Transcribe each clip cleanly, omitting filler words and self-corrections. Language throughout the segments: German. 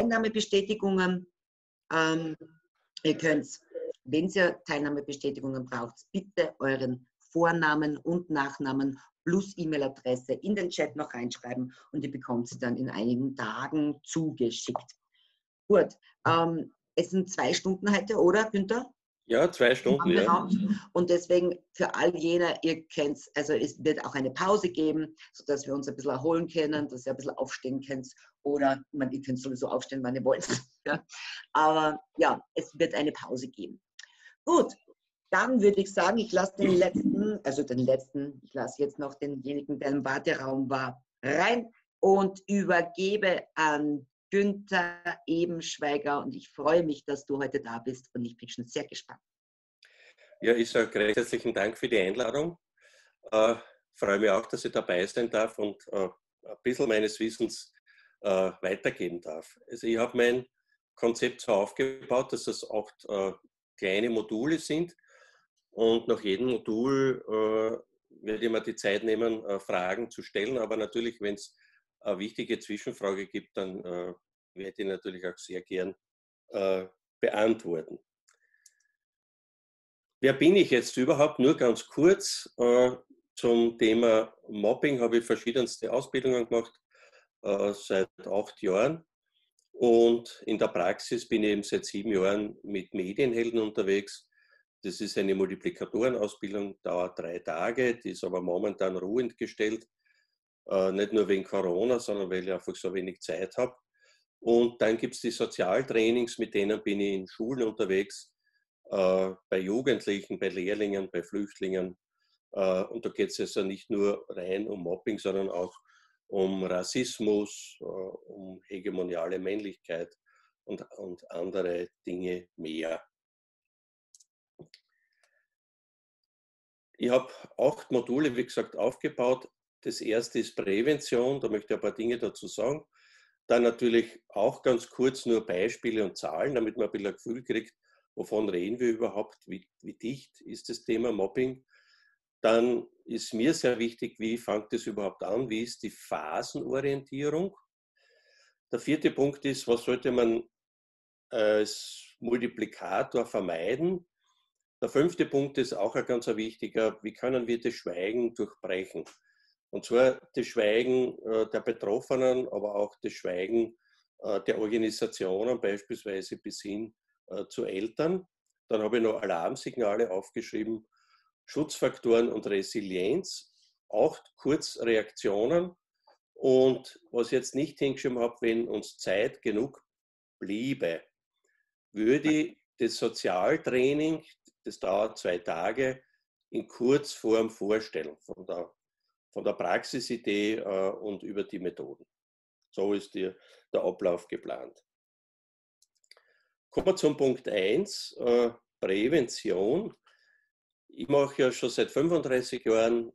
Teilnahmebestätigungen. Ihr könnt, wenn ihr Teilnahmebestätigungen braucht, bitte euren Vornamen und Nachnamen plus E-Mail-Adresse in den Chat noch reinschreiben und ihr bekommt sie dann in einigen Tagen zugeschickt. Gut, es sind 2 Stunden heute, oder Günther? Ja, 2 Stunden. Ja. Und deswegen für all jene, ihr kennt, also es wird auch eine Pause geben, sodass wir uns ein bisschen erholen können, dass ihr ein bisschen aufstehen könnt. Oder, ich meine, ihr könnt sowieso aufstehen, wann ihr wollt. Ja. Aber ja, es wird eine Pause geben. Gut, dann würde ich sagen, ich lasse den letzten, ich lasse jetzt noch denjenigen, der im Warteraum war, rein und übergebe an Günther Ebenschweiger, und ich freue mich, dass du heute da bist und ich bin schon sehr gespannt. Ja, ich sage recht herzlichen Dank für die Einladung. Freue mich auch, dass ich dabei sein darf und ein bisschen meines Wissens weitergeben darf. Also ich habe mein Konzept so aufgebaut, dass es 8 kleine Module sind und nach jedem Modul werde ich mir die Zeit nehmen, Fragen zu stellen, aber natürlich, wenn es eine wichtige Zwischenfrage gibt, dann werde ich natürlich auch sehr gern beantworten. Wer bin ich jetzt überhaupt? Nur ganz kurz zum Thema Mobbing habe ich verschiedenste Ausbildungen gemacht, seit 8 Jahren. Und in der Praxis bin ich eben seit 7 Jahren mit Medienhelden unterwegs. Das ist eine Multiplikatorenausbildung, dauert 3 Tage, die ist aber momentan ruhend gestellt. Nicht nur wegen Corona, sondern weil ich einfach so wenig Zeit habe. Und dann gibt es die Sozialtrainings, mit denen bin ich in Schulen unterwegs, bei Jugendlichen, bei Lehrlingen, bei Flüchtlingen. Und da geht es also nicht nur rein um Mobbing, sondern auch um Rassismus, um hegemoniale Männlichkeit und andere Dinge mehr. Ich habe 8 Module, wie gesagt, aufgebaut. Das erste ist Prävention, da möchte ich ein paar Dinge dazu sagen. Dann natürlich auch ganz kurz nur Beispiele und Zahlen, damit man ein bisschen ein Gefühl kriegt, wovon reden wir überhaupt, wie dicht ist das Thema Mobbing. Dann ist mir sehr wichtig, wie fängt es überhaupt an, wie ist die Phasenorientierung. Der 4. Punkt ist, was sollte man als Multiplikator vermeiden. Der 5. Punkt ist auch ein ganz wichtiger, wie können wir das Schweigen durchbrechen. Und zwar das Schweigen der Betroffenen, aber auch das Schweigen der Organisationen, beispielsweise bis hin zu Eltern. Dann habe ich noch Alarmsignale aufgeschrieben, Schutzfaktoren und Resilienz, auch Kurzreaktionen. Und was ich jetzt nicht hingeschrieben habe, wenn uns Zeit genug bliebe, würde ich das Sozialtraining, das dauert 2 Tage, in Kurzform vorstellen, von der Praxisidee und über die Methoden. So ist der Ablauf geplant. Kommen wir zum Punkt 1, Prävention. Ich mache ja schon seit 35 Jahren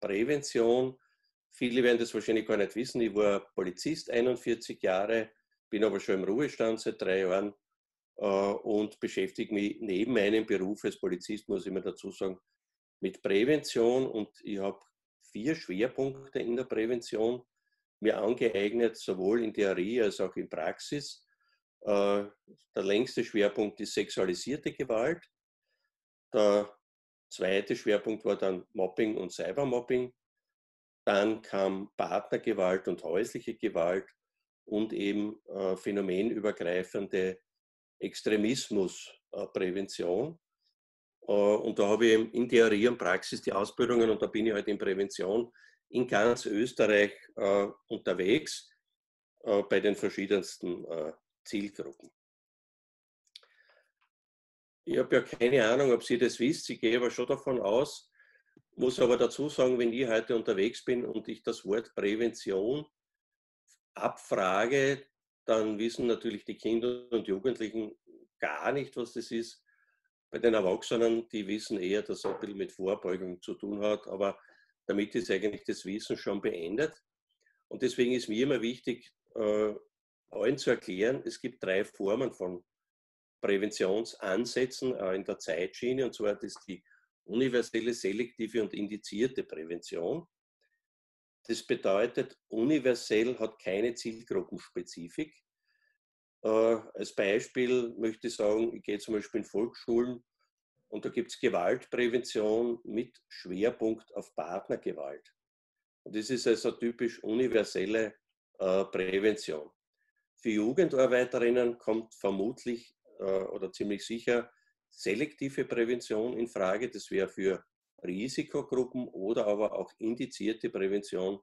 Prävention. Viele werden das wahrscheinlich gar nicht wissen. Ich war Polizist 41 Jahre, bin aber schon im Ruhestand seit 3 Jahren und beschäftige mich neben meinem Beruf als Polizist, muss ich mir dazu sagen, mit Prävention. Und ich habe 4 Schwerpunkte in der Prävention mir angeeignet, sowohl in Theorie als auch in Praxis. Der längste Schwerpunkt ist sexualisierte Gewalt. Der 2. Schwerpunkt war dann Mobbing und Cybermobbing. Dann kam Partnergewalt und häusliche Gewalt und eben phänomenübergreifende Extremismusprävention. Und da habe ich in Theorie und Praxis die Ausbildungen und da bin ich halt in Prävention in ganz Österreich unterwegs bei den verschiedensten Zielgruppen. Ich habe ja keine Ahnung, ob Sie das wisst, ich gehe aber schon davon aus, muss aber dazu sagen, wenn ich heute unterwegs bin und ich das Wort Prävention abfrage, dann wissen natürlich die Kinder und Jugendlichen gar nicht, was das ist. Bei den Erwachsenen, die wissen eher, dass es ein bisschen mit Vorbeugung zu tun hat, aber damit ist eigentlich das Wissen schon beendet. Und deswegen ist mir immer wichtig, allen zu erklären, es gibt 3 Formen von Präventionsansätzen in der Zeitschiene, und zwar das ist die universelle, selektive und indizierte Prävention. Das bedeutet, universell hat keine Zielgruppenspezifik. Als Beispiel möchte ich sagen, ich gehe zum Beispiel in Volksschulen und da gibt es Gewaltprävention mit Schwerpunkt auf Partnergewalt. Und das ist also typisch universelle Prävention. Für Jugendarbeiterinnen kommt vermutlich oder ziemlich sicher selektive Prävention in Frage. Das wäre für Risikogruppen oder aber auch indizierte Prävention.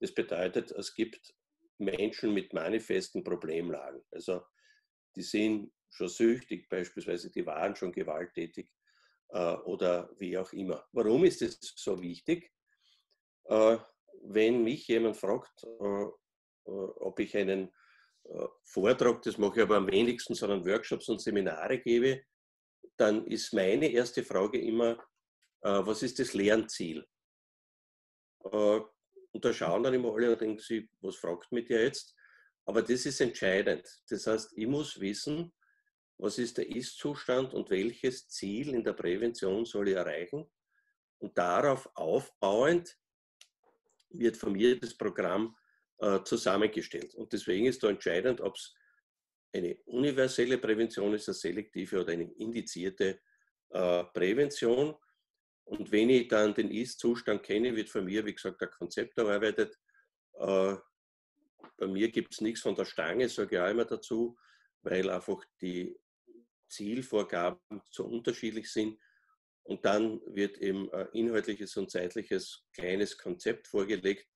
Das bedeutet, es gibt Menschen mit manifesten Problemlagen. Also die sind schon süchtig beispielsweise, die waren schon gewalttätig oder wie auch immer. Warum ist es so wichtig? Wenn mich jemand fragt, ob ich einen Vortrag, das mache ich aber am wenigsten, sondern Workshops und Seminare gebe, dann ist meine erste Frage immer, was ist das Lernziel? Und da schauen dann immer alle und denken sich, was fragt mich der jetzt? Aber das ist entscheidend. Das heißt, ich muss wissen, was ist der Ist-Zustand und welches Ziel in der Prävention soll ich erreichen? Und darauf aufbauend wird von mir das Programm zusammengestellt. Und deswegen ist da entscheidend, ob es eine universelle Prävention ist, eine selektive oder eine indizierte Prävention. Und wenn ich dann den Ist-Zustand kenne, wird von mir, wie gesagt, ein Konzept erarbeitet. Bei mir gibt es nichts von der Stange, sage ich auch immer dazu, weil einfach die Zielvorgaben so unterschiedlich sind. Und dann wird eben ein inhaltliches und zeitliches kleines Konzept vorgelegt.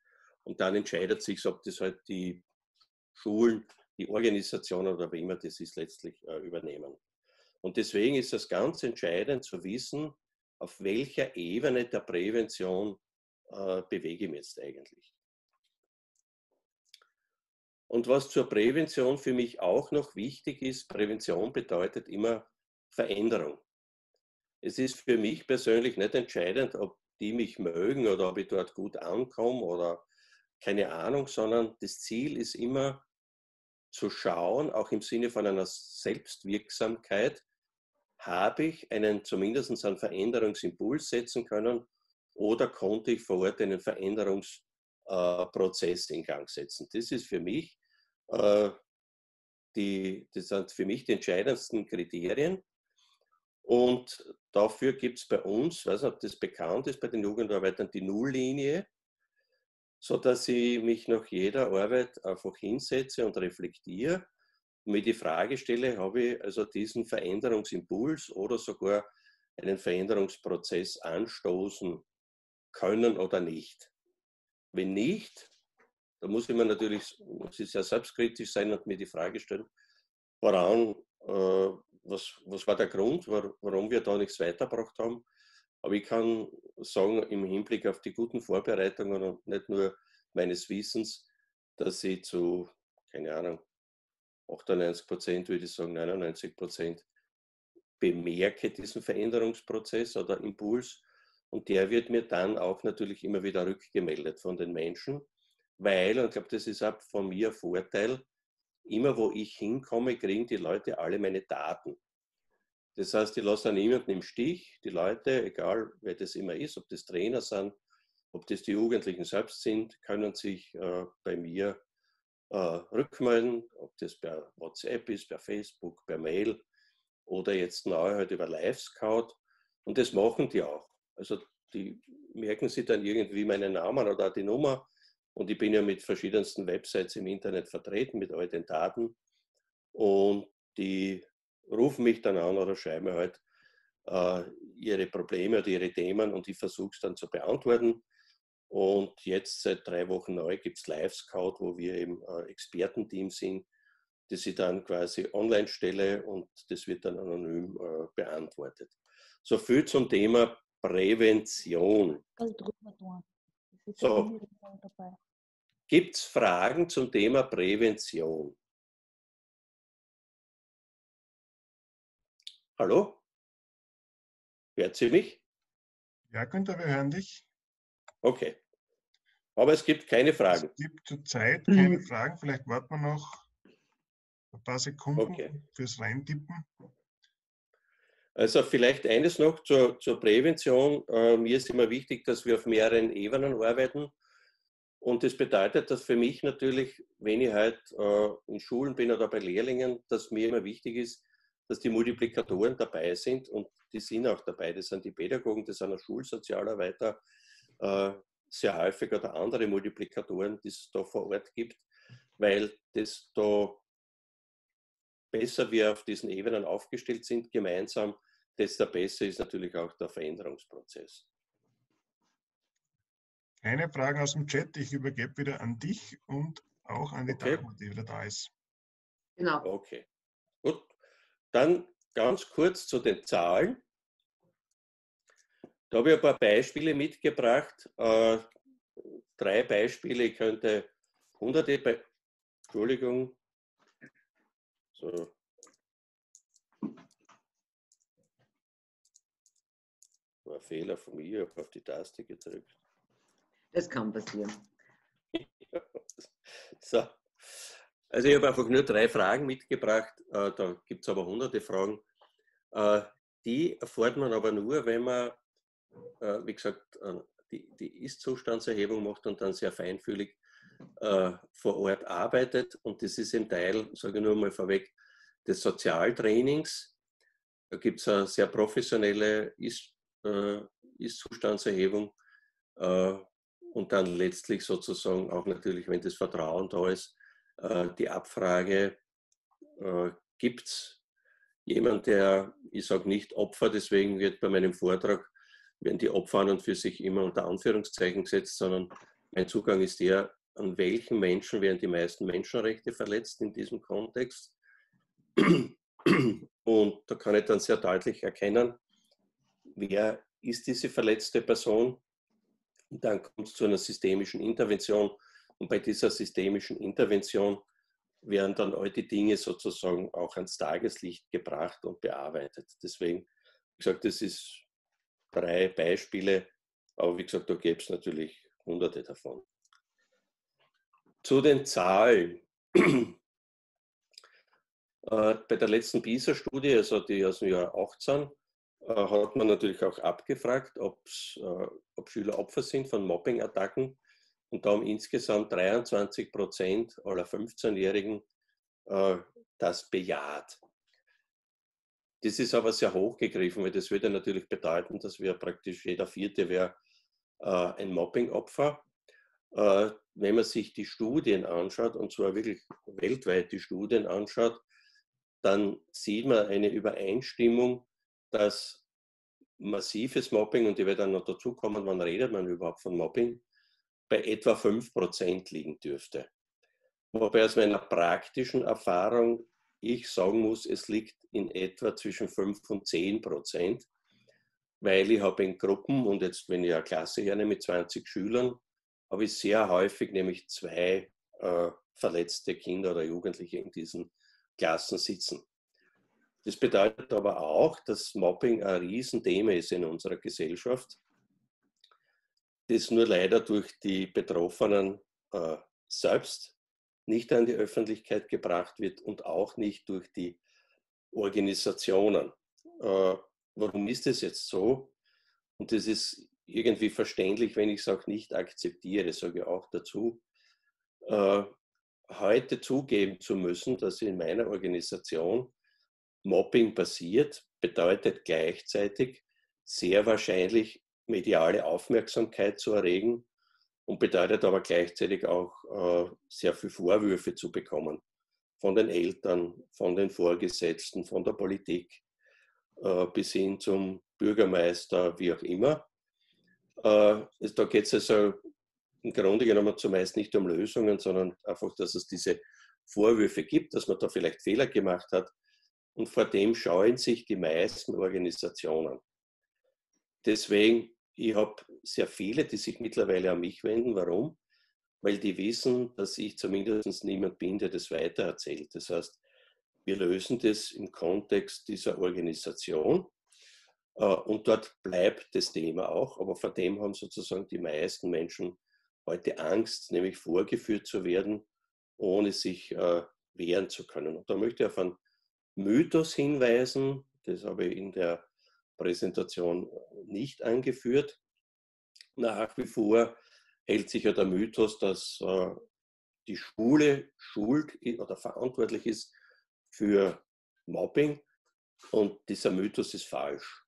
Und dann entscheidet sich, ob das halt die Schulen, die Organisationen oder wie immer das ist, letztlich übernehmen. Und deswegen ist es ganz entscheidend zu wissen, auf welcher Ebene der Prävention bewege ich mich jetzt eigentlich. Und was zur Prävention für mich auch noch wichtig ist, Prävention bedeutet immer Veränderung. Es ist für mich persönlich nicht entscheidend, ob die mich mögen oder ob ich dort gut ankomme oder keine Ahnung, sondern das Ziel ist immer zu schauen, auch im Sinne von einer Selbstwirksamkeit, habe ich zumindest einen Veränderungsimpuls setzen können oder konnte ich vor Ort einen Veränderungsprozess in Gang setzen. Das ist für mich das sind für mich die entscheidendsten Kriterien. Und dafür gibt es bei uns, ich weiß nicht, ob das bekannt ist bei den Jugendarbeitern, die Nulllinie, sodass ich mich nach jeder Arbeit einfach hinsetze und reflektiere. Und mir die Frage stelle, habe ich also diesen Veränderungsimpuls oder sogar einen Veränderungsprozess anstoßen können oder nicht. Wenn nicht, dann muss ich sehr selbstkritisch sein und mir die Frage stellen, was war der Grund, warum wir da nichts weitergebracht haben. Aber ich kann sagen, im Hinblick auf die guten Vorbereitungen und nicht nur meines Wissens, dass ich zu, keine Ahnung, 98% würde ich sagen, 99% bemerke diesen Veränderungsprozess oder Impuls und der wird mir dann auch natürlich immer wieder rückgemeldet von den Menschen, weil, und ich glaube, das ist auch von mir ein Vorteil, immer wo ich hinkomme, kriegen die Leute alle meine Daten. Das heißt, ich lasse dann niemanden im Stich, die Leute, egal wer das immer ist, ob das Trainer sind, ob das die Jugendlichen selbst sind, können sich bei mir rückmelden, ob das per WhatsApp ist, per Facebook, per Mail oder jetzt neu halt über Live-Scout. Und das machen die auch. Also die merken sich dann irgendwie meinen Namen oder die Nummer. Und ich bin ja mit verschiedensten Websites im Internet vertreten, mit all den Daten. Und die rufen mich dann an oder schreiben mir halt ihre Probleme oder ihre Themen und ich versuche es dann zu beantworten. Und jetzt seit 3 Wochen neu gibt es Live-Scout, wo wir eben Expertenteam sind, das ich dann quasi online stelle und das wird dann anonym beantwortet. So viel zum Thema Prävention. So, gibt es Fragen zum Thema Prävention? Hallo? Hört Sie mich? Ja, Günther, wir hören dich. Okay. Aber es gibt keine Fragen. Es gibt zurzeit keine Fragen. Vielleicht warten wir noch ein paar Sekunden fürs Reintippen. Also vielleicht eines noch zur Prävention. Mir ist immer wichtig, dass wir auf mehreren Ebenen arbeiten. Und das bedeutet, dass für mich natürlich, wenn ich heute in Schulen bin oder bei Lehrlingen, dass mir immer wichtig ist, dass die Multiplikatoren dabei sind, und die sind auch dabei. Das sind die Pädagogen, das sind auch Schulsozialarbeiter, sehr häufig, oder andere Multiplikatoren, die es da vor Ort gibt, weil desto besser wir auf diesen Ebenen aufgestellt sind gemeinsam, desto besser ist natürlich auch der Veränderungsprozess. Keine Fragen aus dem Chat, ich übergebe wieder an dich und auch an die Dame, die wieder da ist. Genau. Okay, gut. Dann ganz kurz zu den Zahlen. Da habe ich ein paar Beispiele mitgebracht. 3 Beispiele, ich könnte hunderte Beispiele. Entschuldigung. So. War ein Fehler von mir, ich habe auf die Taste gedrückt. Das kann passieren. So. Also ich habe einfach nur 3 Fragen mitgebracht, da gibt es aber hunderte Fragen. Die erfährt man aber nur, wenn man, wie gesagt, die Ist-Zustandserhebung macht und dann sehr feinfühlig vor Ort arbeitet. Und das ist ein Teil, sage ich nur mal vorweg, des Sozialtrainings. Da gibt es eine sehr professionelle Ist-Zustandserhebung. Und dann letztlich sozusagen auch natürlich, wenn das Vertrauen da ist, die Abfrage, gibt es jemand, der, ich sage nicht Opfer, deswegen wird bei meinem Vortrag, werden die Opfer an und für sich immer unter Anführungszeichen gesetzt, sondern mein Zugang ist der, an welchen Menschen werden die meisten Menschenrechte verletzt in diesem Kontext. Und da kann ich dann sehr deutlich erkennen, wer ist diese verletzte Person. Und dann kommt es zu einer systemischen Intervention. Und bei dieser systemischen Intervention werden dann all die Dinge sozusagen auch ans Tageslicht gebracht und bearbeitet. Deswegen, wie gesagt, das ist 3 Beispiele, aber wie gesagt, da gäbe es natürlich hunderte davon. Zu den Zahlen. Bei der letzten PISA-Studie, also die aus dem Jahr 18, hat man natürlich auch abgefragt, ob Schüler Opfer sind von Mobbing-Attacken. Und da haben insgesamt 23% aller 15-Jährigen das bejaht. Das ist aber sehr hoch gegriffen, weil das würde natürlich bedeuten, dass wir praktisch jeder Vierte wäre ein Mobbing-Opfer. Wenn man sich die Studien anschaut, und zwar wirklich weltweit die Studien anschaut, dann sieht man eine Übereinstimmung, dass massives Mobbing, und ich werde dann noch dazu kommen, wann redet man überhaupt von Mobbing, bei etwa 5% liegen dürfte. Wobei aus meiner praktischen Erfahrung ich sagen muss, es liegt in etwa zwischen 5 und 10%, weil ich habe in Gruppen, und jetzt wenn ich eine Klasse hernehme mit 20 Schülern, habe ich sehr häufig nämlich 2 verletzte Kinder oder Jugendliche in diesen Klassen sitzen. Das bedeutet aber auch, dass Mobbing ein Riesenthema ist in unserer Gesellschaft, das nur leider durch die Betroffenen selbst nicht an die Öffentlichkeit gebracht wird und auch nicht durch die Organisationen. Warum ist das jetzt so? Und das ist irgendwie verständlich, wenn ich es auch nicht akzeptiere, sage ich auch dazu. Heute zugeben zu müssen, dass in meiner Organisation Mobbing passiert, bedeutet gleichzeitig sehr wahrscheinlich mediale Aufmerksamkeit zu erregen und bedeutet aber gleichzeitig auch sehr viel Vorwürfe zu bekommen von den Eltern, von den Vorgesetzten, von der Politik bis hin zum Bürgermeister, wie auch immer. Da geht es also im Grunde genommen zumeist nicht um Lösungen, sondern einfach, dass es diese Vorwürfe gibt, dass man da vielleicht Fehler gemacht hat, und vor dem scheuen sich die meisten Organisationen. Deswegen, ich habe sehr viele, die sich mittlerweile an mich wenden. Warum? Weil die wissen, dass ich zumindest niemand bin, der das weitererzählt. Das heißt, wir lösen das im Kontext dieser Organisation und dort bleibt das Thema auch. Aber vor dem haben sozusagen die meisten Menschen heute Angst, nämlich vorgeführt zu werden, ohne sich wehren zu können. Und da möchte ich auf einen Mythos hinweisen, das habe ich in der Präsentation nicht angeführt. Nach wie vor hält sich ja der Mythos, dass die Schule schuld oder verantwortlich ist für Mobbing, und dieser Mythos ist falsch.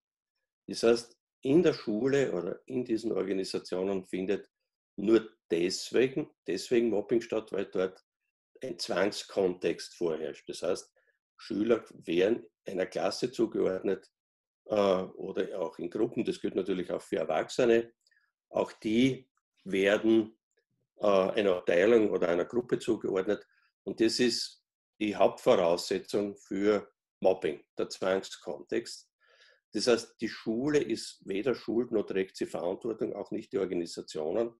Das heißt, in der Schule oder in diesen Organisationen findet nur deswegen Mobbing statt, weil dort ein Zwangskontext vorherrscht. Das heißt, Schüler werden einer Klasse zugeordnet oder auch in Gruppen, das gilt natürlich auch für Erwachsene, auch die werden einer Abteilung oder einer Gruppe zugeordnet, und das ist die Hauptvoraussetzung für Mobbing, der Zwangskontext. Das heißt, die Schule ist weder schuld noch trägt sie Verantwortung, auch nicht die Organisationen,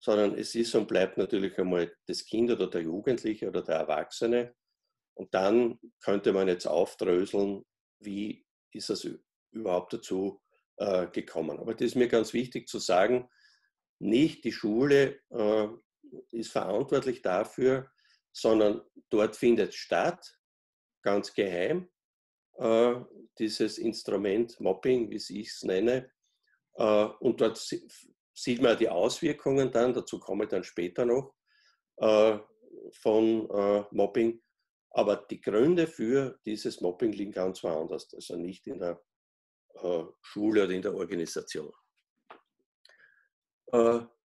sondern es ist und bleibt natürlich einmal das Kind oder der Jugendliche oder der Erwachsene. Und dann könnte man jetzt aufdröseln, wie ist es überhaupt dazu gekommen. Aber das ist mir ganz wichtig zu sagen, nicht die Schule ist verantwortlich dafür, sondern dort findet statt, ganz geheim, dieses Instrument Mobbing, wie ich es nenne. Und dort sieht man die Auswirkungen dann, dazu komme ich dann später noch, von Mobbing. Aber die Gründe für dieses Mobbing liegen ganz woanders, also nicht in der Schule oder in der Organisation. Nur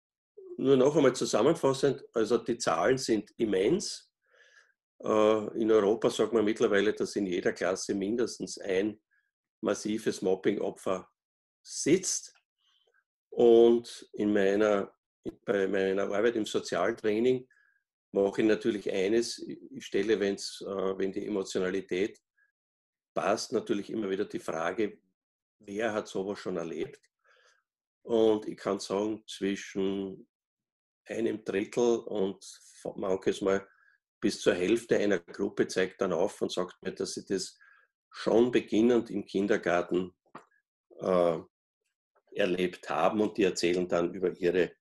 noch einmal zusammenfassend, also die Zahlen sind immens. In Europa sagt man mittlerweile, dass in jeder Klasse mindestens ein massives Mobbing-Opfer sitzt. Und bei meiner Arbeit im Sozialtraining mache ich natürlich eines, ich stelle, wenn die Emotionalität passt, natürlich immer wieder die Frage, wer hat sowas schon erlebt? Und ich kann sagen, zwischen 1/3 und manches Mal bis zur Hälfte einer Gruppe zeigt dann auf und sagt mir, dass sie das schon beginnend im Kindergarten erlebt haben, und die erzählen dann über ihre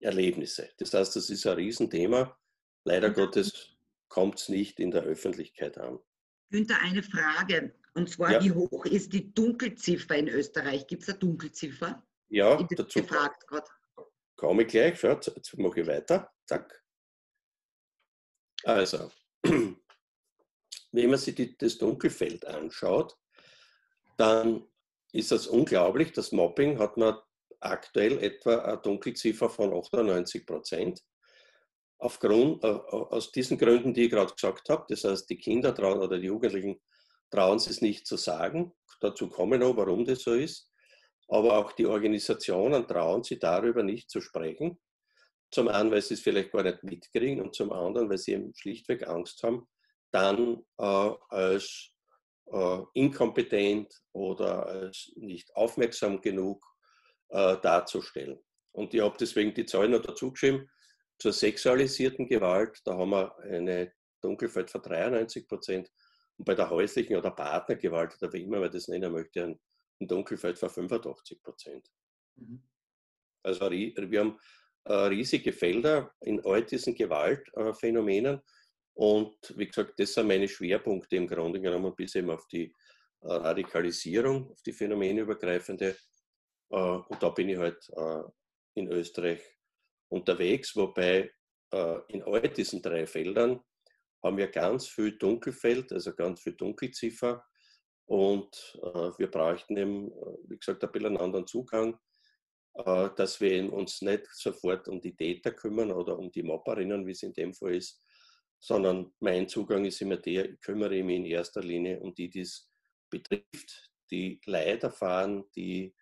Erlebnisse. Das heißt, das ist ein Riesenthema. Leider Gottes kommt es nicht in der Öffentlichkeit an. Günther, eine Frage. Und zwar, ja, wie hoch ist die Dunkelziffer in Österreich? Gibt es eine Dunkelziffer? Ja, ich bin dazu gefragt gerade. Komme ich gleich. Schaut, jetzt mache ich weiter. Zack. Also, wenn man sich das Dunkelfeld anschaut, dann ist das unglaublich. Das Mobbing hat man aktuell etwa eine Dunkelziffer von 98%. Aus diesen Gründen, die ich gerade gesagt habe, das heißt, die Kinder trauen oder die Jugendlichen trauen es nicht zu sagen, dazu kommen wir noch, warum das so ist, aber auch die Organisationen trauen sie darüber nicht zu sprechen, zum einen, weil sie es vielleicht gar nicht mitkriegen, und zum anderen, weil sie eben schlichtweg Angst haben, dann als inkompetent oder als nicht aufmerksam genug darzustellen. Und ich habe deswegen die Zahlen noch dazu geschrieben, zur sexualisierten Gewalt, da haben wir eine Dunkelfeld von 93%, und bei der häuslichen oder Partnergewalt, oder wie immer man das nennen möchte, ein Dunkelfeld von 85%. Mhm. Also wir haben riesige Felder in all diesen Gewaltphänomenen, und wie gesagt, das sind meine Schwerpunkte im Grunde genommen, bis eben auf die Radikalisierung, auf die phänomenübergreifende, und da bin ich halt in Österreich unterwegs, wobei in all diesen drei Feldern haben wir ganz viel Dunkelfeld, also ganz viel Dunkelziffer, und wir bräuchten eben, wie gesagt, ein bisschen einen anderen Zugang, dass wir uns nicht sofort um die Täter kümmern oder um die Mobberinnen, wie es in dem Fall ist, sondern mein Zugang ist immer der, ich kümmere mich in erster Linie um die, die es betrifft, die Leid erfahren, die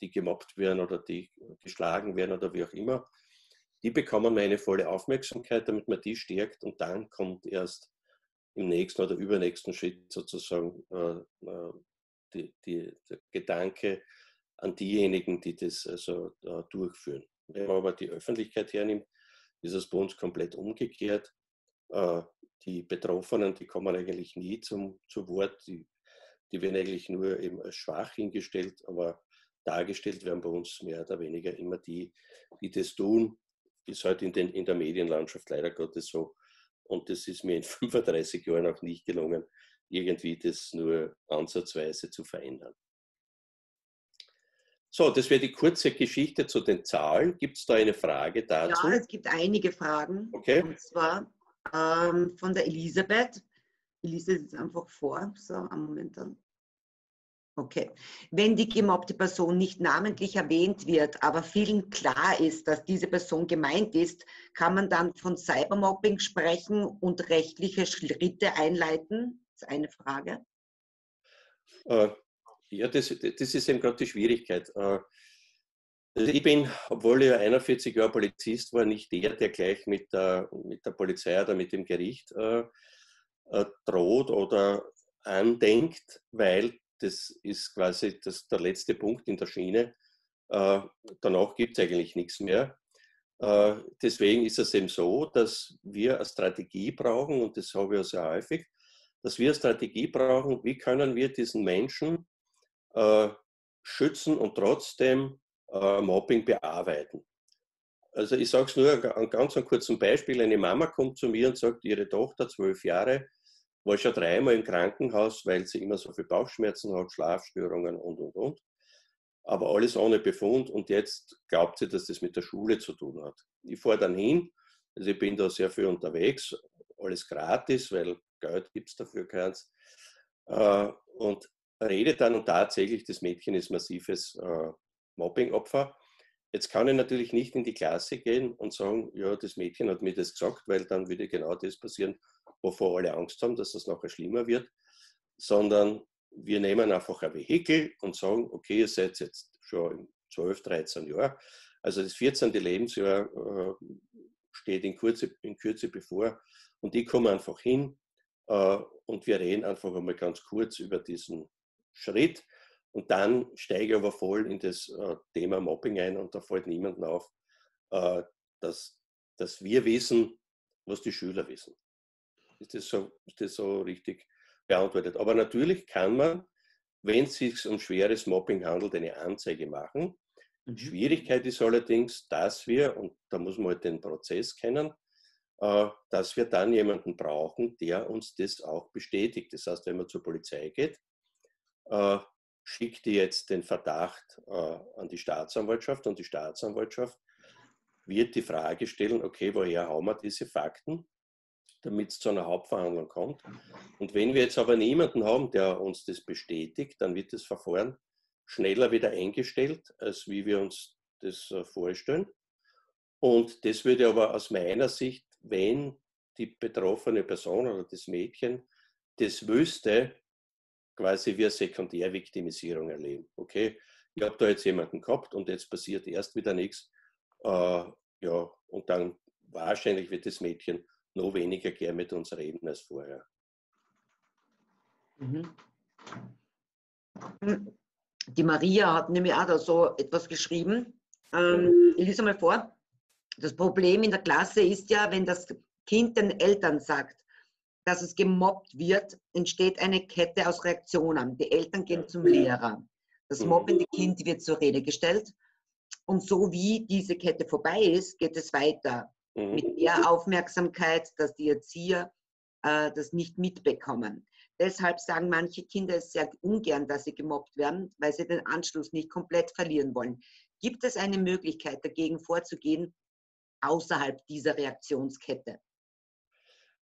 gemobbt werden oder die geschlagen werden oder wie auch immer. Die bekommen meine volle Aufmerksamkeit, damit man die stärkt, und dann kommt erst im nächsten oder übernächsten Schritt sozusagen der Gedanke an diejenigen, die das also durchführen. Wenn man aber die Öffentlichkeit hernimmt, ist es bei uns komplett umgekehrt. Die Betroffenen, die kommen eigentlich nie zu Wort, die werden eigentlich nur eben als schwach hingestellt, aber dargestellt werden bei uns mehr oder weniger immer die, die das tun. Ist halt in der Medienlandschaft leider Gottes so. Und das ist mir in 35 Jahren auch nicht gelungen, irgendwie das nur ansatzweise zu verändern. So, das wäre die kurze Geschichte zu den Zahlen. Gibt es da eine Frage dazu? Ja, es gibt einige Fragen. Okay. Und zwar von der Elisabeth. Ich lese es jetzt einfach vor. So, einen Moment dann. Okay. Wenn die gemobbte Person nicht namentlich erwähnt wird, aber vielen klar ist, dass diese Person gemeint ist, kann man dann von Cybermobbing sprechen und rechtliche Schritte einleiten? Das ist eine Frage. Ja, das ist eben gerade die Schwierigkeit. Also ich bin, obwohl ich ja 41 Jahre Polizist war, nicht der, der gleich mit der Polizei oder mit dem Gericht droht oder andenkt, weil das ist quasi der letzte Punkt in der Schiene. Danach gibt es eigentlich nichts mehr. Deswegen ist es eben so, dass wir eine Strategie brauchen, und das habe ich ja sehr häufig, dass wir eine Strategie brauchen, wie können wir diesen Menschen schützen und trotzdem Mobbing bearbeiten. Also ich sage es nur an ganz einem kurzen Beispiel. Eine Mama kommt zu mir und sagt, ihre Tochter, 12 Jahre, war schon 3-mal im Krankenhaus, weil sie immer so viel Bauchschmerzen hat, Schlafstörungen und. Aber alles ohne Befund, und jetzt glaubt sie, dass das mit der Schule zu tun hat. Ich fahre dann hin, also ich bin da sehr viel unterwegs, alles gratis, weil Geld gibt es dafür keins. Und rede dann, und tatsächlich, das Mädchen ist massives Mobbingopfer. Jetzt kann ich natürlich nicht in die Klasse gehen und sagen, ja, das Mädchen hat mir das gesagt, weil dann würde genau das passieren, wovor alle Angst haben, dass das nachher schlimmer wird, sondern wir nehmen einfach ein Vehikel und sagen, okay, ihr seid jetzt schon 12, 13 Jahre, also das 14. Lebensjahr steht in Kürze bevor, und ich komme einfach hin und wir reden einfach einmal ganz kurz über diesen Schritt, und dann steige ich aber voll in das Thema Mobbing ein, und da fällt niemandem auf, dass wir wissen, was die Schüler wissen. Ist das so richtig beantwortet? Aber natürlich kann man, wenn es sich um schweres Mobbing handelt, eine Anzeige machen. Mhm. Schwierigkeit ist allerdings, dass wir, und da muss man halt den Prozess kennen, dass wir dann jemanden brauchen, der uns das auch bestätigt. Das heißt, wenn man zur Polizei geht, schickt die jetzt den Verdacht an die Staatsanwaltschaft, und die Staatsanwaltschaft wird die Frage stellen, okay, woher haben wir diese Fakten, damit es zu einer Hauptverhandlung kommt. Und wenn wir jetzt aber niemanden haben, der uns das bestätigt, dann wird das Verfahren schneller wieder eingestellt, als wie wir uns das vorstellen. Und das würde aber aus meiner Sicht, wenn die betroffene Person oder das Mädchen das wüsste, quasi wie eine Sekundärviktimisierung erleben. Okay, ich habe da jetzt jemanden gehabt und jetzt passiert erst wieder nichts. Ja, und dann wahrscheinlich wird das Mädchen noch weniger gern mit uns reden als vorher. Mhm. Die Maria hat nämlich auch da so etwas geschrieben. Ich lese mal vor. Das Problem in der Klasse ist ja, wenn das Kind den Eltern sagt, dass es gemobbt wird, entsteht eine Kette aus Reaktionen. Die Eltern gehen zum Lehrer. Das mobbende Kind wird zur Rede gestellt. Und so wie diese Kette vorbei ist, geht es weiter. Mit mehr Aufmerksamkeit, dass die Erzieher das nicht mitbekommen. Deshalb sagen manche Kinder es sehr ungern, dass sie gemobbt werden, weil sie den Anschluss nicht komplett verlieren wollen. Gibt es eine Möglichkeit, dagegen vorzugehen, außerhalb dieser Reaktionskette?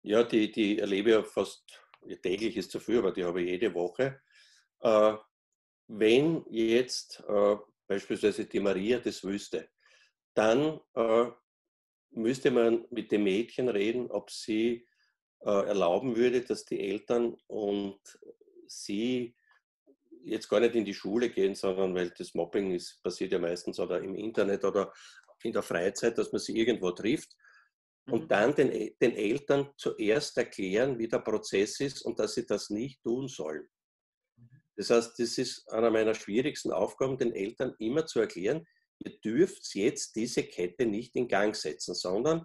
Ja, die erlebe ich ja fast täglich, ist zu viel, aber die habe ich jede Woche. Wenn jetzt beispielsweise die Maria das wüsste, dann müsste man mit dem Mädchen reden, ob sie erlauben würde, dass die Eltern und sie jetzt gar nicht in die Schule gehen, sondern weil das Mobbing ist, passiert ja meistens oder im Internet oder in der Freizeit, dass man sie irgendwo trifft, und dann den Eltern zuerst erklären, wie der Prozess ist und dass sie das nicht tun sollen. Das heißt, das ist einer meiner schwierigsten Aufgaben, den Eltern immer zu erklären, ihr dürft jetzt diese Kette nicht in Gang setzen, sondern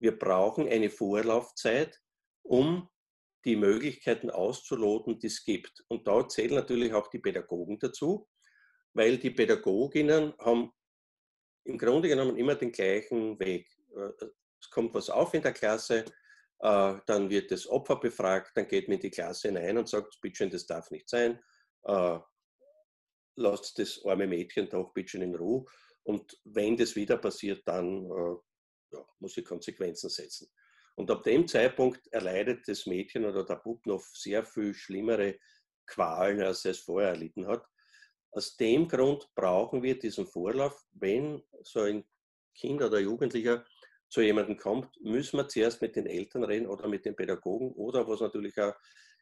wir brauchen eine Vorlaufzeit, um die Möglichkeiten auszuloten, die es gibt. Und da zählen natürlich auch die Pädagogen dazu, weil die Pädagoginnen haben im Grunde genommen immer den gleichen Weg. Es kommt was auf in der Klasse, dann wird das Opfer befragt, dann geht man in die Klasse hinein und sagt, bitte schön, das darf nicht sein. lasst das arme Mädchen doch ein bisschen in Ruhe. Und wenn das wieder passiert, dann muss ich Konsequenzen setzen. Und ab dem Zeitpunkt erleidet das Mädchen oder der Bub noch sehr viel schlimmere Qualen, als er es vorher erlitten hat. Aus dem Grund brauchen wir diesen Vorlauf. Wenn so ein Kind oder Jugendlicher zu jemandem kommt, müssen wir zuerst mit den Eltern reden oder mit den Pädagogen oder, was natürlich auch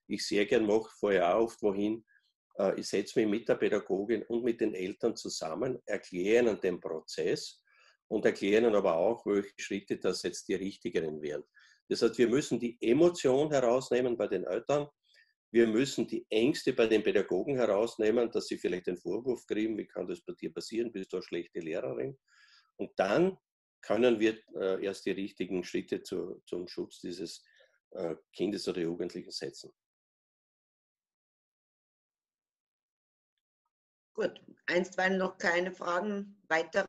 ich sehr gern mache, vorher auch oft wohin, ich setze mich mit der Pädagogin und mit den Eltern zusammen, erkläre ihnen den Prozess und erkläre ihnen aber auch, welche Schritte das jetzt die richtigeren wären. Das heißt, wir müssen die Emotion herausnehmen bei den Eltern, wir müssen die Ängste bei den Pädagogen herausnehmen, dass sie vielleicht den Vorwurf kriegen, wie kann das bei dir passieren, bist du eine schlechte Lehrerin? Und dann können wir erst die richtigen Schritte zum Schutz dieses Kindes oder Jugendlichen setzen. Gut, einstweilen noch keine Fragen, weitere.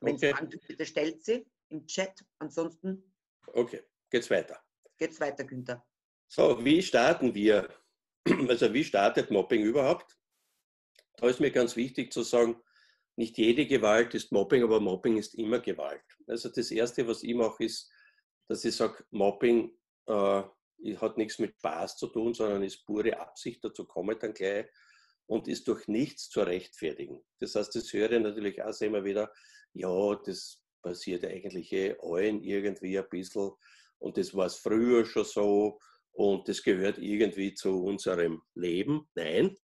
Wenn es Fragen gibt, bitte stellt sie im Chat, ansonsten... Okay, geht's weiter. Geht's weiter, Günther. So, wie starten wir? Also wie startet Mobbing überhaupt? Da ist mir ganz wichtig zu sagen, nicht jede Gewalt ist Mobbing, aber Mobbing ist immer Gewalt. Also das Erste, was ich mache, ist, dass ich sage, Mobbing hat nichts mit Spaß zu tun, sondern ist pure Absicht, dazu komme ich dann gleich, und ist durch nichts zu rechtfertigen. Das heißt, das höre ich natürlich auch immer wieder, ja, das passiert eigentlich allen irgendwie ein bisschen und das war es früher schon so und das gehört irgendwie zu unserem Leben. Nein.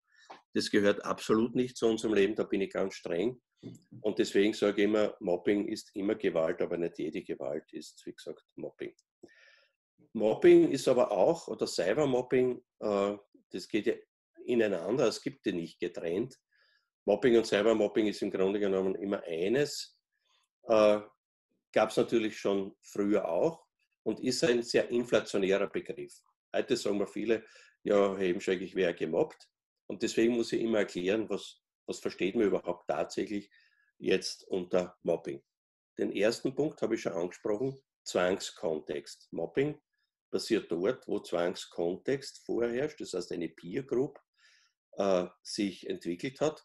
Das gehört absolut nicht zu unserem Leben, da bin ich ganz streng. Und deswegen sage ich immer, Mobbing ist immer Gewalt, aber nicht jede Gewalt ist, wie gesagt, Mobbing. Mobbing ist aber auch, oder Cybermobbing, das geht ja ineinander, es gibt die nicht getrennt. Mobbing und Cybermobbing ist im Grunde genommen immer eines. Gab es natürlich schon früher auch und ist ein sehr inflationärer Begriff. Heute sagen wir viele, ja, Herr Ebenschweiger, ich wäre gemobbt. Und deswegen muss ich immer erklären, was versteht man überhaupt tatsächlich jetzt unter Mobbing. Den ersten Punkt habe ich schon angesprochen, Zwangskontext. Mobbing passiert dort, wo Zwangskontext vorherrscht, das heißt eine Peer Group sich entwickelt hat.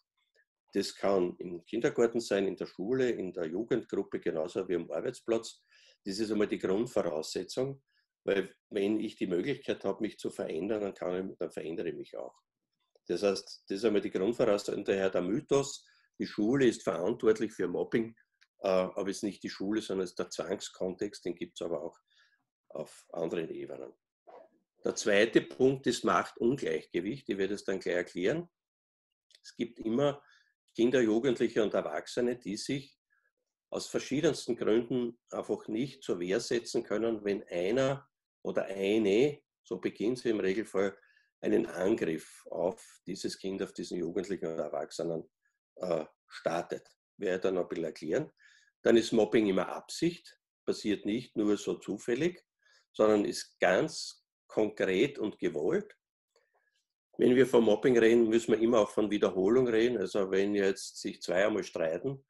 Das kann im Kindergarten sein, in der Schule, in der Jugendgruppe, genauso wie am Arbeitsplatz. Das ist einmal die Grundvoraussetzung, weil wenn ich die Möglichkeit habe, mich zu verändern, dann verändere ich mich auch. Das heißt, das ist einmal die Grundvoraussetzung, daher der Mythos, die Schule ist verantwortlich für Mobbing, aber es ist nicht die Schule, sondern es ist der Zwangskontext, den gibt es aber auch auf anderen Ebenen. Der zweite Punkt ist Machtungleichgewicht, ich werde es dann gleich erklären. Es gibt immer Kinder, Jugendliche und Erwachsene, die sich aus verschiedensten Gründen einfach nicht zur Wehr setzen können, wenn einer oder eine, so beginnt sie im Regelfall, einen Angriff auf dieses Kind, auf diesen Jugendlichen oder Erwachsenen startet. Werde ich dann ein bisschen erklären. Dann ist Mobbing immer Absicht, passiert nicht nur so zufällig, sondern ist ganz konkret und gewollt. Wenn wir von Mobbing reden, müssen wir immer auch von Wiederholung reden. Also wenn jetzt sich zwei einmal streiten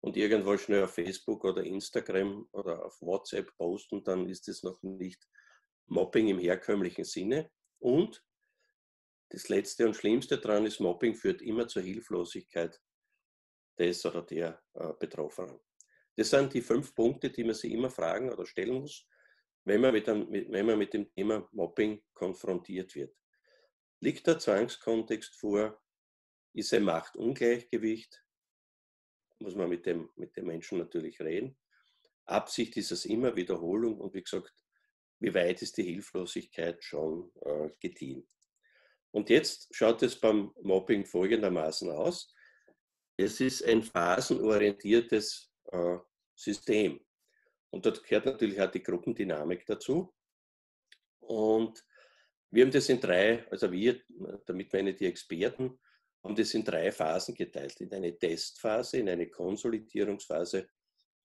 und irgendwo schnell auf Facebook oder Instagram oder auf WhatsApp posten, dann ist das noch nicht Mobbing im herkömmlichen Sinne. Und das Letzte und Schlimmste daran ist, Mobbing führt immer zur Hilflosigkeit des oder der Betroffenen. Das sind die 5 Punkte, die man sich immer fragen oder stellen muss, wenn man mit dem Thema Mobbing konfrontiert wird. Liegt der Zwangskontext vor? Ist ein Machtungleichgewicht? Muss man mit dem Menschen natürlich reden. Absicht ist es immer, Wiederholung und wie gesagt, wie weit ist die Hilflosigkeit schon gediehen? Und jetzt schaut es beim Mobbing folgendermaßen aus. Es ist ein phasenorientiertes System. Und dort gehört natürlich auch die Gruppendynamik dazu. Und wir haben das in 3, also wir, damit meine die Experten, haben das in 3 Phasen geteilt. In eine Testphase, in eine Konsolidierungsphase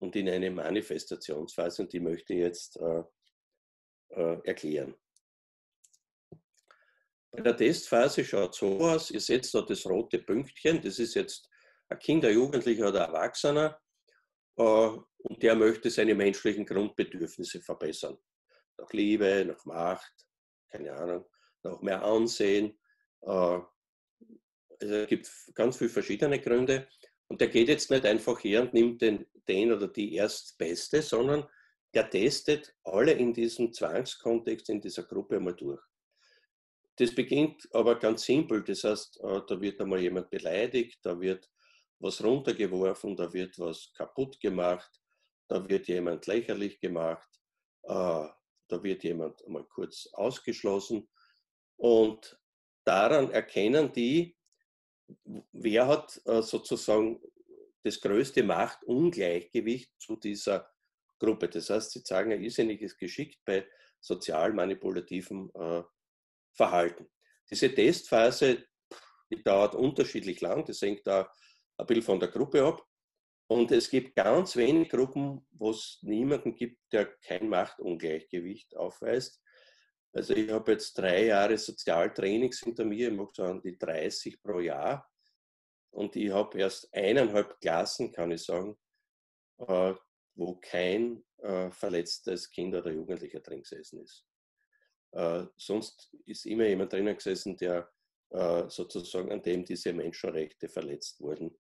und in eine Manifestationsphase. Und die möchte ich jetzt erklären. Bei der Testphase schaut es so aus, ihr setzt da das rote Pünktchen, das ist jetzt ein Kind, ein Jugendlicher oder ein Erwachsener und der möchte seine menschlichen Grundbedürfnisse verbessern. Nach Liebe, nach Macht, keine Ahnung, nach mehr Ansehen, Also es gibt ganz viele verschiedene Gründe. Und der geht jetzt nicht einfach her und nimmt den oder die Erstbeste, sondern der testet alle in diesem Zwangskontext, in dieser Gruppe einmal durch. Das beginnt aber ganz simpel. Das heißt, da wird einmal jemand beleidigt, da wird was runtergeworfen, da wird was kaputt gemacht, da wird jemand lächerlich gemacht, da wird jemand einmal kurz ausgeschlossen. Und daran erkennen die, wer hat sozusagen das größte Machtungleichgewicht zu dieser Gruppe. Das heißt, sie zeigen ein irrsinniges Geschick bei sozial manipulativem Verhalten. Diese Testphase, die dauert unterschiedlich lang, das hängt da ein bisschen von der Gruppe ab. Und es gibt ganz wenige Gruppen, wo es niemanden gibt, der kein Machtungleichgewicht aufweist. Also ich habe jetzt 3 Jahre Sozialtrainings hinter mir, ich mag sagen, die 30 pro Jahr. Und ich habe erst 1,5 Klassen, kann ich sagen, wo kein verletztes Kind oder Jugendlicher drin gesessen ist. Sonst ist immer jemand drinnen gesessen, der sozusagen an dem diese Menschenrechte verletzt worden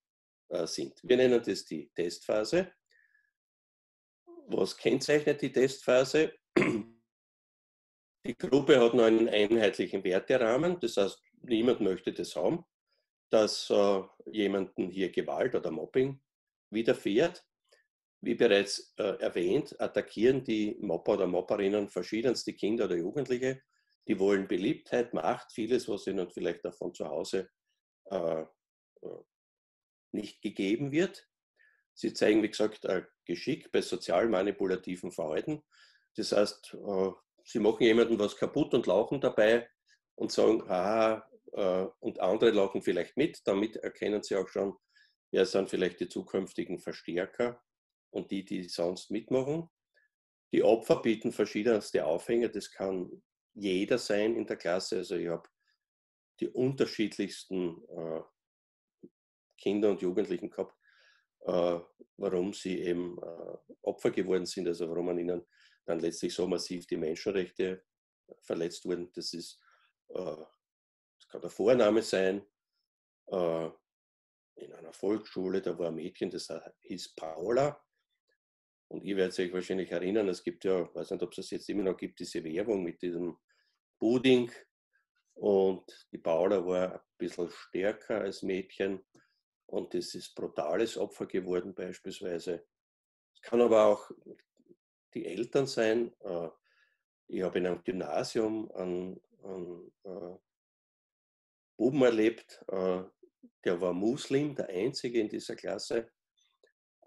sind. Wir nennen das die Testphase. Was kennzeichnet die Testphase? Die Gruppe hat noch einen einheitlichen Werterahmen, das heißt, niemand möchte das haben, dass jemandem hier Gewalt oder Mobbing widerfährt. Wie bereits erwähnt, attackieren die Mobber oder Mobberinnen verschiedenste Kinder oder Jugendliche. Die wollen Beliebtheit, Macht, vieles, was ihnen vielleicht auch von zu Hause nicht gegeben wird. Sie zeigen, wie gesagt, Geschick bei sozial manipulativen Verhalten. Das heißt, sie machen jemandem was kaputt und lachen dabei und sagen, haha, und andere lachen vielleicht mit. Damit erkennen sie auch schon, wer sind vielleicht die zukünftigen Verstärker und die, die sonst mitmachen. Die Opfer bieten verschiedenste Aufhänger. Das kann jeder sein in der Klasse. Also ich habe die unterschiedlichsten Kinder und Jugendlichen gehabt, warum sie eben Opfer geworden sind, also warum man ihnen dann letztlich so massiv die Menschenrechte verletzt wurden. Das kann der Vorname sein. In einer Volksschule, da war ein Mädchen, das hieß Paula. Und ihr werdet euch wahrscheinlich erinnern, es gibt ja, ich weiß nicht, ob es jetzt immer noch gibt, diese Werbung mit diesem Pudding. Und die Paula war ein bisschen stärker als Mädchen. Und das ist brutales Opfer geworden beispielsweise. Es kann aber auch die Eltern sein. Ich habe in einem Gymnasium einen Buben erlebt, der war Muslim, der einzige in dieser Klasse.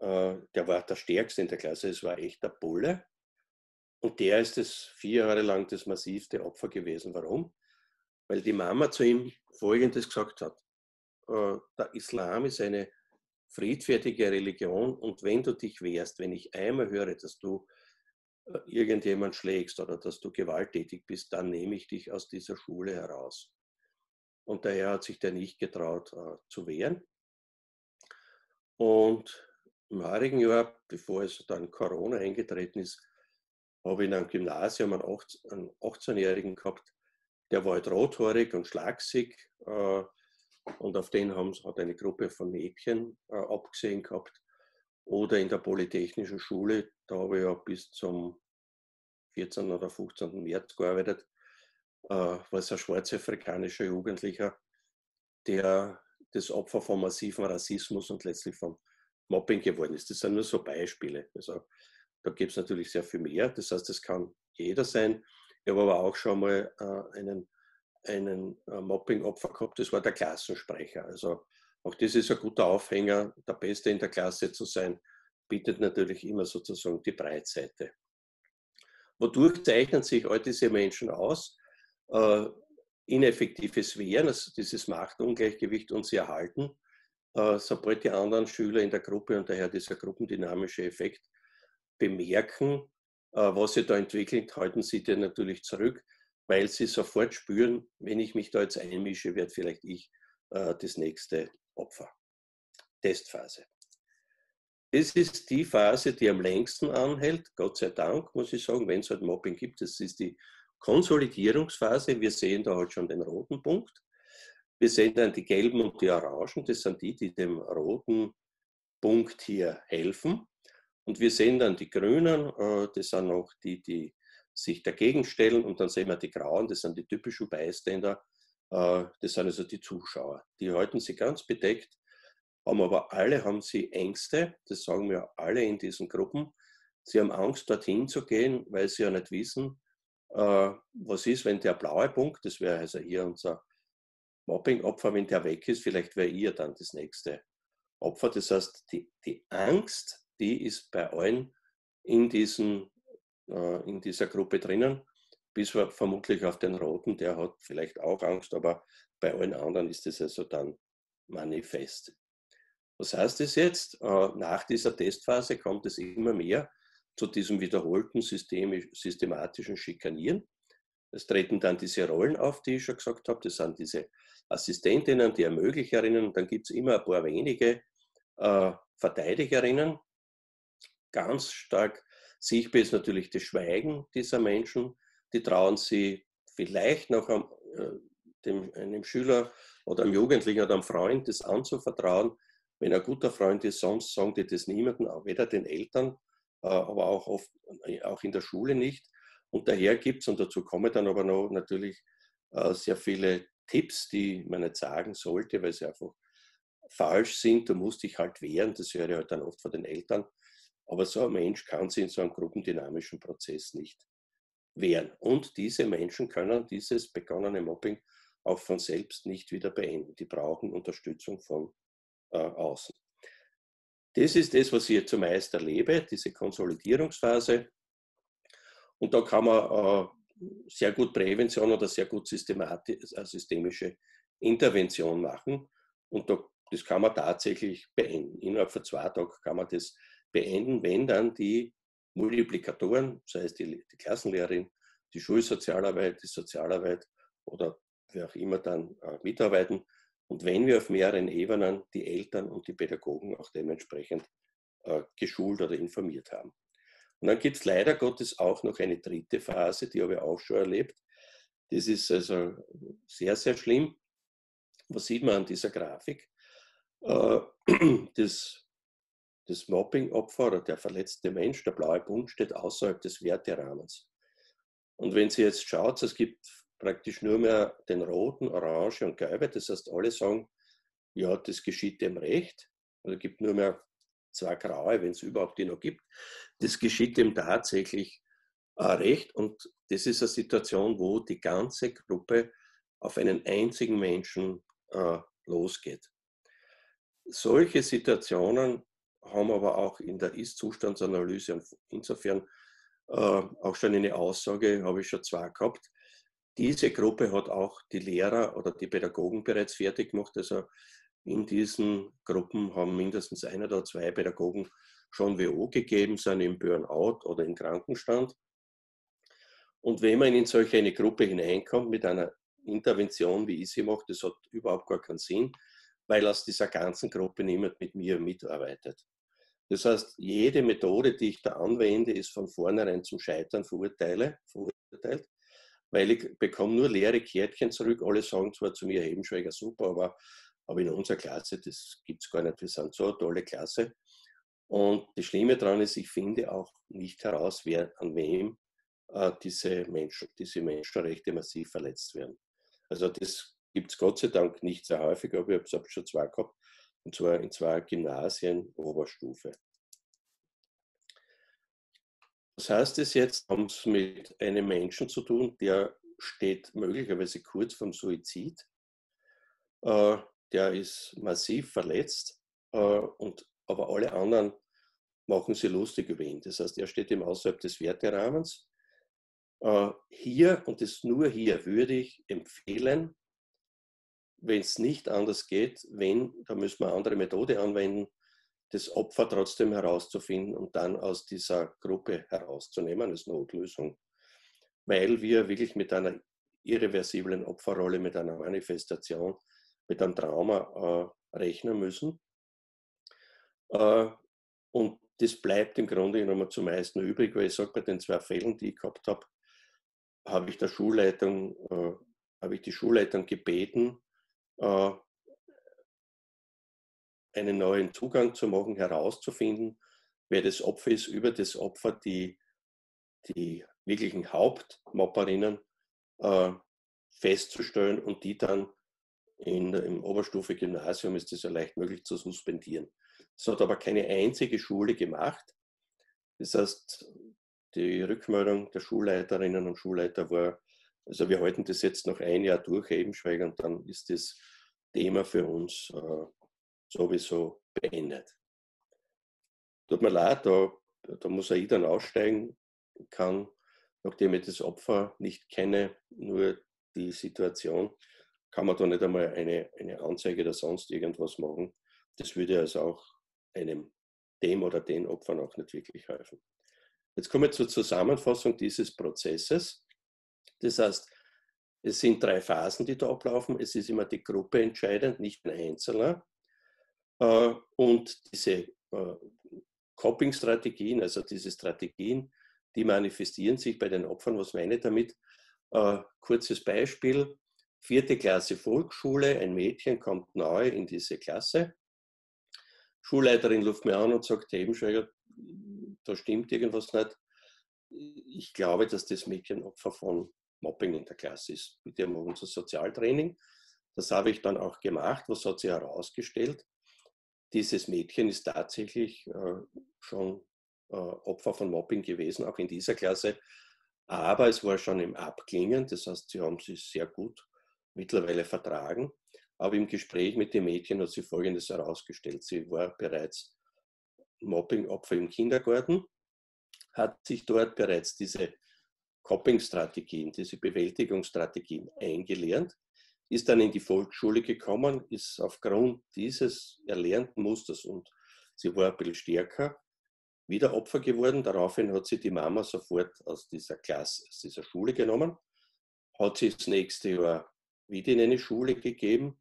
Der war der stärkste in der Klasse, es war echt der Bulle. Und der ist das 4 Jahre lang das massivste Opfer gewesen. Warum? Weil die Mama zu ihm Folgendes gesagt hat. Der Islam ist eine friedfertige Religion und wenn du dich wehrst, wenn ich einmal höre, dass du irgendjemand schlägst oder dass du gewalttätig bist, dann nehme ich dich aus dieser Schule heraus. Und daher hat sich der nicht getraut zu wehren. Und im heurigen Jahr, bevor es dann Corona eingetreten ist, habe ich in einem Gymnasium einen 18-Jährigen gehabt, der war halt rothaarig und schlaksig und auf den hat eine Gruppe von Mädchen abgesehen gehabt. Oder in der Polytechnischen Schule, da habe ich ja bis zum 14. oder 15. März gearbeitet, war es ein schwarzafrikanischer Jugendlicher, der das Opfer von massivem Rassismus und letztlich von Mobbing geworden ist. Das sind nur so Beispiele. Also da gibt es natürlich sehr viel mehr. Das heißt, das kann jeder sein. Ich habe aber auch schon mal einen Mobbing-Opfer gehabt, das war der Klassensprecher. Also auch das ist ein guter Aufhänger, der Beste in der Klasse zu sein, bietet natürlich immer sozusagen die Breitseite. Wodurch zeichnen sich all diese Menschen aus? Ineffektives Wehren, also dieses Machtungleichgewicht, und sie erhalten, sobald die anderen Schüler in der Gruppe und daher dieser gruppendynamische Effekt bemerken, was sie da entwickelt, halten sie den natürlich zurück, weil sie sofort spüren, wenn ich mich da jetzt einmische, werde vielleicht ich das nächste Opfer. Testphase. Das ist die Phase, die am längsten anhält, Gott sei Dank, muss ich sagen, wenn es halt Mobbing gibt. Das ist die Konsolidierungsphase. Wir sehen da halt schon den roten Punkt. Wir sehen dann die gelben und die orangen, das sind die, die dem roten Punkt hier helfen. Und wir sehen dann die grünen, das sind auch die, die sich dagegen stellen. Und dann sehen wir die grauen, das sind die typischen Beiständer, das sind also die Zuschauer. Die halten sie ganz bedeckt, haben alle Ängste, das sagen wir alle in diesen Gruppen. Sie haben Angst, dorthin zu gehen, weil sie ja nicht wissen, was ist, wenn der blaue Punkt, das wäre also hier unser Mobbing-Opfer, wenn der weg ist, vielleicht wäre ihr dann das nächste Opfer. Das heißt, die Angst, die ist bei allen in dieser Gruppe drinnen, bis vermutlich auf den Roten, der hat vielleicht auch Angst, aber bei allen anderen ist das also dann manifest. Was heißt das jetzt? Nach dieser Testphase kommt es immer mehr zu diesem wiederholten systematischen Schikanieren. Es treten dann diese Rollen auf, die ich schon gesagt habe. Das sind diese Assistentinnen, die Ermöglicherinnen. Und dann gibt es immer ein paar wenige Verteidigerinnen. Ganz stark sichtbar ist natürlich das Schweigen dieser Menschen. Die trauen sie vielleicht noch einem Schüler oder einem Jugendlichen oder einem Freund, das anzuvertrauen. Wenn ein guter Freund ist, sonst sagen die das niemandem, weder den Eltern, aber auch oft auch in der Schule nicht. Und daher gibt es, und dazu komme ich dann aber noch, natürlich sehr viele Tipps, die man nicht sagen sollte, weil sie einfach falsch sind. Du musst dich halt wehren, das höre ich halt dann oft von den Eltern. Aber so ein Mensch kann sich in so einem gruppendynamischen Prozess nicht wehren. Und diese Menschen können dieses begonnene Mobbing auch von selbst nicht wieder beenden. Die brauchen Unterstützung von außen. Das ist das, was ich zumeist erlebe, diese Konsolidierungsphase. Und da kann man sehr gut Prävention oder sehr gut systemische Intervention machen. Und das kann man tatsächlich beenden. Innerhalb von 2 Tagen kann man das beenden, wenn dann die Multiplikatoren, sei es die Klassenlehrerin, die Schulsozialarbeit, die Sozialarbeit oder wer auch immer dann mitarbeiten. Und wenn wir auf mehreren Ebenen die Eltern und die Pädagogen auch dementsprechend geschult oder informiert haben. Und dann gibt es leider Gottes auch noch eine dritte Phase, die habe ich auch schon erlebt. Das ist also sehr, sehr schlimm. Was sieht man an dieser Grafik? Das Mobbing-Opfer oder der verletzte Mensch, der blaue Punkt, steht außerhalb des Werterahmens. Und wenn Sie jetzt schaut, es gibt praktisch nur mehr den roten, orange und gelbe. Das heißt, alle sagen, ja, das geschieht dem recht. Also es gibt nur mehr 2 graue, wenn es überhaupt die noch gibt. Das geschieht dem tatsächlich recht. Und das ist eine Situation, wo die ganze Gruppe auf einen einzigen Menschen losgeht. Solche Situationen haben aber auch in der Ist-Zustandsanalyse und insofern auch schon eine Aussage, habe ich schon 2 gehabt. Diese Gruppe hat auch die Lehrer oder die Pädagogen bereits fertig gemacht. Also in diesen Gruppen haben mindestens 1 oder 2 Pädagogen schon WO gegeben, sind im Burnout oder im Krankenstand. Und wenn man in solch eine Gruppe hineinkommt mit einer Intervention, wie ich sie mache, das hat überhaupt gar keinen Sinn, weil aus dieser ganzen Gruppe niemand mit mir mitarbeitet. Das heißt, jede Methode, die ich da anwende, ist von vornherein zum Scheitern verurteilt. Weil ich bekomme nur leere Kärtchen zurück. Alle sagen zwar zu mir, Ebenschweiger, super, aber in unserer Klasse, das gibt es gar nicht. Wir sind so eine tolle Klasse. Und das Schlimme daran ist, ich finde auch nicht heraus, an wem diese Menschenrechte massiv verletzt werden. Also das gibt es Gott sei Dank nicht sehr häufig, aber ich habe es schon 2 gehabt, und zwar in 2 Gymnasien, Oberstufe. Was heißt es jetzt? Wir haben es mit einem Menschen zu tun, der steht möglicherweise kurz vorm Suizid. Der ist massiv verletzt, aber alle anderen machen sie lustig über ihn. Das heißt, er steht eben außerhalb des Werterahmens. Hier, und das nur hier, würde ich empfehlen, wenn es nicht anders geht, da müssen wir eine andere Methode anwenden, das Opfer trotzdem herauszufinden und dann aus dieser Gruppe herauszunehmen, als Notlösung, weil wir wirklich mit einer irreversiblen Opferrolle, mit einer Manifestation, mit einem Trauma rechnen müssen. Und das bleibt im Grunde genommen zumeist nur übrig, weil ich sage, bei den 2 Fällen, die ich gehabt habe, habe ich die Schulleitung gebeten, einen neuen Zugang zu machen, herauszufinden, wer das Opfer ist, über das Opfer die wirklichen Hauptmopperinnen festzustellen und die dann im Oberstufe-Gymnasium ist das ja leicht möglich zu suspendieren. Das hat aber keine einzige Schule gemacht. Das heißt, die Rückmeldung der Schulleiterinnen und Schulleiter war, also wir halten das jetzt noch ein Jahr durch, Ebenschweiger, und dann ist das Thema für uns sowieso beendet. Tut mir leid, da muss ich dann aussteigen, kann, nachdem ich das Opfer nicht kenne, nur die Situation, kann man da nicht einmal eine Anzeige oder sonst irgendwas machen. Das würde also auch dem oder den Opfern auch nicht wirklich helfen. Jetzt komme ich zur Zusammenfassung dieses Prozesses. Das heißt, es sind 3 Phasen, die da ablaufen. Es ist immer die Gruppe entscheidend, nicht ein Einzelner. Und diese Coping-Strategien, also diese Strategien, die manifestieren sich bei den Opfern. Was meine ich damit? Kurzes Beispiel. 4. Klasse Volksschule, ein Mädchen kommt neu in diese Klasse. Schulleiterin ruft mir an und sagt, hey Ebenschweiger, da stimmt irgendwas nicht. Ich glaube, dass das Mädchen Opfer von Mobbing in der Klasse ist. Bitte machen unser Sozialtraining. Das habe ich dann auch gemacht. Was hat sie herausgestellt? Dieses Mädchen ist tatsächlich schon Opfer von Mobbing gewesen, auch in dieser Klasse. Aber es war schon im Abklingen. Das heißt, sie haben sich sehr gut mittlerweile vertragen. Aber im Gespräch mit dem Mädchen hat sie Folgendes herausgestellt. Sie war bereits Mobbing-Opfer im Kindergarten, hat sich dort bereits diese Coping-Strategien, diese Bewältigungsstrategien eingelernt, ist dann in die Volksschule gekommen, ist aufgrund dieses erlernten Musters, und sie war ein bisschen stärker, wieder Opfer geworden. Daraufhin hat sie die Mama sofort aus dieser Klasse, aus dieser Schule genommen, hat sie das nächste Jahr wieder in eine Schule gegeben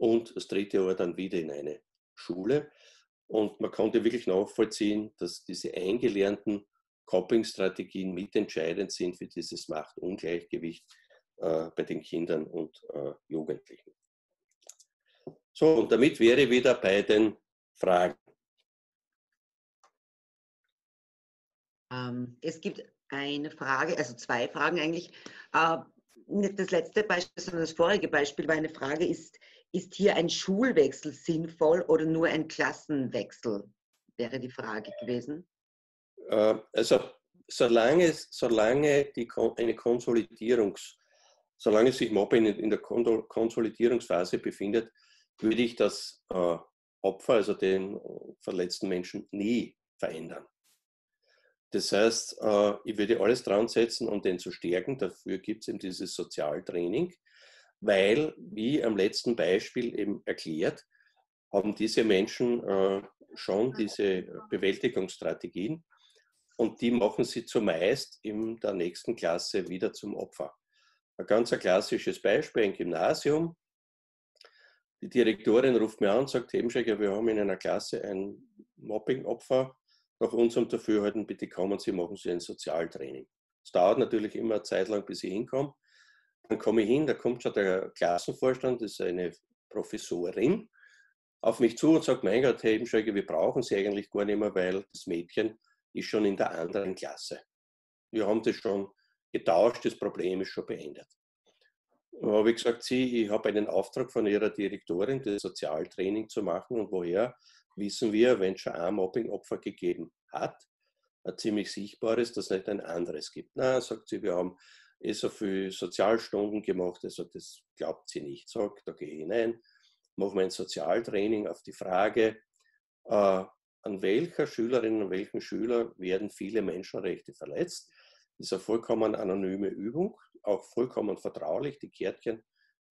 und das 3. Jahr dann wieder in eine Schule. Und man konnte wirklich nachvollziehen, dass diese eingelernten Coping-Strategien mitentscheidend sind für dieses Machtungleichgewicht bei den Kindern und Jugendlichen. So, und damit wäre ich wieder bei den Fragen. Es gibt eine Frage, also 2 Fragen eigentlich. Nicht das letzte Beispiel, sondern das vorige Beispiel war eine Frage, ist hier ein Schulwechsel sinnvoll oder nur ein Klassenwechsel, wäre die Frage gewesen? Also solange sich Mobbing in der Konsolidierungsphase befindet, würde ich das Opfer, also den verletzten Menschen, nie verändern. Das heißt, ich würde alles dran setzen, um den zu stärken. Dafür gibt es eben dieses Sozialtraining, weil, wie am letzten Beispiel eben erklärt, haben diese Menschen schon diese Bewältigungsstrategien und die machen sie zumeist in der nächsten Klasse wieder zum Opfer. Ein ganz klassisches Beispiel, ein Gymnasium. Die Direktorin ruft mir an und sagt, Ebenschweiger, wir haben in einer Klasse ein Mobbing-Opfer. Nach unserem Dafürhalten, bitte kommen Sie, machen Sie ein Sozialtraining. Es dauert natürlich immer eine Zeit lang, bis ich hinkomme. Dann komme ich hin, da kommt schon der Klassenvorstand, das ist eine Professorin, auf mich zu und sagt, mein Gott, Herr Ebenschweiger, wir brauchen Sie eigentlich gar nicht mehr, weil das Mädchen ist schon in der anderen Klasse. Wir haben das schon getauscht, das Problem ist schon beendet. Aber wie gesagt, ich habe einen Auftrag von Ihrer Direktorin, das Sozialtraining zu machen, und woher wissen wir, wenn es schon ein Mobbing-Opfer gegeben hat, ein ziemlich sichtbares, dass es nicht ein anderes gibt. Na, sagt sie, wir haben so viele Sozialstunden gemacht, also das glaubt sie nicht. Sagt, da gehe ich hinein, machen wir ein Sozialtraining auf die Frage, an welcher Schülerin, an welchen Schüler werden viele Menschenrechte verletzt. Das ist eine vollkommen anonyme Übung, auch vollkommen vertraulich. Die Kärtchen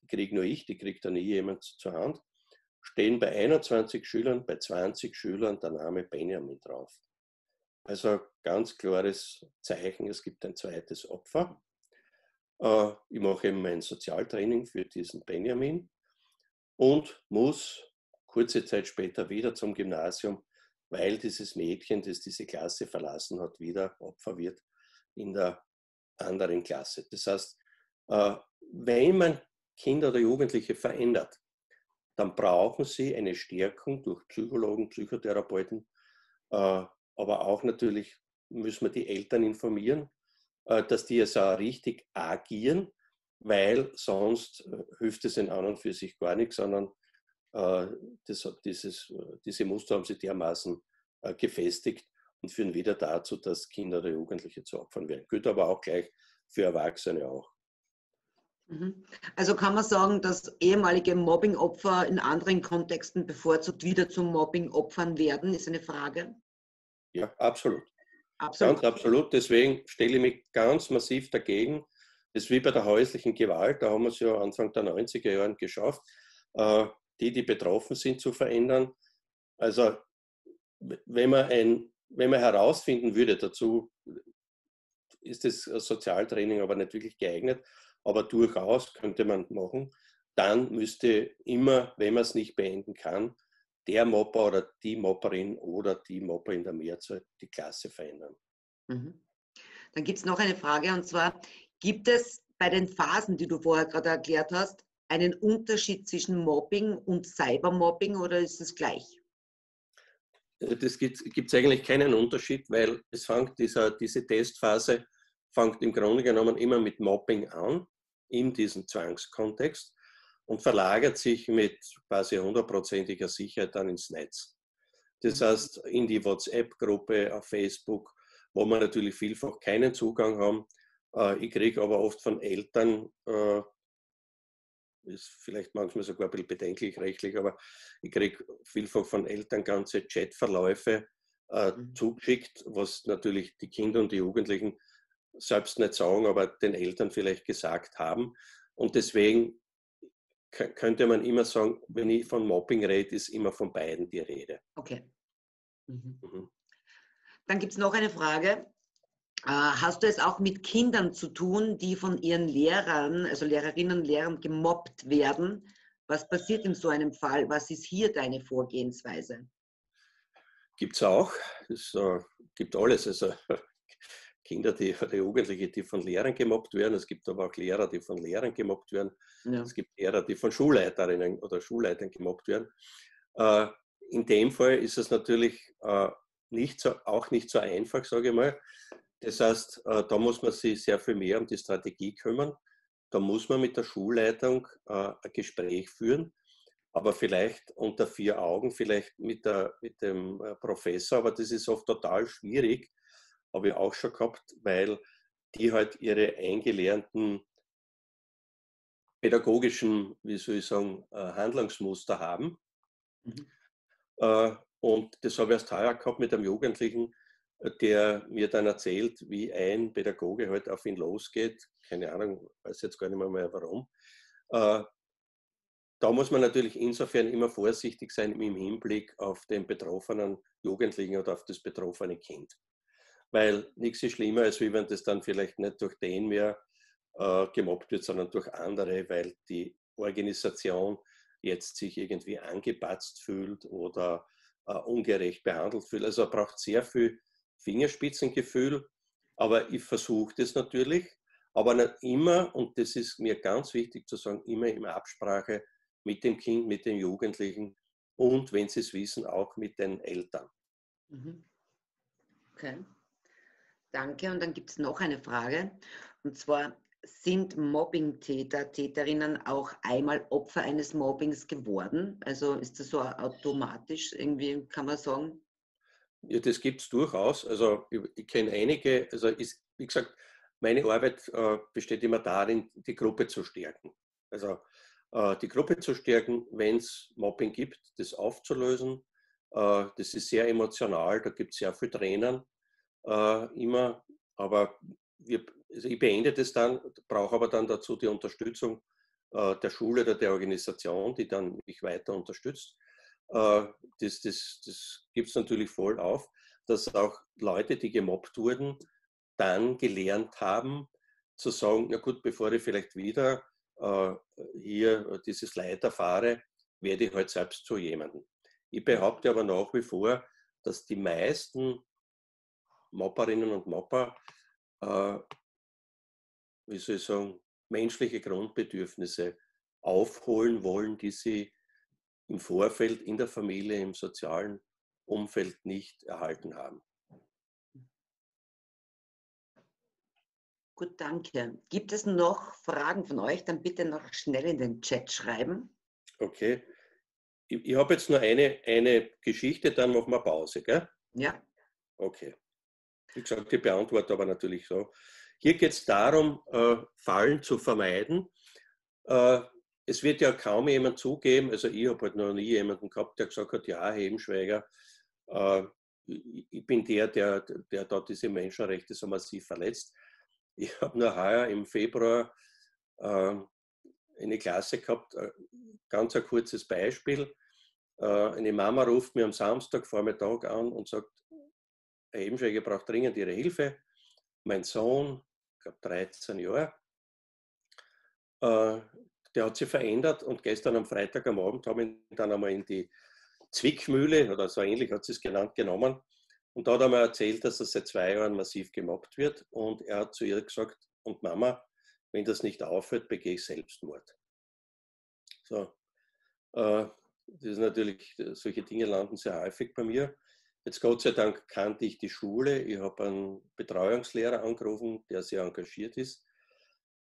kriege nur ich, die kriegt da nie jemand zur Hand. Stehen bei 21 Schülern, bei 20 Schülern der Name Benjamin drauf. Also ganz klares Zeichen, es gibt ein zweites Opfer. Ich mache eben mein Sozialtraining für diesen Benjamin und muss kurze Zeit später wieder zum Gymnasium, weil dieses Mädchen, das diese Klasse verlassen hat, wieder Opfer wird in der anderen Klasse. Das heißt, wenn man Kinder oder Jugendliche verändert, dann brauchen sie eine Stärkung durch Psychologen, Psychotherapeuten, aber auch natürlich müssen wir die Eltern informieren, dass die jetzt auch richtig agieren, weil sonst hilft es in an und für sich gar nichts, sondern diese Muster haben sich dermaßen gefestigt und führen wieder dazu, dass Kinder oder Jugendliche zu Opfern werden. Gilt aber auch gleich für Erwachsene auch. Also kann man sagen, dass ehemalige Mobbing-Opfer in anderen Kontexten bevorzugt wieder zu Mobbing-Opfern werden, ist eine Frage? Ja, absolut. Absolut. Ganz absolut. Deswegen stelle ich mich ganz massiv dagegen. Das ist wie bei der häuslichen Gewalt, da haben wir es ja Anfang der 90er Jahren geschafft, die betroffen sind, zu verändern. Also wenn man herausfinden würde, dazu ist das Sozialtraining aber nicht wirklich geeignet, aber durchaus könnte man machen, dann müsste immer, wenn man es nicht beenden kann, der Mobber oder die Mobber in der Mehrzahl die Klasse verändern. Dann gibt es noch eine Frage, und zwar, gibt es bei den Phasen, die du vorher gerade erklärt hast, einen Unterschied zwischen Mobbing und Cybermobbing oder ist es gleich? Das gibt es eigentlich keinen Unterschied, weil es fängt diese Testphase fängt im Grunde genommen immer mit Mobbing an, in diesem Zwangskontext, und verlagert sich mit quasi 100%iger Sicherheit dann ins Netz. Das heißt, in die WhatsApp-Gruppe, auf Facebook, wo wir natürlich vielfach keinen Zugang haben. Ich kriege aber oft von Eltern, ist vielleicht manchmal sogar ein bisschen bedenklich rechtlich, aber ich kriege vielfach von Eltern ganze Chatverläufe zugeschickt, was natürlich die Kinder und die Jugendlichen selbst nicht sagen, aber den Eltern vielleicht gesagt haben. Und deswegen könnte man immer sagen, wenn ich von Mobbing rede, ist immer von beiden die Rede. Okay. Dann gibt es noch eine Frage. Hast du es auch mit Kindern zu tun, die von ihren Lehrern, also Lehrerinnen und Lehrern, gemobbt werden? Was passiert in so einem Fall? Was ist hier deine Vorgehensweise? Gibt es auch. Es gibt alles. Also Kinder oder Jugendliche, die von Lehrern gemobbt werden. Es gibt aber auch Lehrer, die von Lehrern gemobbt werden. Ja. Es gibt Lehrer, die von Schulleiterinnen oder Schulleitern gemobbt werden. In dem Fall ist es natürlich auch nicht so einfach, sage ich mal. Das heißt, da muss man sich sehr viel mehr um die Strategie kümmern. Da muss man mit der Schulleitung ein Gespräch führen, aber vielleicht unter vier Augen, vielleicht mit dem Professor. Aber das ist oft total schwierig, habe ich auch schon gehabt, weil die halt ihre eingelernten pädagogischen, wie soll ich sagen, Handlungsmuster haben. Und das habe ich erst heuer gehabt mit einem Jugendlichen, der mir dann erzählt, wie ein Pädagoge halt auf ihn losgeht. Keine Ahnung, weiß jetzt gar nicht mehr warum. Da muss man natürlich insofern immer vorsichtig sein im Hinblick auf den betroffenen Jugendlichen oder auf das betroffene Kind. Weil nichts ist schlimmer, als wenn das dann vielleicht nicht durch den mehr gemobbt wird, sondern durch andere, weil die Organisation jetzt sich irgendwie angepatzt fühlt oder ungerecht behandelt fühlt. Also braucht sehr viel Fingerspitzengefühl, aber ich versuche das natürlich, aber nicht immer, und das ist mir ganz wichtig zu sagen, immer in Absprache mit dem Kind, mit dem Jugendlichen und, wenn sie es wissen, auch mit den Eltern. Okay. Danke. Und dann gibt es noch eine Frage, und zwar, sind Mobbing-Täter, Täterinnen auch einmal Opfer eines Mobbings geworden? Also ist das so automatisch, irgendwie kann man sagen? Ja, das gibt es durchaus. Also ich kenne einige, also ist, wie gesagt, meine Arbeit besteht immer darin, die Gruppe zu stärken. Also die Gruppe zu stärken, wenn es Mobbing gibt, das aufzulösen. Das ist sehr emotional, da gibt es sehr viel Tränen immer, aber ich beende das dann, brauche aber dann dazu die Unterstützung der Schule oder der Organisation, die dann mich weiter unterstützt. Das gibt es natürlich voll auf, dass auch Leute, die gemobbt wurden, dann gelernt haben, zu sagen, na gut, bevor ich vielleicht wieder hier dieses Leid erfahre, werde ich halt selbst zu jemandem. Ich behaupte aber nach wie vor, dass die meisten Mobberinnen und Mobber wie soll ich sagen, menschliche Grundbedürfnisse aufholen wollen, die sie im Vorfeld, in der Familie, im sozialen Umfeld nicht erhalten haben. Gut, danke. Gibt es noch Fragen von euch? Dann bitte noch schnell in den Chat schreiben. Okay. Ich habe jetzt nur eine Geschichte, dann machen wir Pause, gell? Ja. Okay. Wie gesagt, ich beantworte aber natürlich so. Hier geht es darum, Fallen zu vermeiden. Es wird ja kaum jemand zugeben, also ich habe halt noch nie jemanden gehabt, der gesagt hat, ja, Ebenschweiger, ich bin der da diese Menschenrechte so massiv verletzt. Ich habe nur heuer im Februar eine Klasse gehabt, ganz ein kurzes Beispiel. Eine Mama ruft mir am Samstagvormittag an und sagt, Herr Ebenschweiger braucht dringend Ihre Hilfe. Mein Sohn, ich glaube 13 Jahre, der hat sich verändert und gestern am Freitag am Abend haben ihn dann einmal in die Zwickmühle oder so ähnlich hat sie es genannt, genommen. Und da hat er mir erzählt, dass er seit 2 Jahren massiv gemobbt wird und er hat zu ihr gesagt, und Mama, wenn das nicht aufhört, begehe ich Selbstmord. So, das ist natürlich, solche Dinge landen sehr häufig bei mir. Jetzt Gott sei Dank kannte ich die Schule, ich habe einen Betreuungslehrer angerufen, der sehr engagiert ist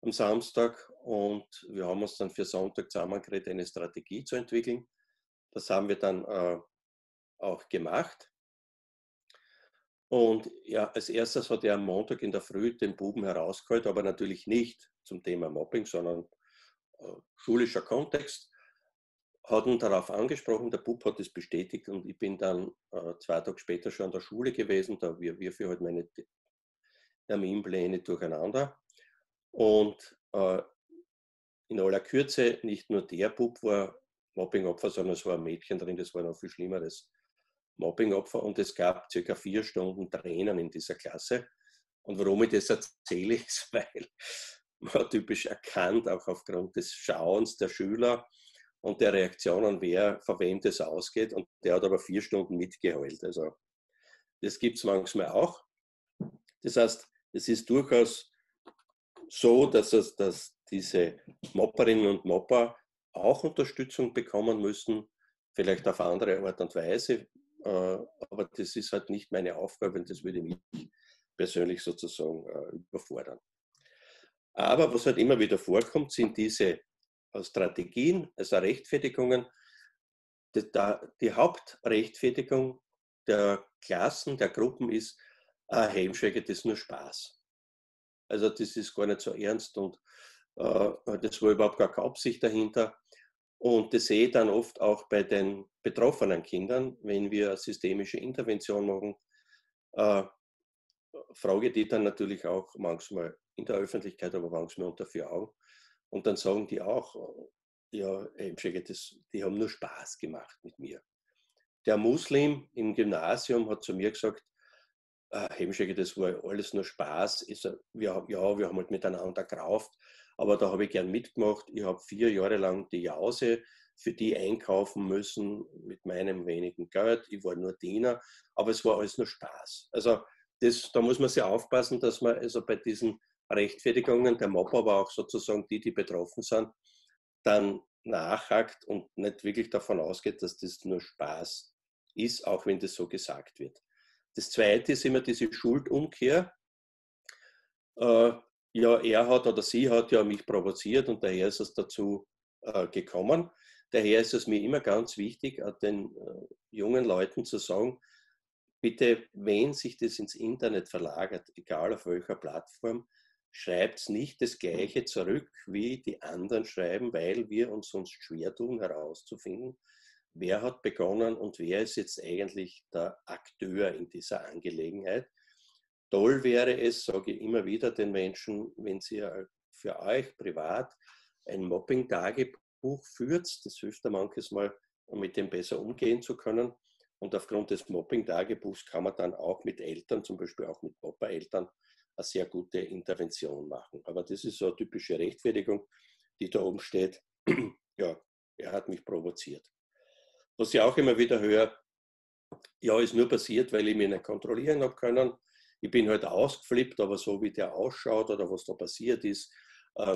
am Samstag und wir haben uns dann für Sonntag zusammengeredet, eine Strategie zu entwickeln. Das haben wir dann auch gemacht. Und ja, als erstes hat er am Montag in der Früh den Buben herausgeholt, aber natürlich nicht zum Thema Mobbing, sondern schulischer Kontext, hat ihn darauf angesprochen, der Bub hat es bestätigt und ich bin dann 2 Tage später schon an der Schule gewesen, da wirf ich halt meine Terminpläne durcheinander. Und in aller Kürze, nicht nur der Bub war Mobbingopfer, sondern es war ein Mädchen drin, das war noch viel Schlimmeres. Mobbingopfer und es gab ca. 4 Stunden Tränen in dieser Klasse. Und warum ich das erzähle, ist, weil man typisch erkannt, auch aufgrund des Schauens der Schüler und der Reaktionen, wer von wem das ausgeht. Und der hat aber 4 Stunden mitgeheult. Also das gibt es manchmal auch. Das heißt, es ist durchaus so, dass diese Mopperinnen und Mopper auch Unterstützung bekommen müssen, vielleicht auf andere Art und Weise. Aber das ist halt nicht meine Aufgabe und das würde mich persönlich sozusagen überfordern. Aber was halt immer wieder vorkommt, sind diese Strategien, also Rechtfertigungen. Die Hauptrechtfertigung der Klassen, der Gruppen ist, Ebenschweiger, das ist nur Spaß. Also das ist gar nicht so ernst und das war überhaupt gar keine Absicht dahinter. Und das sehe ich dann oft auch bei den betroffenen Kindern, wenn wir systemische Intervention machen. Frage die dann natürlich auch manchmal in der Öffentlichkeit, aber manchmal unter 4 Augen. Und dann sagen die auch, ja, die haben nur Spaß gemacht mit mir. Der Muslim im Gymnasium hat zu mir gesagt, Ebenschweiger, das war alles nur Spaß. Wir haben halt miteinander gerauft, aber da habe ich gern mitgemacht. Ich habe 4 Jahre lang die Jause für die einkaufen müssen mit meinem wenigen Geld. Ich war nur Diener, aber es war alles nur Spaß. Also da muss man sehr aufpassen, dass man also bei diesen Rechtfertigungen der Mobber, aber auch sozusagen die betroffen sind, dann nachhakt und nicht wirklich davon ausgeht, dass das nur Spaß ist, auch wenn das so gesagt wird. Das Zweite ist immer diese Schuldumkehr. Ja, er hat oder sie hat ja mich provoziert und daher ist es dazu gekommen. Daher ist es mir immer ganz wichtig, den jungen Leuten zu sagen, bitte, wenn sich das ins Internet verlagert, egal auf welcher Plattform, schreibt nicht das Gleiche zurück, wie die anderen schreiben, weil wir uns sonst schwer tun, herauszufinden, wer hat begonnen und wer ist jetzt eigentlich der Akteur in dieser Angelegenheit. Toll wäre es, sage ich immer wieder den Menschen, wenn sie für euch privat ein Mobbing-Tagebuch führt, das hilft ja manches Mal, um mit dem besser umgehen zu können. Und aufgrund des Mobbing-Tagebuchs kann man dann auch mit Eltern, zum Beispiel auch mit Mobbereltern, eine sehr gute Intervention machen. Aber das ist so eine typische Rechtfertigung, die da oben steht. Ja, er hat mich provoziert. Was ich auch immer wieder höre, ja, ist nur passiert, weil ich mich nicht kontrollieren habe können. Ich bin halt ausgeflippt, aber so wie der ausschaut oder was da passiert ist,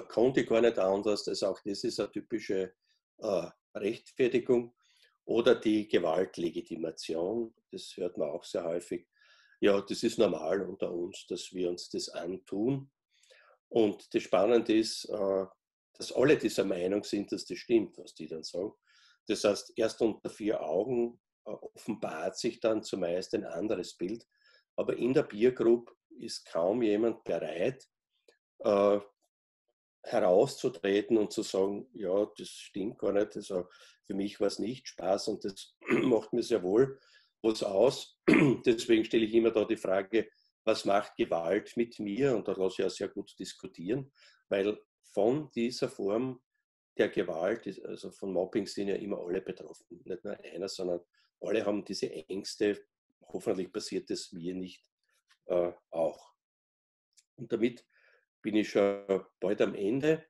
konnte ich gar nicht anders. Also auch das ist eine typische Rechtfertigung. Oder die Gewaltlegitimation, das hört man auch sehr häufig. Ja, das ist normal unter uns, dass wir uns das antun. Und das Spannende ist, dass alle dieser Meinung sind, dass das stimmt, was die dann sagen. Das heißt, erst unter vier Augen offenbart sich dann zumeist ein anderes Bild. Aber in der Peer Group ist kaum jemand bereit, herauszutreten und zu sagen, ja, das stimmt gar nicht, also für mich war es nicht Spaß und das macht mir sehr wohl was aus. Deswegen stelle ich immer da die Frage, was macht Gewalt mit mir? Und da lasse ich ja sehr gut diskutieren, weil von dieser Form der Gewalt, also von Mobbing, sind ja immer alle betroffen. Nicht nur einer, sondern alle haben diese Ängste, hoffentlich passiert es mir nicht auch. Und damit bin ich schon bald am Ende.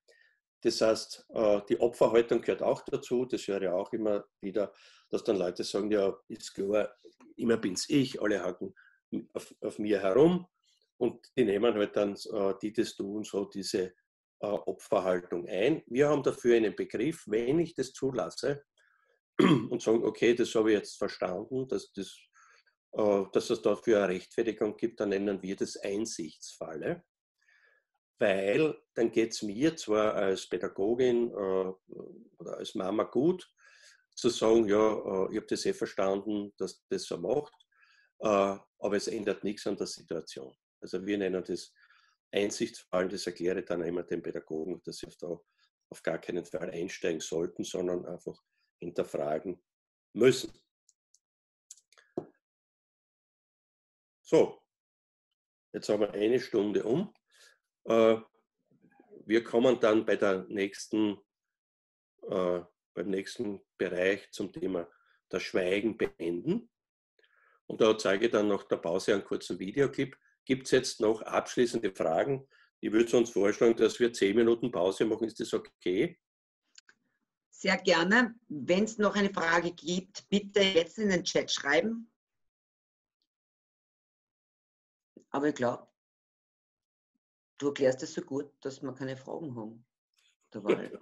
Das heißt, die Opferhaltung gehört auch dazu. Das höre ich auch immer wieder, dass dann Leute sagen, ja, ist klar, immer bin's ich, alle hacken auf mir herum. Und die nehmen halt dann, die das tun, so diese Opferhaltung ein. Wir haben dafür einen Begriff, wenn ich das zulasse und sagen, okay, das habe ich jetzt verstanden, dass es dafür eine Rechtfertigung gibt, dann nennen wir das Einsichtsfalle. Weil dann geht es mir zwar als Pädagogin oder als Mama gut, zu sagen, ja, ich habe das eh verstanden, dass das so macht, aber es ändert nichts an der Situation. Also wir nennen das Einsichtsfallen, das erkläre ich dann immer den Pädagogen, dass sie auf gar keinen Fall einsteigen sollten, sondern einfach hinterfragen müssen. So, jetzt haben wir eine Stunde um. Wir kommen dann beim nächsten Bereich zum Thema das Schweigen beenden. Und da zeige ich dann nach der Pause einen kurzen Videoclip. Gibt es jetzt noch abschließende Fragen? Ich würde sonst vorschlagen, dass wir 10 Minuten Pause machen. Ist das okay? Sehr gerne. Wenn es noch eine Frage gibt, bitte jetzt in den Chat schreiben. Aber ich glaube, du erklärst es so gut, dass wir keine Fragen haben.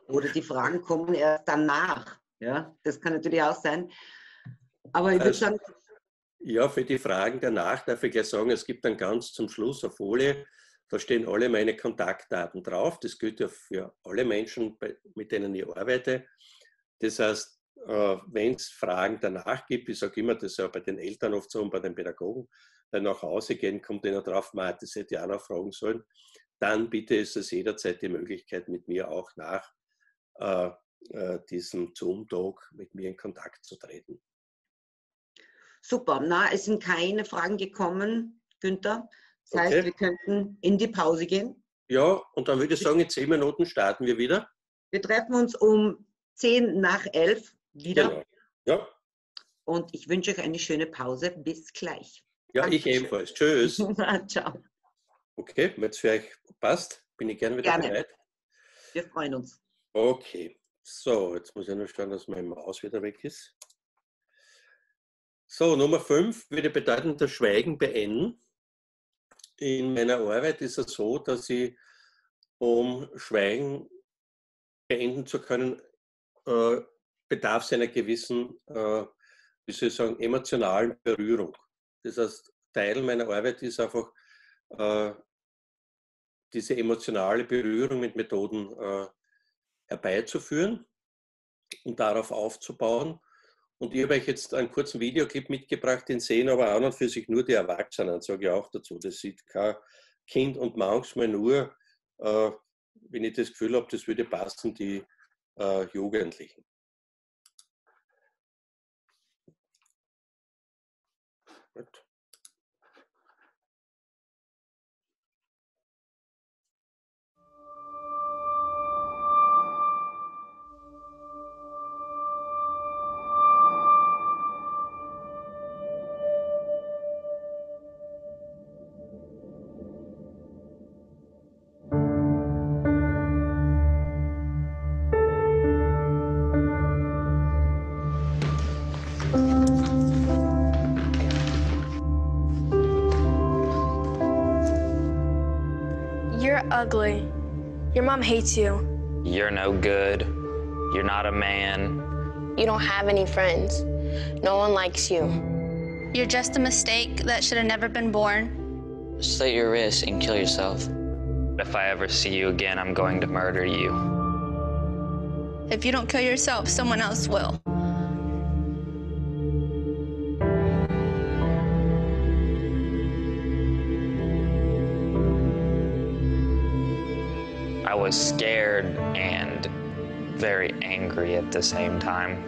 Oder die Fragen kommen erst danach. Ja, das kann natürlich auch sein. Aber ich würde sagen... Ja, für die Fragen danach darf ich gleich sagen, es gibt dann ganz zum Schluss eine Folie, da stehen alle meine Kontaktdaten drauf. Das gilt ja für alle Menschen, mit denen ich arbeite. Das heißt, wenn es Fragen danach gibt, ich sage immer, das ist ja bei den Eltern oft so und bei den Pädagogen, dann nach Hause gehen, kommt ihnen drauf, man hätte sie ja auch noch fragen sollen. Dann bitte ist es jederzeit die Möglichkeit, mit mir auch nach diesem Zoom-Talk mit mir in Kontakt zu treten. Super, na, es sind keine Fragen gekommen, Günther. Das heißt, wir könnten in die Pause gehen. Ja, und dann würde ich sagen, in 10 Minuten starten wir wieder. Wir treffen uns um 10 nach 11 wieder. Genau. Ja. Und ich wünsche euch eine schöne Pause. Bis gleich. Ja, danke, ich ebenfalls. Tschüss. Ciao. Okay, wenn es für euch passt, bin ich gerne wieder bereit. Wir freuen uns. Okay, so, jetzt muss ich nur schauen, dass meine Maus wieder weg ist. So, Nummer 5 würde bedeuten, das Schweigen beenden. In meiner Arbeit ist es so, dass ich, um Schweigen beenden zu können, bedarf es einer gewissen, wie soll ich sagen, emotionalen Berührung. Das heißt, Teil meiner Arbeit ist einfach, diese emotionale Berührung mit Methoden herbeizuführen und darauf aufzubauen. Und ich habe euch jetzt einen kurzen Videoclip mitgebracht, den sehen aber an und für sich nur die Erwachsenen, sage ich auch dazu. Das sieht kein Kind und manchmal nur, wenn ich das Gefühl habe, das würde passen, die Jugendlichen. Gut. Ugly. Your mom hates you. You're no good. You're not a man. You don't have any friends. No one likes you. You're just a mistake that should have never been born. Slit your wrists and kill yourself. If I ever see you again, I'm going to murder you. If you don't kill yourself, someone else will. I was scared and very angry at the same time.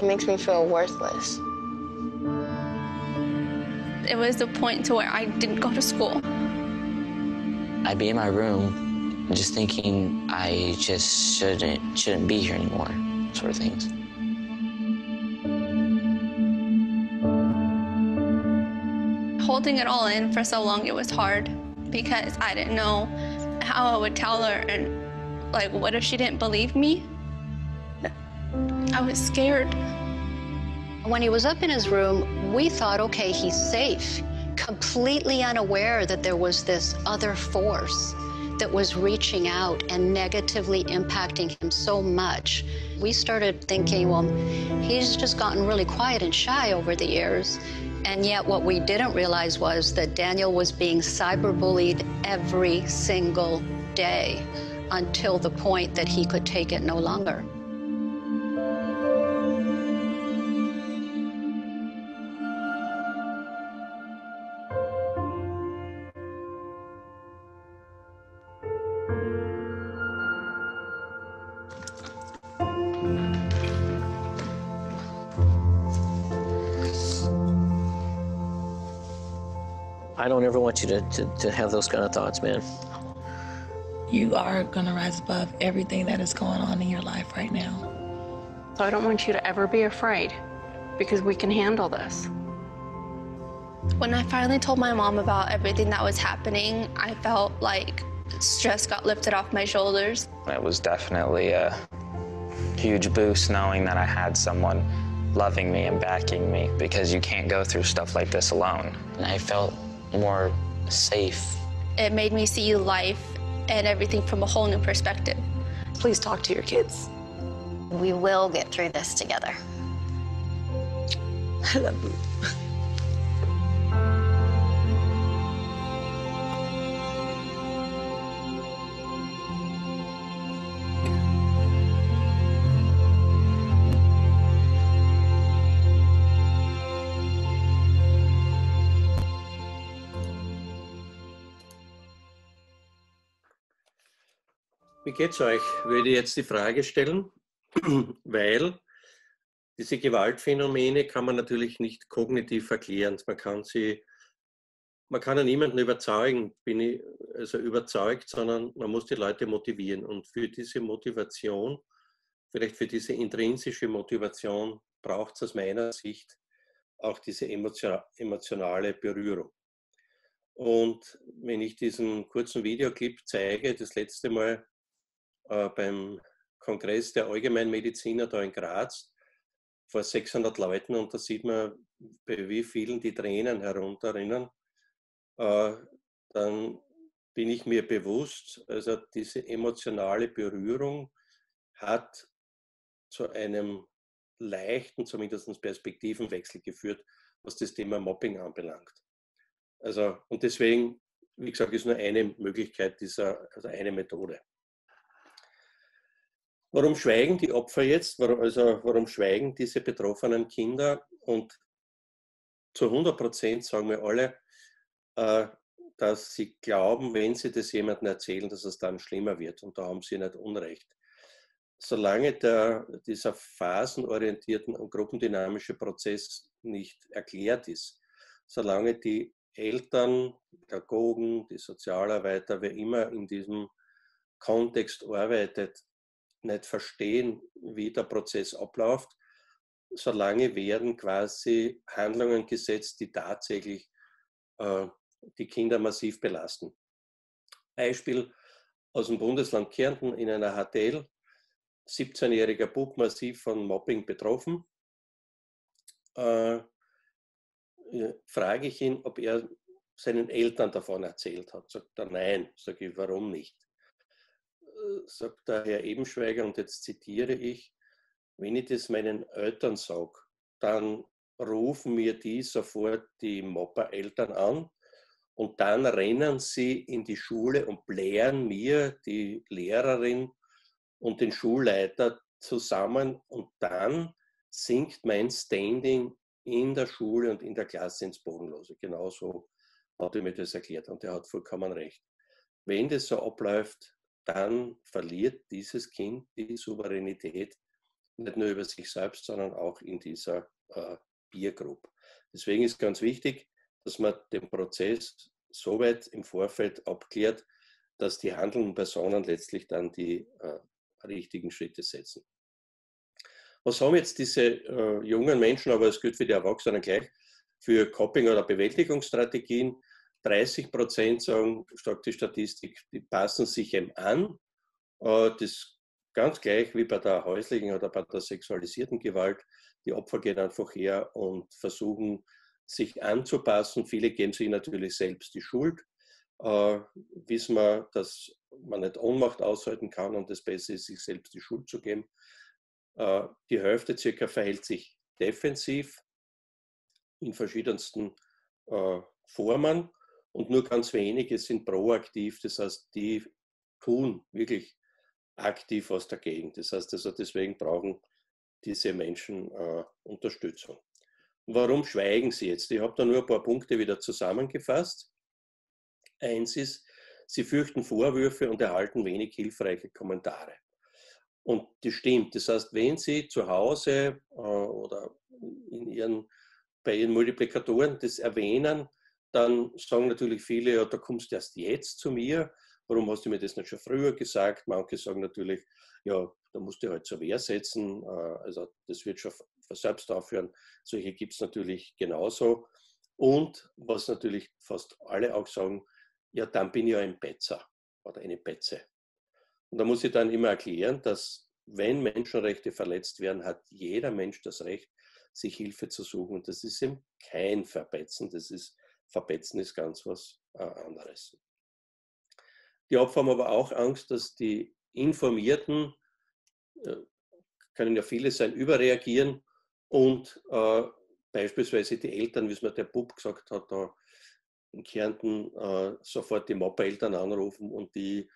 It makes me feel worthless. It was the point to where I didn't go to school. I'd be in my room just thinking I just shouldn't be here anymore, sort of things. Holding it all in for so long, it was hard because I didn't know how I would tell her, and like, what if she didn't believe me? I was scared. When he was up in his room, we thought, okay, he's safe, completely unaware that there was this other force that was reaching out and negatively impacting him so much. We started thinking, well, he's just gotten really quiet and shy over the years. And yet what we didn't realize was that Daniel was being cyberbullied every single day until the point that he could take it no longer. I don't ever want you to have those kind of thoughts, man. You are gonna rise above everything that is going on in your life right now. So I don't want you to ever be afraid, because we can handle this. When I finally told my mom about everything that was happening, I felt like stress got lifted off my shoulders. It was definitely a huge boost knowing that I had someone loving me and backing me, because you can't go through stuff like this alone. And I felt more safe. It made me see life and everything from a whole new perspective. Please talk to your kids. We will get through this together. I love you. Wie geht's euch, würde ich jetzt die Frage stellen, weil diese Gewaltphänomene kann man natürlich nicht kognitiv erklären. Man kann ja niemanden überzeugen, sondern man muss die Leute motivieren. Und für diese Motivation, vielleicht für diese intrinsische Motivation, braucht es aus meiner Sicht auch diese emotionale Berührung. Und wenn ich diesen kurzen Videoclip zeige, das letzte Mal beim Kongress der Allgemeinmediziner da in Graz vor 600 Leuten, und da sieht man, bei wie vielen die Tränen herunterrinnen, dann bin ich mir bewusst, also diese emotionale Berührung hat zu einem leichten, zumindest Perspektivenwechsel geführt, was das Thema Mobbing anbelangt. Also, und deswegen, wie gesagt, ist nur eine Möglichkeit, also eine Methode. Warum schweigen die Opfer jetzt? Warum schweigen diese betroffenen Kinder? Und zu 100% sagen wir alle, dass sie glauben, wenn sie das jemandem erzählen, dass es dann schlimmer wird. Und da haben sie nicht Unrecht. Solange dieser phasenorientierten und gruppendynamische Prozess nicht erklärt ist, solange die Eltern, Pädagogen, die Sozialarbeiter, wer immer in diesem Kontext arbeitet, nicht verstehen, wie der Prozess abläuft, solange werden quasi Handlungen gesetzt, die tatsächlich die Kinder massiv belasten. Beispiel aus dem Bundesland Kärnten in einer HTL, 17-jähriger Bub, massiv von Mobbing betroffen. Frage ich ihn, ob er seinen Eltern davon erzählt hat. Sagt er, nein. Sage ich, warum nicht? Sagt der Herr Ebenschweiger, und jetzt zitiere ich, Wenn ich das meinen Eltern sage, dann rufen mir die sofort die Mobber-Eltern an und dann rennen sie in die Schule und blären mir die Lehrerin und den Schulleiter zusammen und dann sinkt mein Standing in der Schule und in der Klasse ins Bodenlose. Genauso hat er mir das erklärt und er hat vollkommen recht. Wenn das so abläuft, dann verliert dieses Kind die Souveränität nicht nur über sich selbst, sondern auch in dieser Peer Group. Deswegen ist ganz wichtig, dass man den Prozess soweit im Vorfeld abklärt, dass die handelnden Personen letztlich dann die richtigen Schritte setzen. Was haben jetzt diese jungen Menschen, aber es gilt für die Erwachsenen gleich, für Coping- oder Bewältigungsstrategien? 30% sagen, sagt die Statistik, die passen sich eben an. Das ganz gleich wie bei der häuslichen oder bei der sexualisierten Gewalt. Die Opfer gehen einfach her und versuchen, sich anzupassen. Viele geben sich natürlich selbst die Schuld. Wissen wir, dass man nicht Ohnmacht aushalten kann und das Beste ist, sich selbst die Schuld zu geben. Die Hälfte circa verhält sich defensiv in verschiedensten Formen und nur ganz wenige sind proaktiv, das heißt, die tun wirklich aktiv was dagegen. Das heißt, also deswegen brauchen diese Menschen Unterstützung. Warum schweigen sie jetzt? Ich habe da nur ein paar Punkte wieder zusammengefasst. Eins ist, sie fürchten Vorwürfe und erhalten wenig hilfreiche Kommentare. Und das stimmt. Das heißt, wenn Sie zu Hause oder bei Ihren Multiplikatoren das erwähnen, dann sagen natürlich viele, ja, da kommst du erst jetzt zu mir. Warum hast du mir das nicht schon früher gesagt? Manche sagen natürlich, ja, da musst du halt zur Wehr setzen. Also das wird schon von selbst aufhören. Solche gibt es natürlich genauso. Und was natürlich fast alle auch sagen, ja, dann bin ich ja ein Betzer oder eine Betze. Und da muss ich dann immer erklären, dass wenn Menschenrechte verletzt werden, hat jeder Mensch das Recht, sich Hilfe zu suchen. Und das ist eben kein Verbetzen. Verbetzen ist ganz was anderes. Die Opfer haben aber auch Angst, dass die Informierten, können ja viele sein, überreagieren und beispielsweise die Eltern, wie es mir der Bub gesagt hat, da in Kärnten sofort die Mobbereltern anrufen und die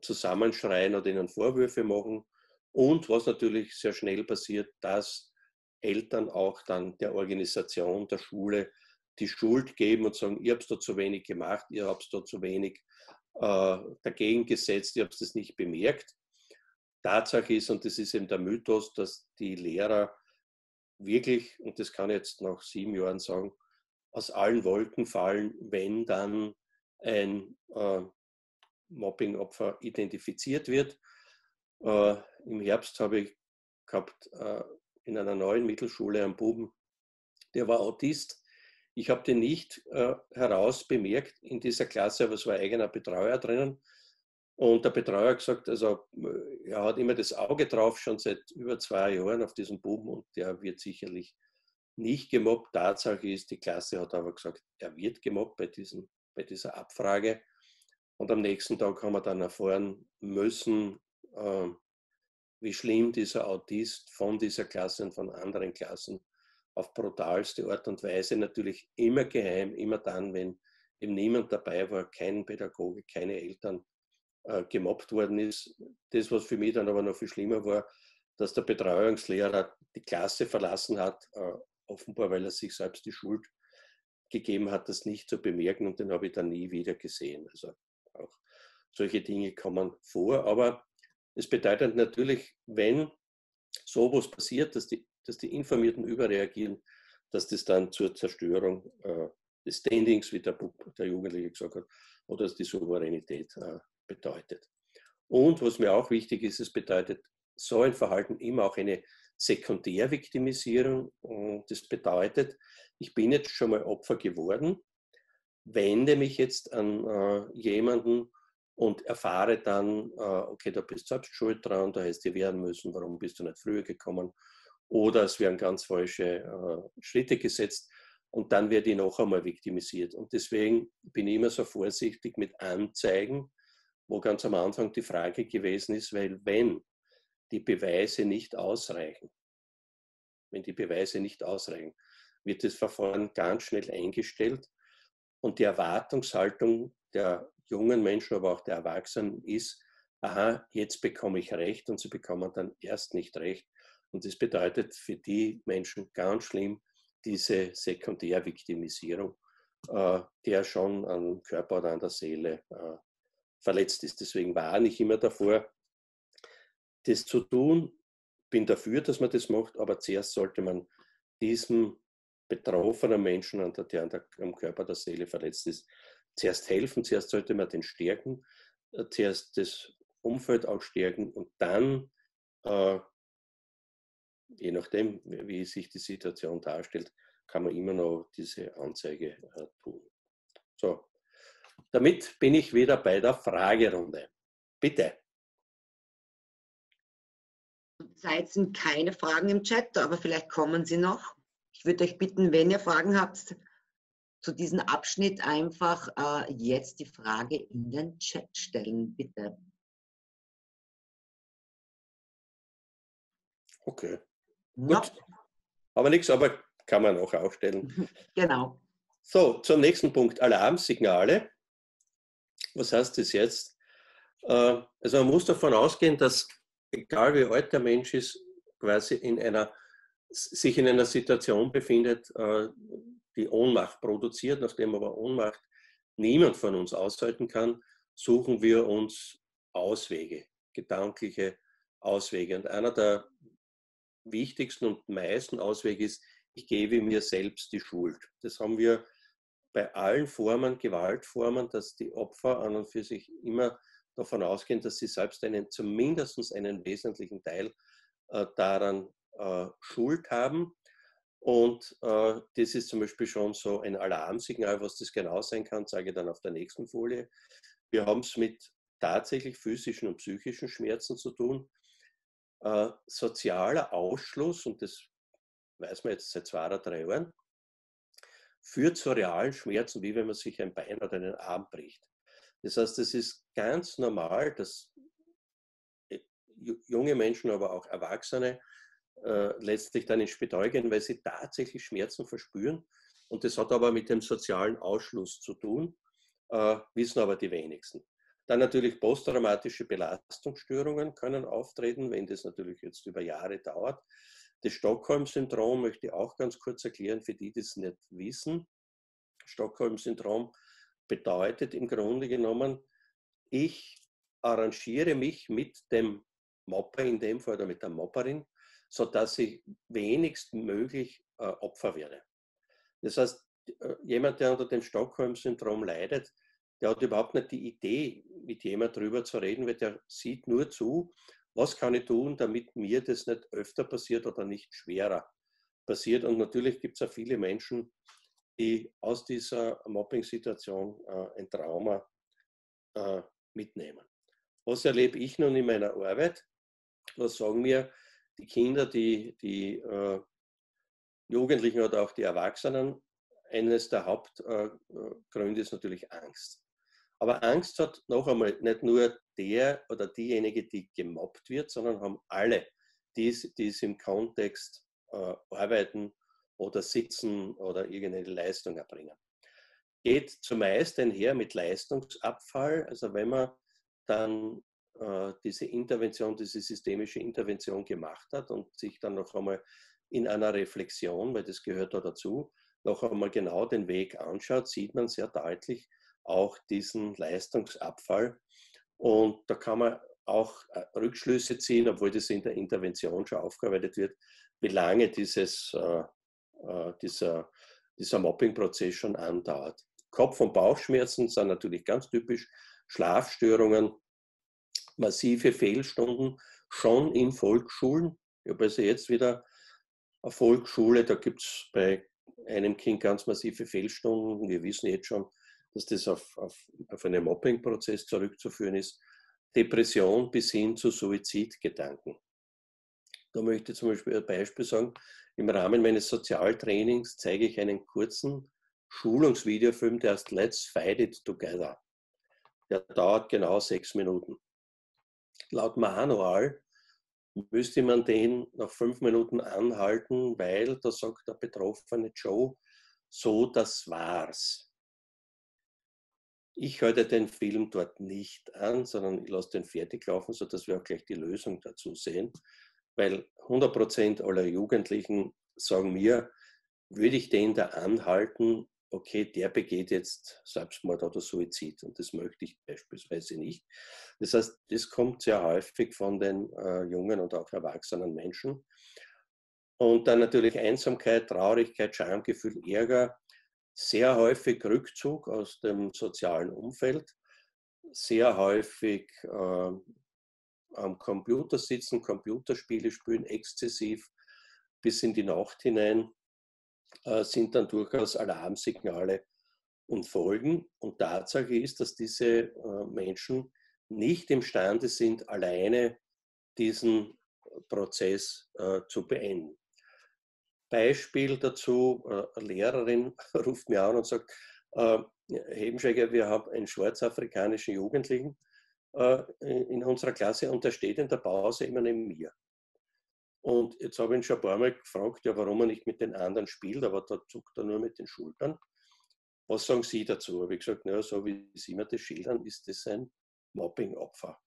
zusammenschreien oder ihnen Vorwürfe machen. Und was natürlich sehr schnell passiert, dass Eltern auch dann der Organisation, der Schule die Schuld geben und sagen, ihr habt da zu wenig gemacht, ihr habt da zu wenig dagegen gesetzt, ihr habt es nicht bemerkt. Tatsache ist, und das ist eben der Mythos, dass die Lehrer wirklich, und das kann ich jetzt nach 7 Jahren sagen, aus allen Wolken fallen, wenn dann ein Mobbingopfer identifiziert wird. Im Herbst habe ich gehabt in einer neuen Mittelschule einen Buben, der war Autist. Ich habe den nicht heraus bemerkt in dieser Klasse, aber es war ein eigener Betreuer drinnen. Und der Betreuer hat gesagt, also er hat immer das Auge drauf, schon seit über 2 Jahren auf diesen Buben und der wird sicherlich nicht gemobbt. Tatsache ist, die Klasse hat aber gesagt, er wird gemobbt bei dieser Abfrage. Und am nächsten Tag haben wir dann erfahren müssen, wie schlimm dieser Autist von dieser Klasse und von anderen Klassen auf brutalste Art und Weise, natürlich immer geheim, immer dann, wenn eben niemand dabei war, kein Pädagoge, keine Eltern, gemobbt worden ist. Das, was für mich dann aber noch viel schlimmer war, dass der Betreuungslehrer die Klasse verlassen hat, offenbar, weil er sich selbst die Schuld gegeben hat, das nicht zu bemerken und den habe ich dann nie wieder gesehen. Also auch solche Dinge kommen vor, aber es bedeutet natürlich, wenn sowas passiert, dass die Informierten überreagieren, dass das dann zur Zerstörung des Standings, wie der Jugendliche gesagt hat, oder dass die Souveränität bedeutet. Und was mir auch wichtig ist, es bedeutet so ein Verhalten immer auch eine Sekundärviktimisierung und das bedeutet, ich bin jetzt schon mal Opfer geworden, wende mich jetzt an jemanden und erfahre dann, okay, da bist du selbst schuld dran, da hättest du wehren müssen, warum bist du nicht früher gekommen? Oder es werden ganz falsche Schritte gesetzt und dann werde ich noch einmal viktimisiert. Und deswegen bin ich immer so vorsichtig mit Anzeigen, wo ganz am Anfang die Frage gewesen ist, weil wenn die Beweise nicht ausreichen, wenn die Beweise nicht ausreichen, wird das Verfahren ganz schnell eingestellt. Und die Erwartungshaltung der jungen Menschen, aber auch der Erwachsenen ist, aha, jetzt bekomme ich Recht, und sie bekommen dann erst nicht Recht. Und das bedeutet für die Menschen ganz schlimm diese Sekundärviktimisierung, die ja schon am Körper oder an der Seele verletzt ist. Deswegen warne ich immer davor, das zu tun. Bin dafür, dass man das macht, aber zuerst sollte man diesem betroffenen Menschen, der am Körper, der Seele verletzt ist, zuerst helfen, zuerst sollte man den stärken, zuerst das Umfeld auch stärken und dann, je nachdem, wie sich die Situation darstellt, kann man immer noch diese Anzeige tun. So, damit bin ich wieder bei der Fragerunde. Bitte. Zurzeit sind keine Fragen im Chat, aber vielleicht kommen sie noch. Ich würde euch bitten, wenn ihr Fragen habt, zu diesem Abschnitt einfach jetzt die Frage in den Chat stellen, bitte. Okay. Gut. Aber nichts, aber kann man auch aufstellen. Genau. So, zum nächsten Punkt, Alarmsignale. Was heißt das jetzt? Also man muss davon ausgehen, dass, egal wie alt der Mensch ist, quasi sich in einer Situation befindet, die Ohnmacht produziert, nachdem aber Ohnmacht niemand von uns aushalten kann, suchen wir uns Auswege, gedankliche Auswege. Und einer der wichtigsten und meisten Auswege ist, ich gebe mir selbst die Schuld. Das haben wir bei allen Formen, Gewaltformen, dass die Opfer an und für sich immer davon ausgehen, dass sie selbst zumindest einen wesentlichen Teil daran Schuld haben. Und das ist zum Beispiel schon so ein Alarmsignal, was das genau sein kann, sage ich dann auf der nächsten Folie. Wir haben es mit tatsächlich physischen und psychischen Schmerzen zu tun. Sozialer Ausschluss, und das weiß man jetzt seit 2 oder 3 Jahren, führt zu realen Schmerzen, wie wenn man sich ein Bein oder einen Arm bricht. Das heißt, es ist ganz normal, dass junge Menschen, aber auch Erwachsene letztlich dann ins Spital gehen, weil sie tatsächlich Schmerzen verspüren. Und das hat aber mit dem sozialen Ausschluss zu tun, wissen aber die wenigsten. Dann natürlich posttraumatische Belastungsstörungen können auftreten, wenn das natürlich jetzt über Jahre dauert. Das Stockholm-Syndrom möchte ich auch ganz kurz erklären, für die, die es nicht wissen. Stockholm-Syndrom bedeutet im Grunde genommen, ich arrangiere mich mit dem Mobber in dem Fall oder mit der Mobberin, sodass ich wenigstmöglich Opfer werde. Das heißt, jemand, der unter dem Stockholm-Syndrom leidet, der hat überhaupt nicht die Idee, mit jemand drüber zu reden, weil der sieht nur zu, was kann ich tun, damit mir das nicht öfter passiert oder nicht schwerer passiert. Und natürlich gibt es auch viele Menschen, die aus dieser Mobbing-Situation ein Trauma mitnehmen. Was erlebe ich nun in meiner Arbeit? Was sagen mir die Kinder, die Jugendlichen oder auch die Erwachsenen? Eines der Hauptgründe ist natürlich Angst. Aber Angst hat noch einmal nicht nur der oder diejenige, die gemobbt wird, sondern haben alle, die es im Kontext arbeiten oder sitzen oder irgendeine Leistung erbringen. Geht zumeist einher mit Leistungsabfall. Also wenn man dann diese systemische Intervention gemacht hat und sich dann noch einmal in einer Reflexion, weil das gehört da dazu, noch einmal genau den Weg anschaut, sieht man sehr deutlich auch diesen Leistungsabfall. Und da kann man auch Rückschlüsse ziehen, obwohl das in der Intervention schon aufgearbeitet wird, wie lange dieser Mobbing-Prozess schon andauert. Kopf- und Bauchschmerzen sind natürlich ganz typisch, Schlafstörungen, massive Fehlstunden, schon in Volksschulen. Ich habe also jetzt wieder eine Volksschule, da gibt es bei einem Kind ganz massive Fehlstunden. Wir wissen jetzt schon, dass das auf einen Mobbing-Prozess zurückzuführen ist. Depression bis hin zu Suizidgedanken. Da möchte ich zum Beispiel ein Beispiel sagen. Im Rahmen meines Sozialtrainings zeige ich einen kurzen Schulungsvideofilm, der heißt Let's Fight It Together. Der dauert genau 6 Minuten. Laut Manual müsste man den nach 5 Minuten anhalten, weil, da sagt der betroffene Joe, so, das war's. Ich halte den Film dort nicht an, sondern ich lasse den fertig laufen, sodass wir auch gleich die Lösung dazu sehen. Weil 100% aller Jugendlichen sagen mir, würde ich den da anhalten, okay, der begeht jetzt Selbstmord oder Suizid und das möchte ich beispielsweise nicht. Das heißt, das kommt sehr häufig von den jungen und auch erwachsenen Menschen. Und dann natürlich Einsamkeit, Traurigkeit, Schamgefühl, Ärger, sehr häufig Rückzug aus dem sozialen Umfeld, sehr häufig am Computer sitzen, Computerspiele spielen, exzessiv bis in die Nacht hinein, sind dann durchaus Alarmsignale und Folgen. Und Tatsache ist, dass diese Menschen nicht imstande sind, alleine diesen Prozess zu beenden. Beispiel dazu, eine Lehrerin ruft mir an und sagt, Ebenschweiger, wir haben einen schwarzafrikanischen Jugendlichen in unserer Klasse und der steht in der Pause immer neben mir. Und jetzt habe ich ihn schon ein paar Mal gefragt, ja, warum er nicht mit den anderen spielt, aber da zuckt er nur mit den Schultern. Was sagen Sie dazu? Habe ich gesagt, naja, so wie Sie mir das schildern, ist das ein Mobbing-Opfer.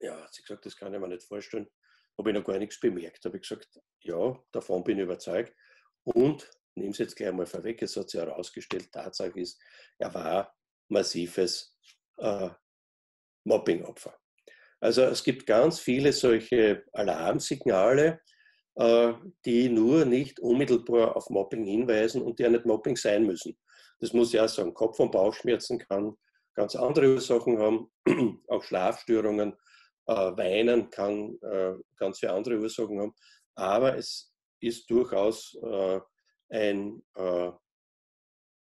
Ja, hat sie gesagt, das kann ich mir nicht vorstellen. Habe ich noch gar nichts bemerkt. Habe ich gesagt, ja, davon bin ich überzeugt. Und, nehme es jetzt gleich mal vorweg, es hat sich herausgestellt, Tatsache ist, er war massives Mobbing-Opfer. Also es gibt ganz viele solche Alarmsignale, die nur nicht unmittelbar auf Mobbing hinweisen und die ja nicht Mobbing sein müssen. Das muss ich auch sagen, Kopf- und Bauchschmerzen kann ganz andere Ursachen haben, auch Schlafstörungen, Weinen kann ganz viele andere Ursachen haben, aber es ist durchaus ein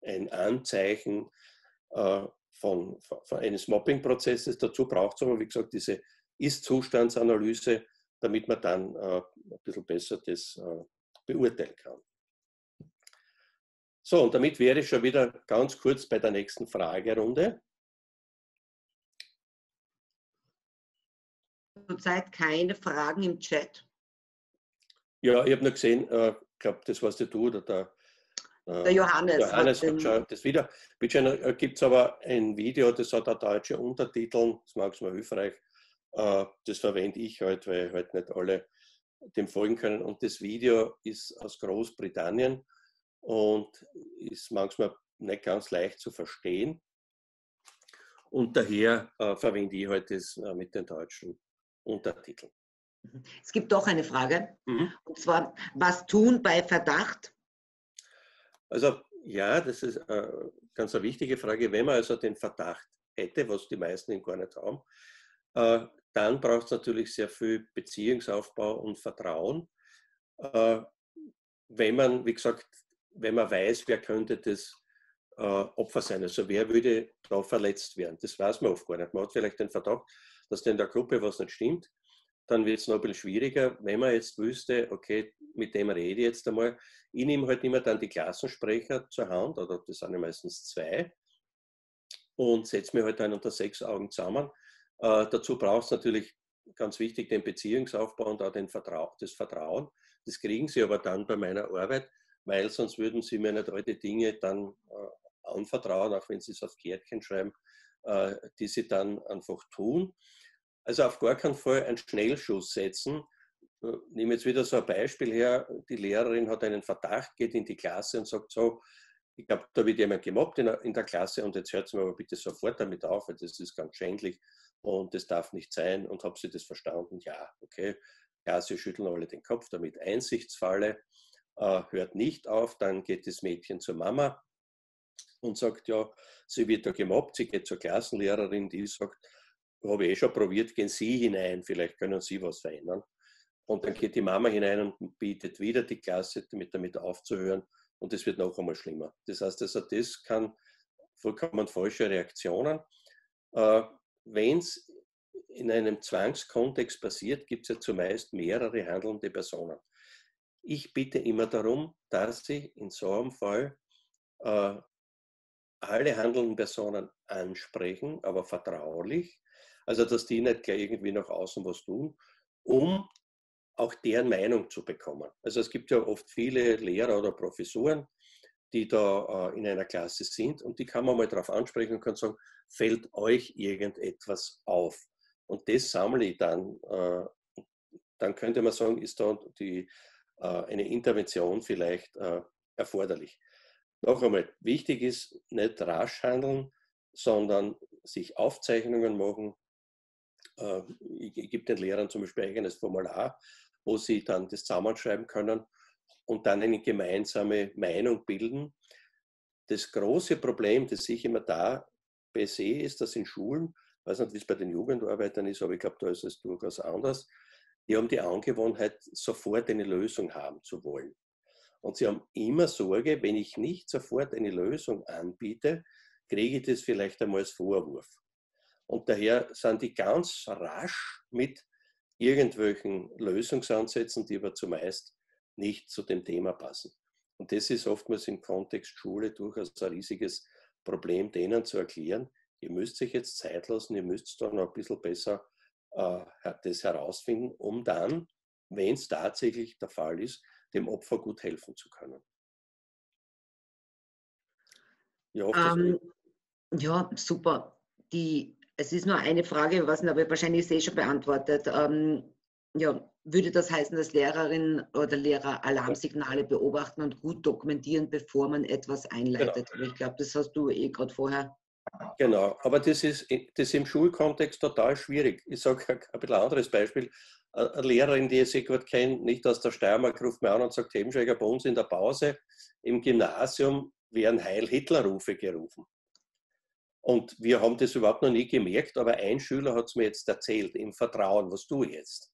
Anzeichen von eines Mobbing-Prozesses. Dazu braucht es aber, wie gesagt, diese Ist-Zustandsanalyse, damit man dann ein bisschen besser das beurteilen kann. So, und damit wäre ich schon wieder ganz kurz bei der nächsten Fragerunde. Zurzeit keine Fragen im Chat. Ja, ich habe nur gesehen, ich glaube, das warst du oder der Johannes hat schon das wieder. Bitte gibt es aber ein Video, das hat auch deutsche Untertitel, das mag es mal hilfreich. Das verwende ich heute, weil heute nicht alle dem folgen können. Und das Video ist aus Großbritannien und ist manchmal nicht ganz leicht zu verstehen. Und daher verwende ich heute das mit den deutschen Untertiteln. Es gibt doch eine Frage, und zwar, was tun bei Verdacht? Also ja, das ist ganz eine wichtige Frage. Wenn man also den Verdacht hätte, was die meisten ihn gar nicht haben, dann braucht es natürlich sehr viel Beziehungsaufbau und Vertrauen. Wenn man, wie gesagt, wenn man weiß, wer könnte das Opfer sein, also wer würde da verletzt werden, das weiß man oft gar nicht. Man hat vielleicht den Verdacht, dass in der Gruppe was nicht stimmt, dann wird es noch ein bisschen schwieriger, wenn man jetzt wüsste, okay, mit dem rede ich jetzt einmal. Ich nehme halt immer dann die Klassensprecher zur Hand, oder das sind ja meistens 2, und setze mich halt dann unter 6 Augen zusammen. Dazu braucht es natürlich, ganz wichtig, den Beziehungsaufbau und auch das Vertrauen. Das kriegen Sie aber dann bei meiner Arbeit, weil sonst würden Sie mir nicht all die Dinge dann anvertrauen, auch wenn Sie es auf Kärtchen schreiben, die Sie dann einfach tun. Also auf gar keinen Fall einen Schnellschuss setzen. Ich nehme jetzt wieder so ein Beispiel her, die Lehrerin hat einen Verdacht, geht in die Klasse und sagt so, ich glaube, da wird jemand gemobbt in der Klasse und jetzt hört sie mir aber bitte sofort damit auf, weil das ist ganz schändlich und das darf nicht sein und habe sie das verstanden? Ja, okay. Ja, sie schütteln alle den Kopf damit. Einsichtsfalle, hört nicht auf, dann geht das Mädchen zur Mama und sagt, ja, sie wird da gemobbt, sie geht zur Klassenlehrerin, die sagt, habe ich eh schon probiert, gehen Sie hinein, vielleicht können Sie was verändern. Und dann geht die Mama hinein und bietet wieder die Klasse, damit aufzuhören und es wird noch einmal schlimmer. Das heißt, also das kann vollkommen falsche Reaktionen. Wenn es in einem Zwangskontext passiert, gibt es ja zumeist mehrere handelnde Personen. Ich bitte immer darum, dass Sie in so einem Fall alle handelnden Personen ansprechen, aber vertraulich. Also, dass die nicht gleich irgendwie nach außen was tun, um auch deren Meinung zu bekommen. Also es gibt ja oft viele Lehrer oder Professoren, die da in einer Klasse sind, und die kann man mal darauf ansprechen und kann sagen, fällt euch irgendetwas auf? Und das sammle ich dann. Dann könnte man sagen, ist da eine Intervention vielleicht erforderlich. Noch einmal, wichtig ist, nicht rasch handeln, sondern sich Aufzeichnungen machen. Ich gebe den Lehrern zum Beispiel ein eigenes Formular, wo sie dann das zusammenschreiben können und dann eine gemeinsame Meinung bilden. Das große Problem, das ich immer da sehe, ist, dass in Schulen, ich weiß nicht, wie es bei den Jugendarbeitern ist, aber ich glaube, da ist es durchaus anders, die haben die Angewohnheit, sofort eine Lösung haben zu wollen. Und sie haben immer Sorge, wenn ich nicht sofort eine Lösung anbiete, kriege ich das vielleicht einmal als Vorwurf. Und daher sind die ganz rasch mit irgendwelchen Lösungsansätzen, die aber zumeist nicht zu dem Thema passen. Und das ist oftmals im Kontext Schule durchaus ein riesiges Problem, denen zu erklären, ihr müsst euch jetzt Zeit lassen, ihr müsst da noch ein bisschen besser das herausfinden, um dann, wenn es tatsächlich der Fall ist, dem Opfer gut helfen zu können. Ja, ja, super. Es ist nur eine Frage, was aber wahrscheinlich schon beantwortet. Ja, würde das heißen, dass Lehrerinnen oder Lehrer Alarmsignale beobachten und gut dokumentieren, bevor man etwas einleitet? Genau. Ich glaube, das hast du gerade vorher. Genau, aber das ist im Schulkontext total schwierig. Ich sage ein bisschen anderes Beispiel. Eine Lehrerin, die ich gerade kenne, nicht aus der Steiermark, ruft mir an und sagt, Ebenschweiger, bei uns in der Pause im Gymnasium werden Heil-Hitler-Rufe gerufen. Und wir haben das überhaupt noch nie gemerkt, aber ein Schüler hat es mir jetzt erzählt, im Vertrauen, was tue ich jetzt?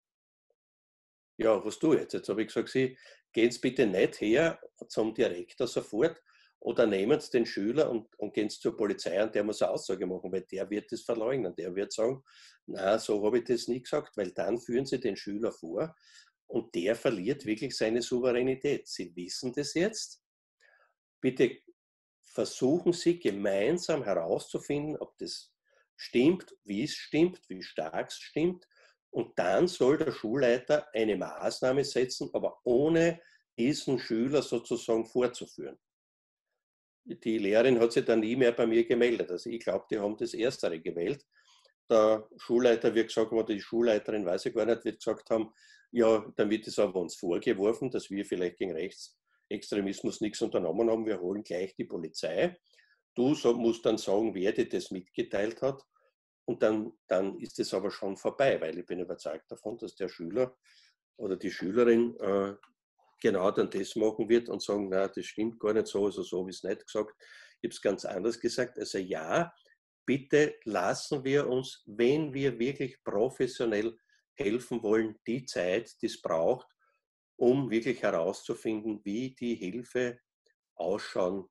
Ja, was tue ich jetzt? Jetzt habe ich gesagt, Sie gehen Sie bitte nicht her zum Direktor sofort oder nehmen Sie den Schüler und gehen Sie zur Polizei und der muss eine Aussage machen, weil der wird das verleugnen. Der wird sagen, na, so habe ich das nie gesagt, weil dann führen Sie den Schüler vor und der verliert wirklich seine Souveränität. Sie wissen das jetzt. Bitte versuchen Sie gemeinsam herauszufinden, ob das stimmt, wie stark es stimmt. Und dann soll der Schulleiter eine Maßnahme setzen, aber ohne diesen Schüler sozusagen vorzuführen. Die Lehrerin hat sich dann nie mehr bei mir gemeldet. Also ich glaube, die haben das Erstere gewählt. Der Schulleiter wird gesagt, oder die Schulleiterin, weiß ich gar nicht, wird gesagt haben, ja, dann wird es aber uns vorgeworfen, dass wir vielleicht gegen Rechtsextremismus nichts unternommen haben, wir holen gleich die Polizei. Du musst dann sagen, wer dir das mitgeteilt hat. Und dann ist es aber schon vorbei, weil ich bin überzeugt davon, dass der Schüler oder die Schülerin genau dann das machen wird und sagen, na, das stimmt gar nicht so, also so habe ich es nicht gesagt. Ich habe es ganz anders gesagt. Also ja, bitte lassen wir uns, wenn wir wirklich professionell helfen wollen, die Zeit, die es braucht, um wirklich herauszufinden, wie die Hilfe ausschauen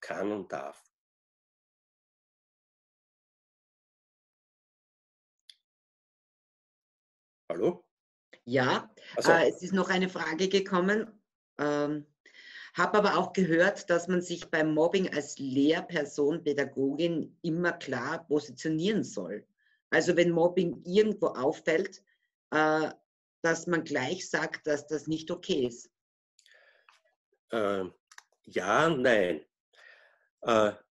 kann und darf. Hallo? Ja, so. Es ist noch eine Frage gekommen. Habe aber auch gehört, dass man sich beim Mobbing als Lehrperson, Pädagogin immer klar positionieren soll. Also wenn Mobbing irgendwo auffällt, dass man gleich sagt, dass das nicht okay ist. Ja, nein.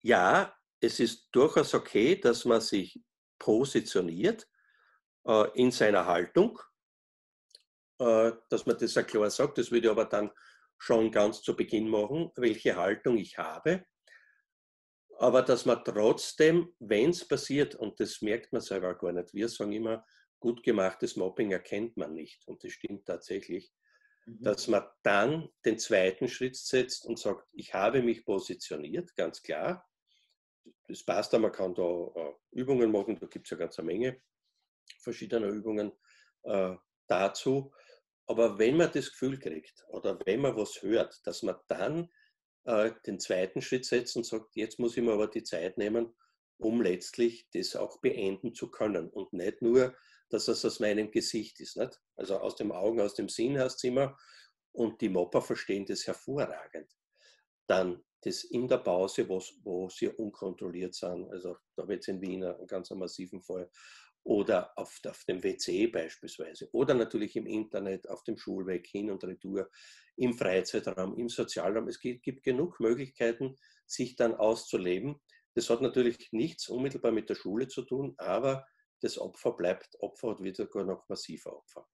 Ja, es ist durchaus okay, dass man sich positioniert in seiner Haltung, dass man das ja klar sagt, das würde ich aber dann schon ganz zu Beginn machen, welche Haltung ich habe, aber dass man trotzdem, wenn es passiert, und das merkt man selber gar nicht, wir sagen immer, gut gemachtes Mobbing erkennt man nicht, und das stimmt tatsächlich, dass man dann den zweiten Schritt setzt und sagt, ich habe mich positioniert, ganz klar, das passt ja, man kann da Übungen machen, da gibt es ja ganz eine Menge verschiedener Übungen dazu. Aber wenn man das Gefühl kriegt oder wenn man was hört, dass man dann den zweiten Schritt setzt und sagt, jetzt muss ich mir aber die Zeit nehmen, um letztlich das auch beenden zu können und nicht nur, dass es aus meinem Gesicht ist. Nicht? Also aus dem Augen, aus dem Sinn heißt es immer, und die Mopper verstehen das hervorragend. Dann das in der Pause, wo sie unkontrolliert sind. Also da habe ich jetzt in Wien einen ganz massiven Fall. oder auf dem WC beispielsweise oder natürlich im Internet, auf dem Schulweg, hin und retour, im Freizeitraum, im Sozialraum. Es gibt genug Möglichkeiten, sich dann auszuleben. Das hat natürlich nichts unmittelbar mit der Schule zu tun, aber das Opfer bleibt Opfer und wird sogar noch massiver Opfer.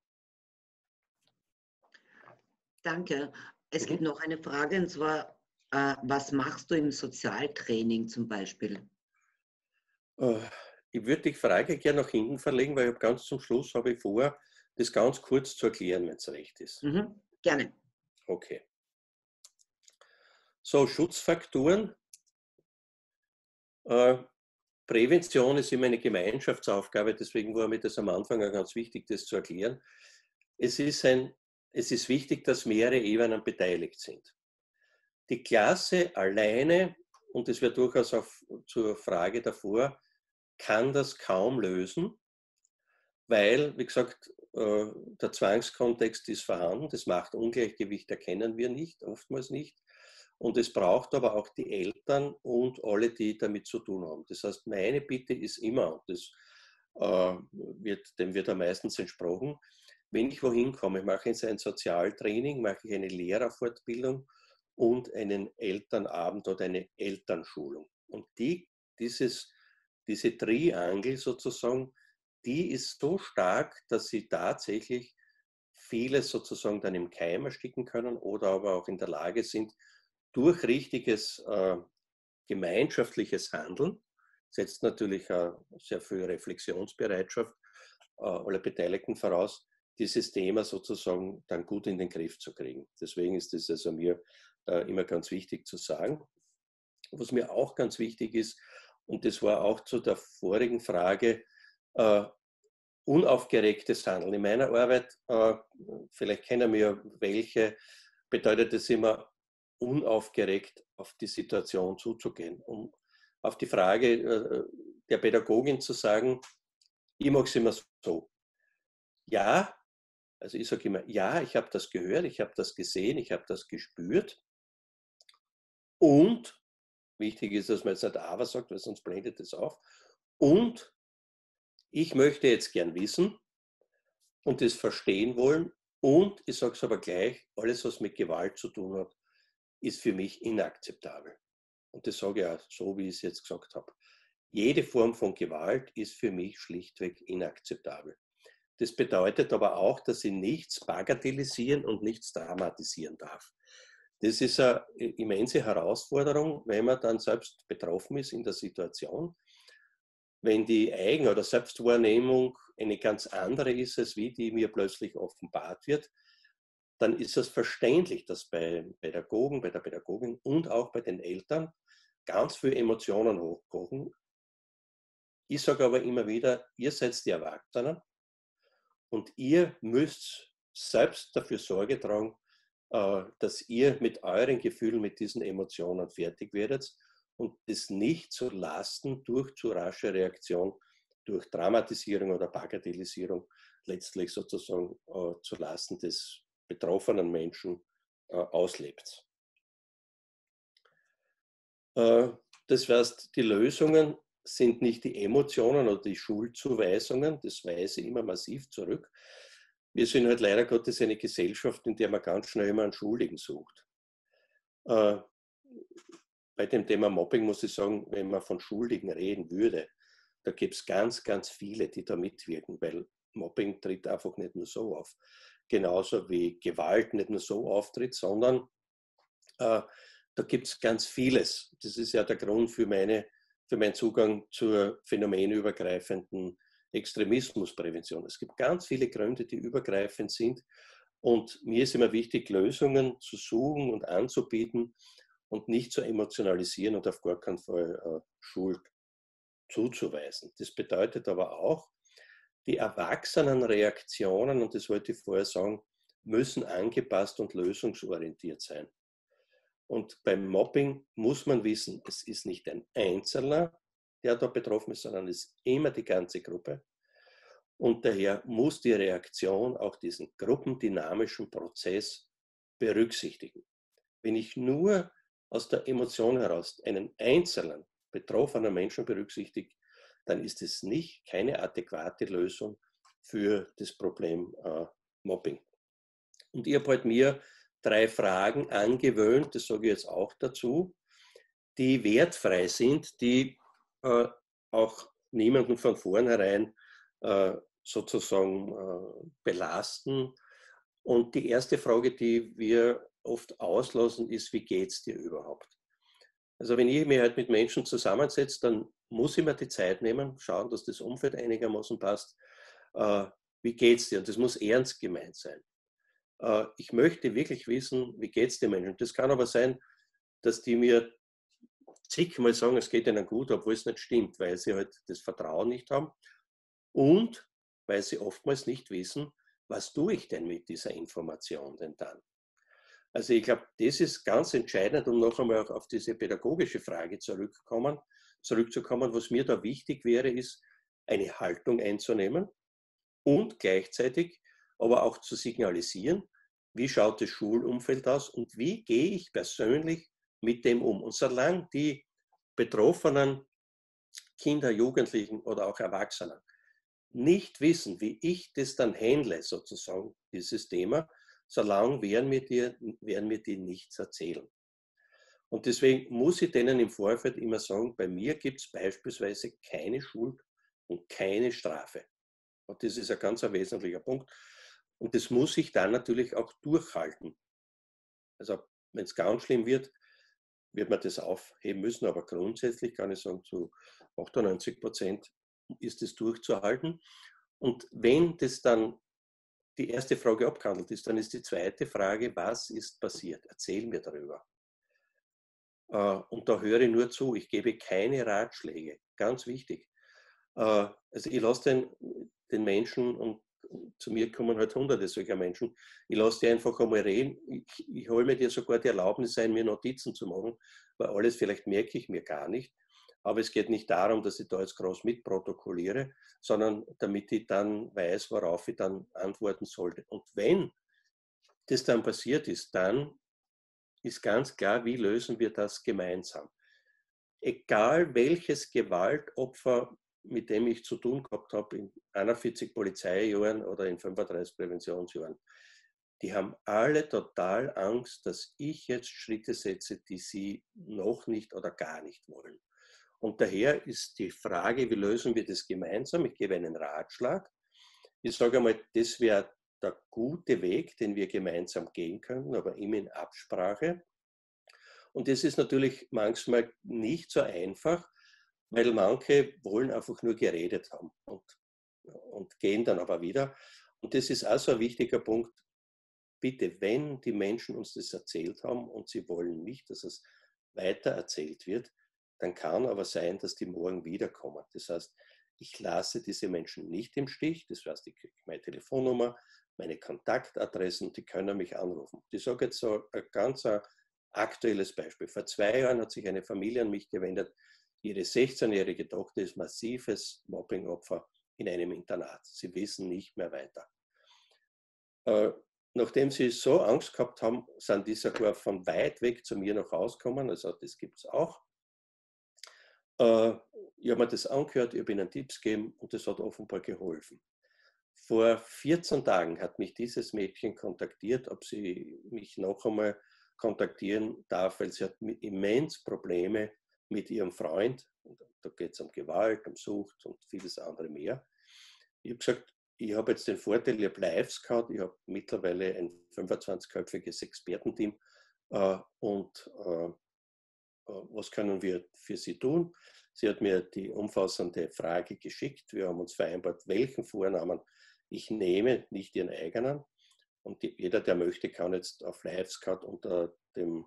Danke. Es gibt noch eine Frage, und zwar, was machst du im Sozialtraining zum Beispiel? Ich würde die Frage gerne nach hinten verlegen, weil ich ganz zum Schluss habe ich vor, das ganz kurz zu erklären, wenn es recht ist. Mhm, gerne. Okay. So, Schutzfaktoren. Prävention ist immer eine Gemeinschaftsaufgabe, deswegen war mir das am Anfang auch ganz wichtig, das zu erklären. Es ist wichtig, dass mehrere Ebenen beteiligt sind. Die Klasse alleine, und das wäre durchaus auch zur Frage davor, kann das kaum lösen, weil, wie gesagt, der Zwangskontext ist vorhanden, das Machtungleichgewicht erkennen wir nicht, oftmals nicht. Und es braucht aber auch die Eltern und alle, die damit zu tun haben. Das heißt, meine Bitte ist immer, und das dem wird am meisten entsprochen, wenn ich wohin komme, mache ich ein Sozialtraining, mache ich eine Lehrerfortbildung und einen Elternabend oder eine Elternschulung. Und diese Triangel sozusagen, die ist so stark, dass sie tatsächlich vieles sozusagen dann im Keim ersticken können oder aber auch in der Lage sind, durch richtiges gemeinschaftliches Handeln, setzt natürlich eine sehr viel Reflexionsbereitschaft aller Beteiligten voraus, dieses Thema sozusagen dann gut in den Griff zu kriegen. Deswegen ist das also mir immer ganz wichtig zu sagen. Was mir auch ganz wichtig ist, und das war auch zu der vorigen Frage, unaufgeregtes Handeln. In meiner Arbeit, vielleicht kennen wir ja welche, bedeutet es immer, unaufgeregt auf die Situation zuzugehen. Um auf die Frage der Pädagogin zu sagen, ich mache es immer so. Ja, also ich sage immer, ja, ich habe das gehört, ich habe das gesehen, ich habe das gespürt. Und, wichtig ist, dass man jetzt nicht aber sagt, weil sonst blendet es auf. Und ich möchte jetzt gern wissen und das verstehen wollen. Und ich sage es aber gleich, alles, was mit Gewalt zu tun hat, ist für mich inakzeptabel. Und das sage ich auch so, wie ich es jetzt gesagt habe. Jede Form von Gewalt ist für mich schlichtweg inakzeptabel. Das bedeutet aber auch, dass ich nichts bagatellisieren und nichts dramatisieren darf. Das ist eine immense Herausforderung, wenn man dann selbst betroffen ist in der Situation. Wenn die Eigen- oder Selbstwahrnehmung eine ganz andere ist, als wie die mir plötzlich offenbart wird, dann ist es verständlich, dass bei Pädagogen, bei der Pädagogin und auch bei den Eltern ganz viele Emotionen hochkochen. Ich sage aber immer wieder, ihr seid die Erwachsenen und ihr müsst selbst dafür Sorge tragen, dass ihr mit euren Gefühlen, mit diesen Emotionen fertig werdet und es nicht zu Lasten durch zu rasche Reaktion, durch Dramatisierung oder Bagatellisierung letztlich sozusagen zu Lasten des betroffenen Menschen auslebt. Das heißt, die Lösungen sind nicht die Emotionen oder die Schuldzuweisungen, das weise immer massiv zurück. Wir sind halt leider Gottes eine Gesellschaft, in der man ganz schnell immer einen Schuldigen sucht. Bei dem Thema Mobbing muss ich sagen, wenn man von Schuldigen reden würde, da gäbe es ganz, ganz viele, die da mitwirken, weil Mobbing tritt einfach nicht nur so auf. Genauso wie Gewalt nicht nur so auftritt, sondern da gibt es ganz vieles. Das ist ja der Grund für meinen Zugang zur phänomenübergreifenden Extremismusprävention. Es gibt ganz viele Gründe, die übergreifend sind. Und mir ist immer wichtig, Lösungen zu suchen und anzubieten und nicht zu emotionalisieren und auf gar keinen Fall Schuld zuzuweisen. Das bedeutet aber auch, die Erwachsenenreaktionen, und das wollte ich vorher sagen, müssen angepasst und lösungsorientiert sein. Und beim Mobbing muss man wissen, es ist nicht ein Einzelner, der da betroffen ist, sondern es ist immer die ganze Gruppe. Und daher muss die Reaktion auch diesen gruppendynamischen Prozess berücksichtigen. Wenn ich nur aus der Emotion heraus einen einzelnen betroffenen Menschen berücksichtige, dann ist es keine adäquate Lösung für das Problem Mobbing. Und ich habe halt mir 3 Fragen angewöhnt, das sage ich jetzt auch dazu, die wertfrei sind, die auch niemanden von vornherein sozusagen belasten. Und die erste Frage, die wir oft auslassen, ist, wie geht es dir überhaupt? Also wenn ich mich halt mit Menschen zusammensetze, dann muss ich mir die Zeit nehmen, schauen, dass das Umfeld einigermaßen passt. Wie geht es dir? Und das muss ernst gemeint sein. Ich möchte wirklich wissen, wie geht es den Menschen? Das kann aber sein, dass die mir zigmal sagen, es geht ihnen gut, obwohl es nicht stimmt, weil sie halt das Vertrauen nicht haben und weil sie oftmals nicht wissen, was tue ich denn mit dieser Information denn dann? Also ich glaube, das ist ganz entscheidend, um noch einmal auch auf diese pädagogische Frage zurückzukommen. Was mir da wichtig wäre, ist, eine Haltung einzunehmen und gleichzeitig aber auch zu signalisieren, wie schaut das Schulumfeld aus und wie gehe ich persönlich mit dem um. Und solange die betroffenen Kinder, Jugendlichen oder auch Erwachsenen nicht wissen, wie ich das dann handle, sozusagen dieses Thema, solange werden mir die nichts erzählen. Und deswegen muss ich denen im Vorfeld immer sagen, bei mir gibt es beispielsweise keine Schuld und keine Strafe. Und das ist ein ganz wesentlicher Punkt. Und das muss ich dann natürlich auch durchhalten. Also wenn es ganz schlimm wird, wird man das aufheben müssen. Aber grundsätzlich kann ich sagen, zu 98% ist es durchzuhalten. Und wenn das dann die erste Frage abgehandelt ist, dann ist die zweite Frage, was ist passiert? Erzähl mir darüber. Und da höre ich nur zu, ich gebe keine Ratschläge, ganz wichtig. Also ich lasse den Menschen, und zu mir kommen halt hunderte solcher Menschen, ich lasse die einfach einmal reden, ich hole mir dir sogar die Erlaubnis ein, mir Notizen zu machen, weil alles vielleicht merke ich mir gar nicht. Aber es geht nicht darum, dass ich da jetzt groß mitprotokolliere, sondern damit ich dann weiß, worauf ich dann antworten sollte. Und wenn das dann passiert ist, dann ist ganz klar, wie lösen wir das gemeinsam. Egal welches Gewaltopfer, mit dem ich zu tun gehabt habe, in 41 Polizeijahren oder in 35 Präventionsjahren, die haben alle total Angst, dass ich jetzt Schritte setze, die sie noch nicht oder gar nicht wollen. Und daher ist die Frage, wie lösen wir das gemeinsam? Ich gebe einen Ratschlag. Ich sage einmal, das wäre der gute Weg, den wir gemeinsam gehen können, aber immer in Absprache. Und das ist natürlich manchmal nicht so einfach, weil manche wollen einfach nur geredet haben und gehen dann aber wieder. Und das ist auch so ein wichtiger Punkt. Bitte, wenn die Menschen uns das erzählt haben und sie wollen nicht, dass es weiter erzählt wird, dann kann aber sein, dass die morgen wiederkommen. Das heißt, ich lasse diese Menschen nicht im Stich. Das heißt, ich kriege meine Telefonnummer, meine Kontaktadressen, die können mich anrufen. Ich sage jetzt so ein ganz aktuelles Beispiel. Vor 2 Jahren hat sich eine Familie an mich gewendet. Ihre 16-jährige Tochter ist massives Mobbingopfer in einem Internat. Sie wissen nicht mehr weiter. Nachdem sie so Angst gehabt haben, sind die sogar von weit weg zu mir nach Hause gekommen. Also das gibt es auch. Ich habe mir das angehört, ich habe ihnen Tipps gegeben und das hat offenbar geholfen. Vor 14 Tagen hat mich dieses Mädchen kontaktiert, ob sie mich noch einmal kontaktieren darf, weil sie hat immens Probleme mit ihrem Freund. Und da geht es um Gewalt, um Sucht und vieles andere mehr. Ich habe gesagt, ich habe jetzt den Vorteil, ich habe Live-Scout, ich habe mittlerweile ein 25-köpfiges Expertenteam und was können wir für sie tun? Sie hat mir die umfassende Frage geschickt. Wir haben uns vereinbart, welchen Vornamen ich nehme, nicht ihren eigenen. Und jeder, der möchte, kann jetzt auf Live-Scout unter dem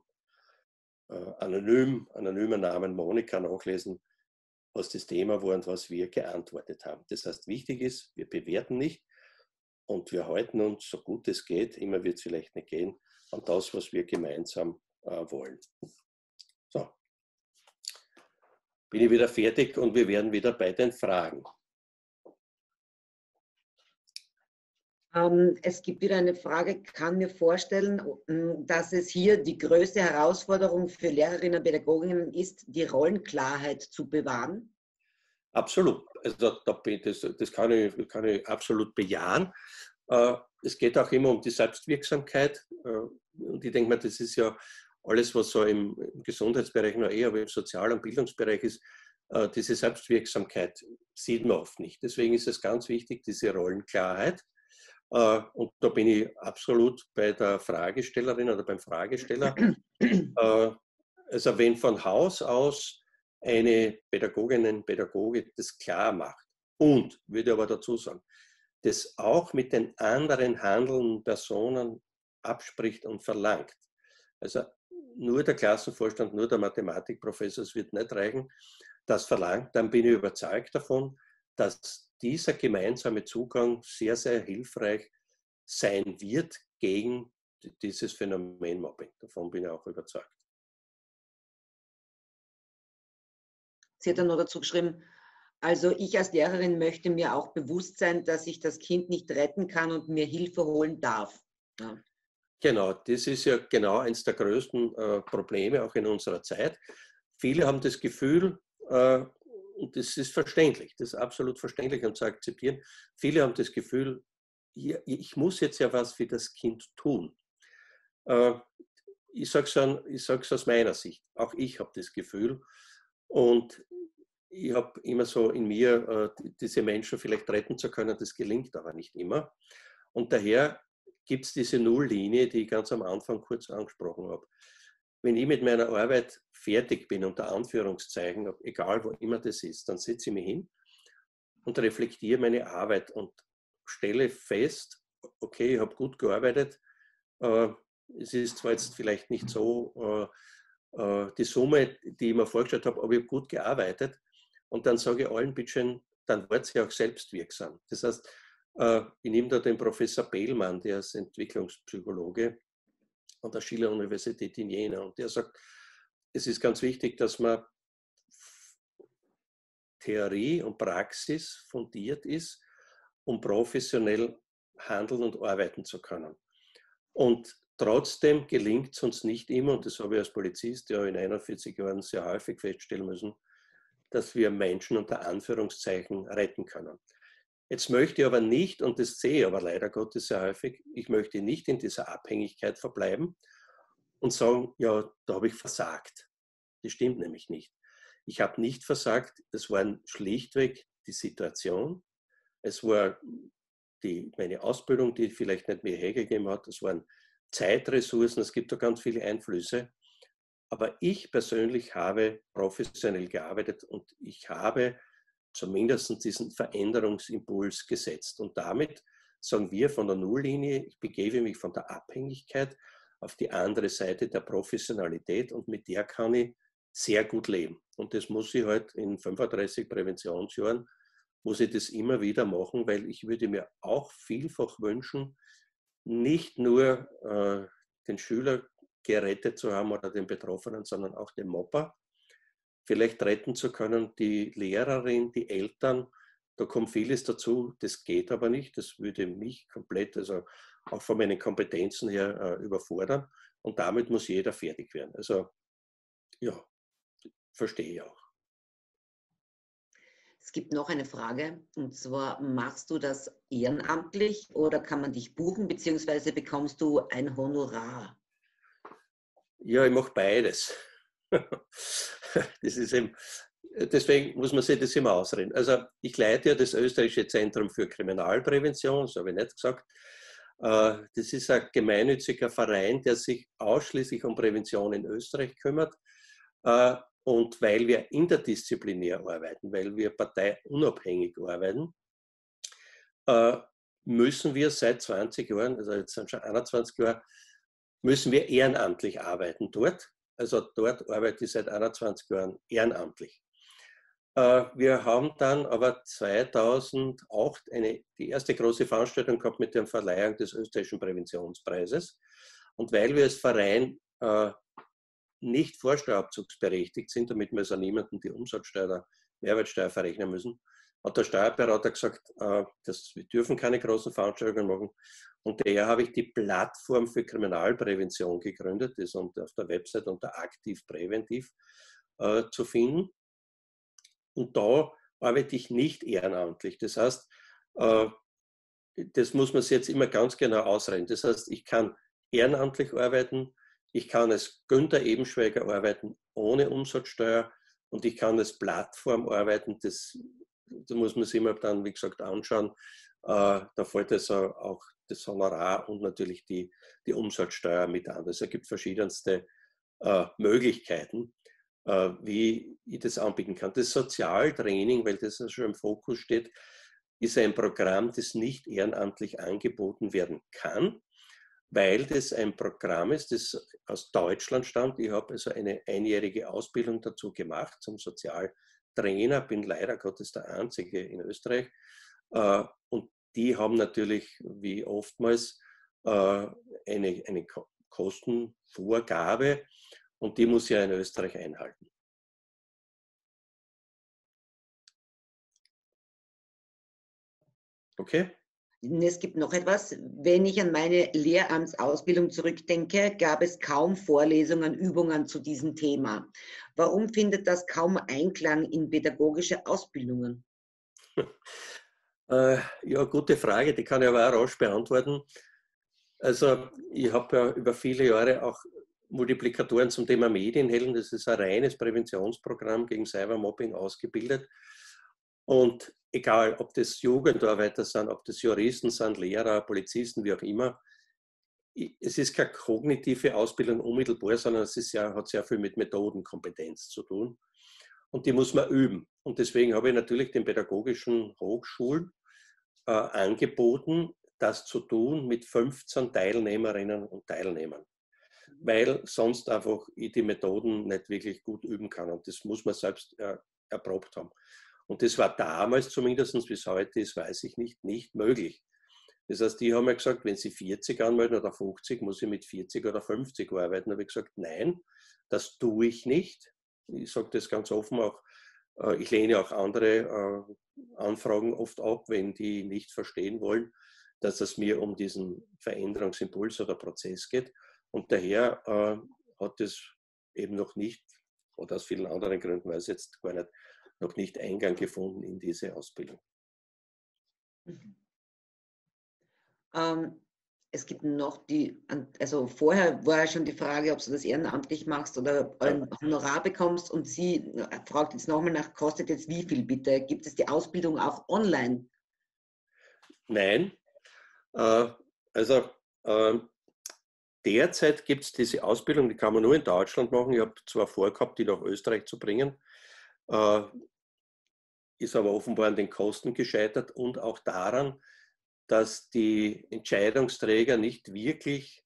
anonymen Namen Monika nachlesen, was das Thema war und was wir geantwortet haben. Das heißt, wichtig ist, wir bewerten nicht und wir halten uns, so gut es geht, immer wird es vielleicht nicht gehen, an das, was wir gemeinsam wollen. So, bin ich wieder fertig und wir werden wieder bei den Fragen. Es gibt wieder eine Frage, ich kann mir vorstellen, dass es hier die größte Herausforderung für Lehrerinnen und Pädagoginnen ist, die Rollenklarheit zu bewahren. Absolut. Also das kann ich absolut bejahen. Es geht auch immer um die Selbstwirksamkeit. Und ich denke mal, das ist ja alles, was so im Gesundheitsbereich noch eher, aber im Sozial- und Bildungsbereich ist, diese Selbstwirksamkeit sieht man oft nicht. Deswegen ist es ganz wichtig, diese Rollenklarheit. Und da bin ich absolut bei der Fragestellerin oder beim Fragesteller. Also wenn von Haus aus eine Pädagogin, ein Pädagoge das klar macht und, würde aber dazu sagen, das auch mit den anderen handelnden Personen abspricht und verlangt. Also nur der Klassenvorstand, nur der Mathematikprofessor, es wird nicht reichen, das verlangt, dann bin ich überzeugt davon, dass dieser gemeinsame Zugang sehr, sehr hilfreich sein wird gegen dieses Phänomen Mobbing. Davon bin ich auch überzeugt. Sie hat dann noch dazu geschrieben, also ich als Lehrerin möchte mir auch bewusst sein, dass ich das Kind nicht retten kann und mir Hilfe holen darf. Ja. Genau, das ist ja genau eines der größten Probleme auch in unserer Zeit. Viele haben das Gefühl, und das ist verständlich, das ist absolut verständlich und zu akzeptieren, viele haben das Gefühl, ich muss jetzt ja was für das Kind tun. Ich sage es aus meiner Sicht, auch ich habe das Gefühl, und ich habe immer so in mir, diese Menschen vielleicht retten zu können, das gelingt aber nicht immer. Und daher gibt es diese Nulllinie, die ich ganz am Anfang kurz angesprochen habe. Wenn ich mit meiner Arbeit fertig bin, unter Anführungszeichen, egal wo immer das ist, dann sitze ich mich hin und reflektiere meine Arbeit und stelle fest, okay, ich habe gut gearbeitet, es ist zwar jetzt vielleicht nicht so die Summe, die ich mir vorgestellt habe, aber ich habe gut gearbeitet, und dann sage ich allen, bitteschön, dann wird es ja auch selbstwirksam. Das heißt, ich nehme da den Professor Behlmann, der ist Entwicklungspsychologe an der Schiller-Universität in Jena, und der sagt, es ist ganz wichtig, dass man Theorie und Praxis fundiert ist, um professionell handeln und arbeiten zu können. Und trotzdem gelingt es uns nicht immer, und das habe ich als Polizist ja in 41 Jahren sehr häufig feststellen müssen, dass wir Menschen unter Anführungszeichen retten können. Jetzt möchte ich aber nicht, und das sehe ich aber leider Gottes sehr häufig, ich möchte nicht in dieser Abhängigkeit verbleiben und sagen, ja, da habe ich versagt. Das stimmt nämlich nicht. Ich habe nicht versagt, es war schlichtweg die Situation, es war meine Ausbildung, die vielleicht nicht mehr hergegeben hat, es waren Zeitressourcen, es gibt da ganz viele Einflüsse. Aber ich persönlich habe professionell gearbeitet und ich habe zumindest diesen Veränderungsimpuls gesetzt. Und damit sagen wir von der Nulllinie, ich begebe mich von der Abhängigkeit auf die andere Seite der Professionalität, und mit der kann ich sehr gut leben. Und das muss ich halt in 35 Präventionsjahren, muss ich das immer wieder machen, weil ich würde mir auch vielfach wünschen, nicht nur den Schüler gerettet zu haben oder den Betroffenen, sondern auch den Mobber vielleicht retten zu können, die Lehrerin, die Eltern, da kommt vieles dazu, das geht aber nicht, das würde mich komplett, also auch von meinen Kompetenzen her überfordern, und damit muss jeder fertig werden. Also ja, verstehe ich auch. Es gibt noch eine Frage, und zwar, machst du das ehrenamtlich oder kann man dich buchen, beziehungsweise bekommst du ein Honorar? Ja, ich mache beides. Das ist eben, deswegen muss man sich das immer ausreden. Also ich leite ja das Österreichische Zentrum für Kriminalprävention, das habe ich nicht gesagt. Das ist ein gemeinnütziger Verein, der sich ausschließlich um Prävention in Österreich kümmert. Und weil wir interdisziplinär arbeiten, weil wir parteiunabhängig arbeiten, müssen wir seit 20 Jahren, also jetzt sind schon 21 Jahre, müssen wir ehrenamtlich arbeiten dort. Also dort arbeite ich seit 21 Jahren ehrenamtlich. Wir haben dann aber 2008 die erste große Veranstaltung gehabt mit der Verleihung des Österreichischen Präventionspreises. Und weil wir als Verein nicht vorsteuerabzugsberechtigt sind, damit wir also niemandem die Umsatzsteuer oder Mehrwertsteuer verrechnen müssen, hat der Steuerberater gesagt, wir dürfen keine großen Veranstaltungen machen. Und daher habe ich die Plattform für Kriminalprävention gegründet, das ist auf der Website unter aktiv-präventiv zu finden. Und da arbeite ich nicht ehrenamtlich. Das heißt, das muss man sich jetzt immer ganz genau ausrechnen. Das heißt, ich kann ehrenamtlich arbeiten, ich kann als Günther Ebenschweiger arbeiten ohne Umsatzsteuer und ich kann als Plattform arbeiten. Da muss man sich immer dann, wie gesagt, anschauen. Da fällt also auch das Honorar und natürlich die Umsatzsteuer mit an. Also es gibt verschiedenste Möglichkeiten, wie ich das anbieten kann. Das Sozialtraining, weil das ja schon im Fokus steht, ist ein Programm, das nicht ehrenamtlich angeboten werden kann, weil das ein Programm ist, das aus Deutschland stammt. Ich habe also eine einjährige Ausbildung dazu gemacht zum Sozialtrainer, bin leider Gottes der Einzige in Österreich. Und die haben natürlich, wie oftmals, eine Kostenvorgabe und die muss ja in Österreich einhalten. Okay? Es gibt noch etwas. Wenn ich an meine Lehramtsausbildung zurückdenke, gab es kaum Vorlesungen, Übungen zu diesem Thema. Warum findet das kaum Einklang in pädagogische Ausbildungen? Ja, gute Frage, die kann ich aber auch rasch beantworten. Also ich habe ja über viele Jahre auch Multiplikatoren zum Thema Medienhelden, das ist ein reines Präventionsprogramm gegen Cybermobbing, ausgebildet. Und egal, ob das Jugendarbeiter sind, ob das Juristen sind, Lehrer, Polizisten, wie auch immer, es ist keine kognitive Ausbildung unmittelbar, sondern es ist hat sehr viel mit Methodenkompetenz zu tun. Und die muss man üben. Und deswegen habe ich natürlich den pädagogischen Hochschulen angeboten, das zu tun mit 15 Teilnehmerinnen und Teilnehmern, weil sonst einfach ich die Methoden nicht wirklich gut üben kann und das muss man selbst erprobt haben. Und das war damals zumindest, wie es heute ist, weiß ich nicht, nicht möglich. Das heißt, die haben mir gesagt, wenn sie 40 anmelden oder 50, muss ich mit 40 oder 50 arbeiten. Da habe ich gesagt, nein, das tue ich nicht. Ich sage das ganz offen auch. Ich lehne auch andere Anfragen oft ab, wenn die nicht verstehen wollen, dass es mir um diesen Veränderungsimpuls oder Prozess geht. Und daher hat es eben noch nicht, oder aus vielen anderen Gründen, weiß ich jetzt gar nicht, noch nicht Eingang gefunden in diese Ausbildung. Mhm. Es gibt noch also vorher war ja schon die Frage, ob du das ehrenamtlich machst oder ein Honorar bekommst und sie fragt jetzt nochmal nach, kostet jetzt wie viel bitte? Gibt es die Ausbildung auch online? Nein, also derzeit gibt es diese Ausbildung, die kann man nur in Deutschland machen. Ich habe zwar vorgehabt, die nach Österreich zu bringen, ist aber offenbar an den Kosten gescheitert und auch daran, dass die Entscheidungsträger nicht wirklich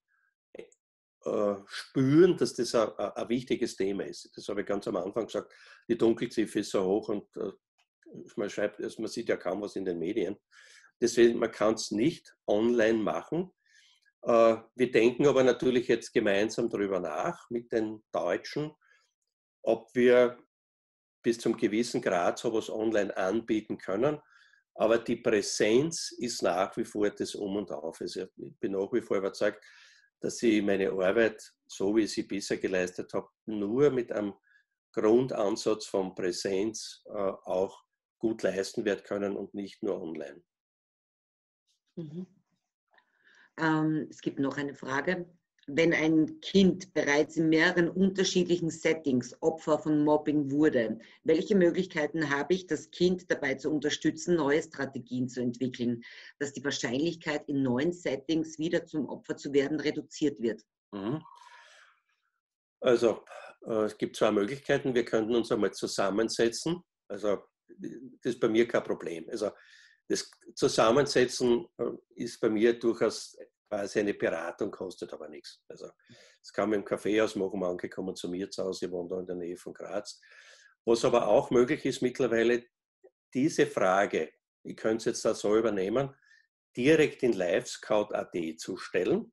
spüren, dass das ein wichtiges Thema ist. Das habe ich ganz am Anfang gesagt, die Dunkelziffer ist so hoch und man sieht ja kaum was in den Medien. Deswegen, man kann es nicht online machen. Wir denken aber natürlich jetzt gemeinsam darüber nach mit den Deutschen, ob wir bis zum gewissen Grad sowas online anbieten können. Aber die Präsenz ist nach wie vor das Um und Auf. Also ich bin nach wie vor überzeugt, dass ich meine Arbeit, so wie ich sie bisher geleistet habe, nur mit einem Grundansatz von Präsenz auch gut leisten werden können und nicht nur online. Mhm. Es gibt noch eine Frage. Wenn ein Kind bereits in mehreren unterschiedlichen Settings Opfer von Mobbing wurde, welche Möglichkeiten habe ich, das Kind dabei zu unterstützen, neue Strategien zu entwickeln, dass die Wahrscheinlichkeit, in neuen Settings wieder zum Opfer zu werden, reduziert wird? Also, es gibt zwei Möglichkeiten. Wir könnten uns einmal zusammensetzen. Also, das ist bei mir kein Problem. Also, das Zusammensetzen ist bei mir durchaus quasi eine Beratung, kostet aber nichts. Also, das kann man im Café ausmachen, manche kommen zu mir zu Hause, ich wohne da in der Nähe von Graz. Was aber auch möglich ist mittlerweile, diese Frage, ich könnte es jetzt da so übernehmen, direkt in Live-Scout.at zu stellen,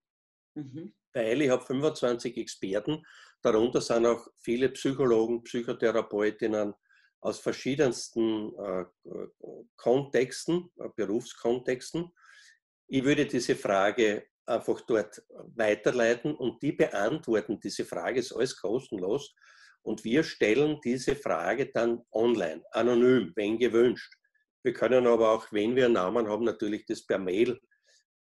weil ich habe 25 Experten, darunter sind auch viele Psychologen, Psychotherapeutinnen aus verschiedensten Kontexten, Berufskontexten. Ich würde diese Frage einfach dort weiterleiten und die beantworten diese Frage, ist alles kostenlos Und wir stellen diese Frage dann online, anonym, wenn gewünscht. Wir können aber auch, wenn wir einen Namen haben, natürlich das per Mail.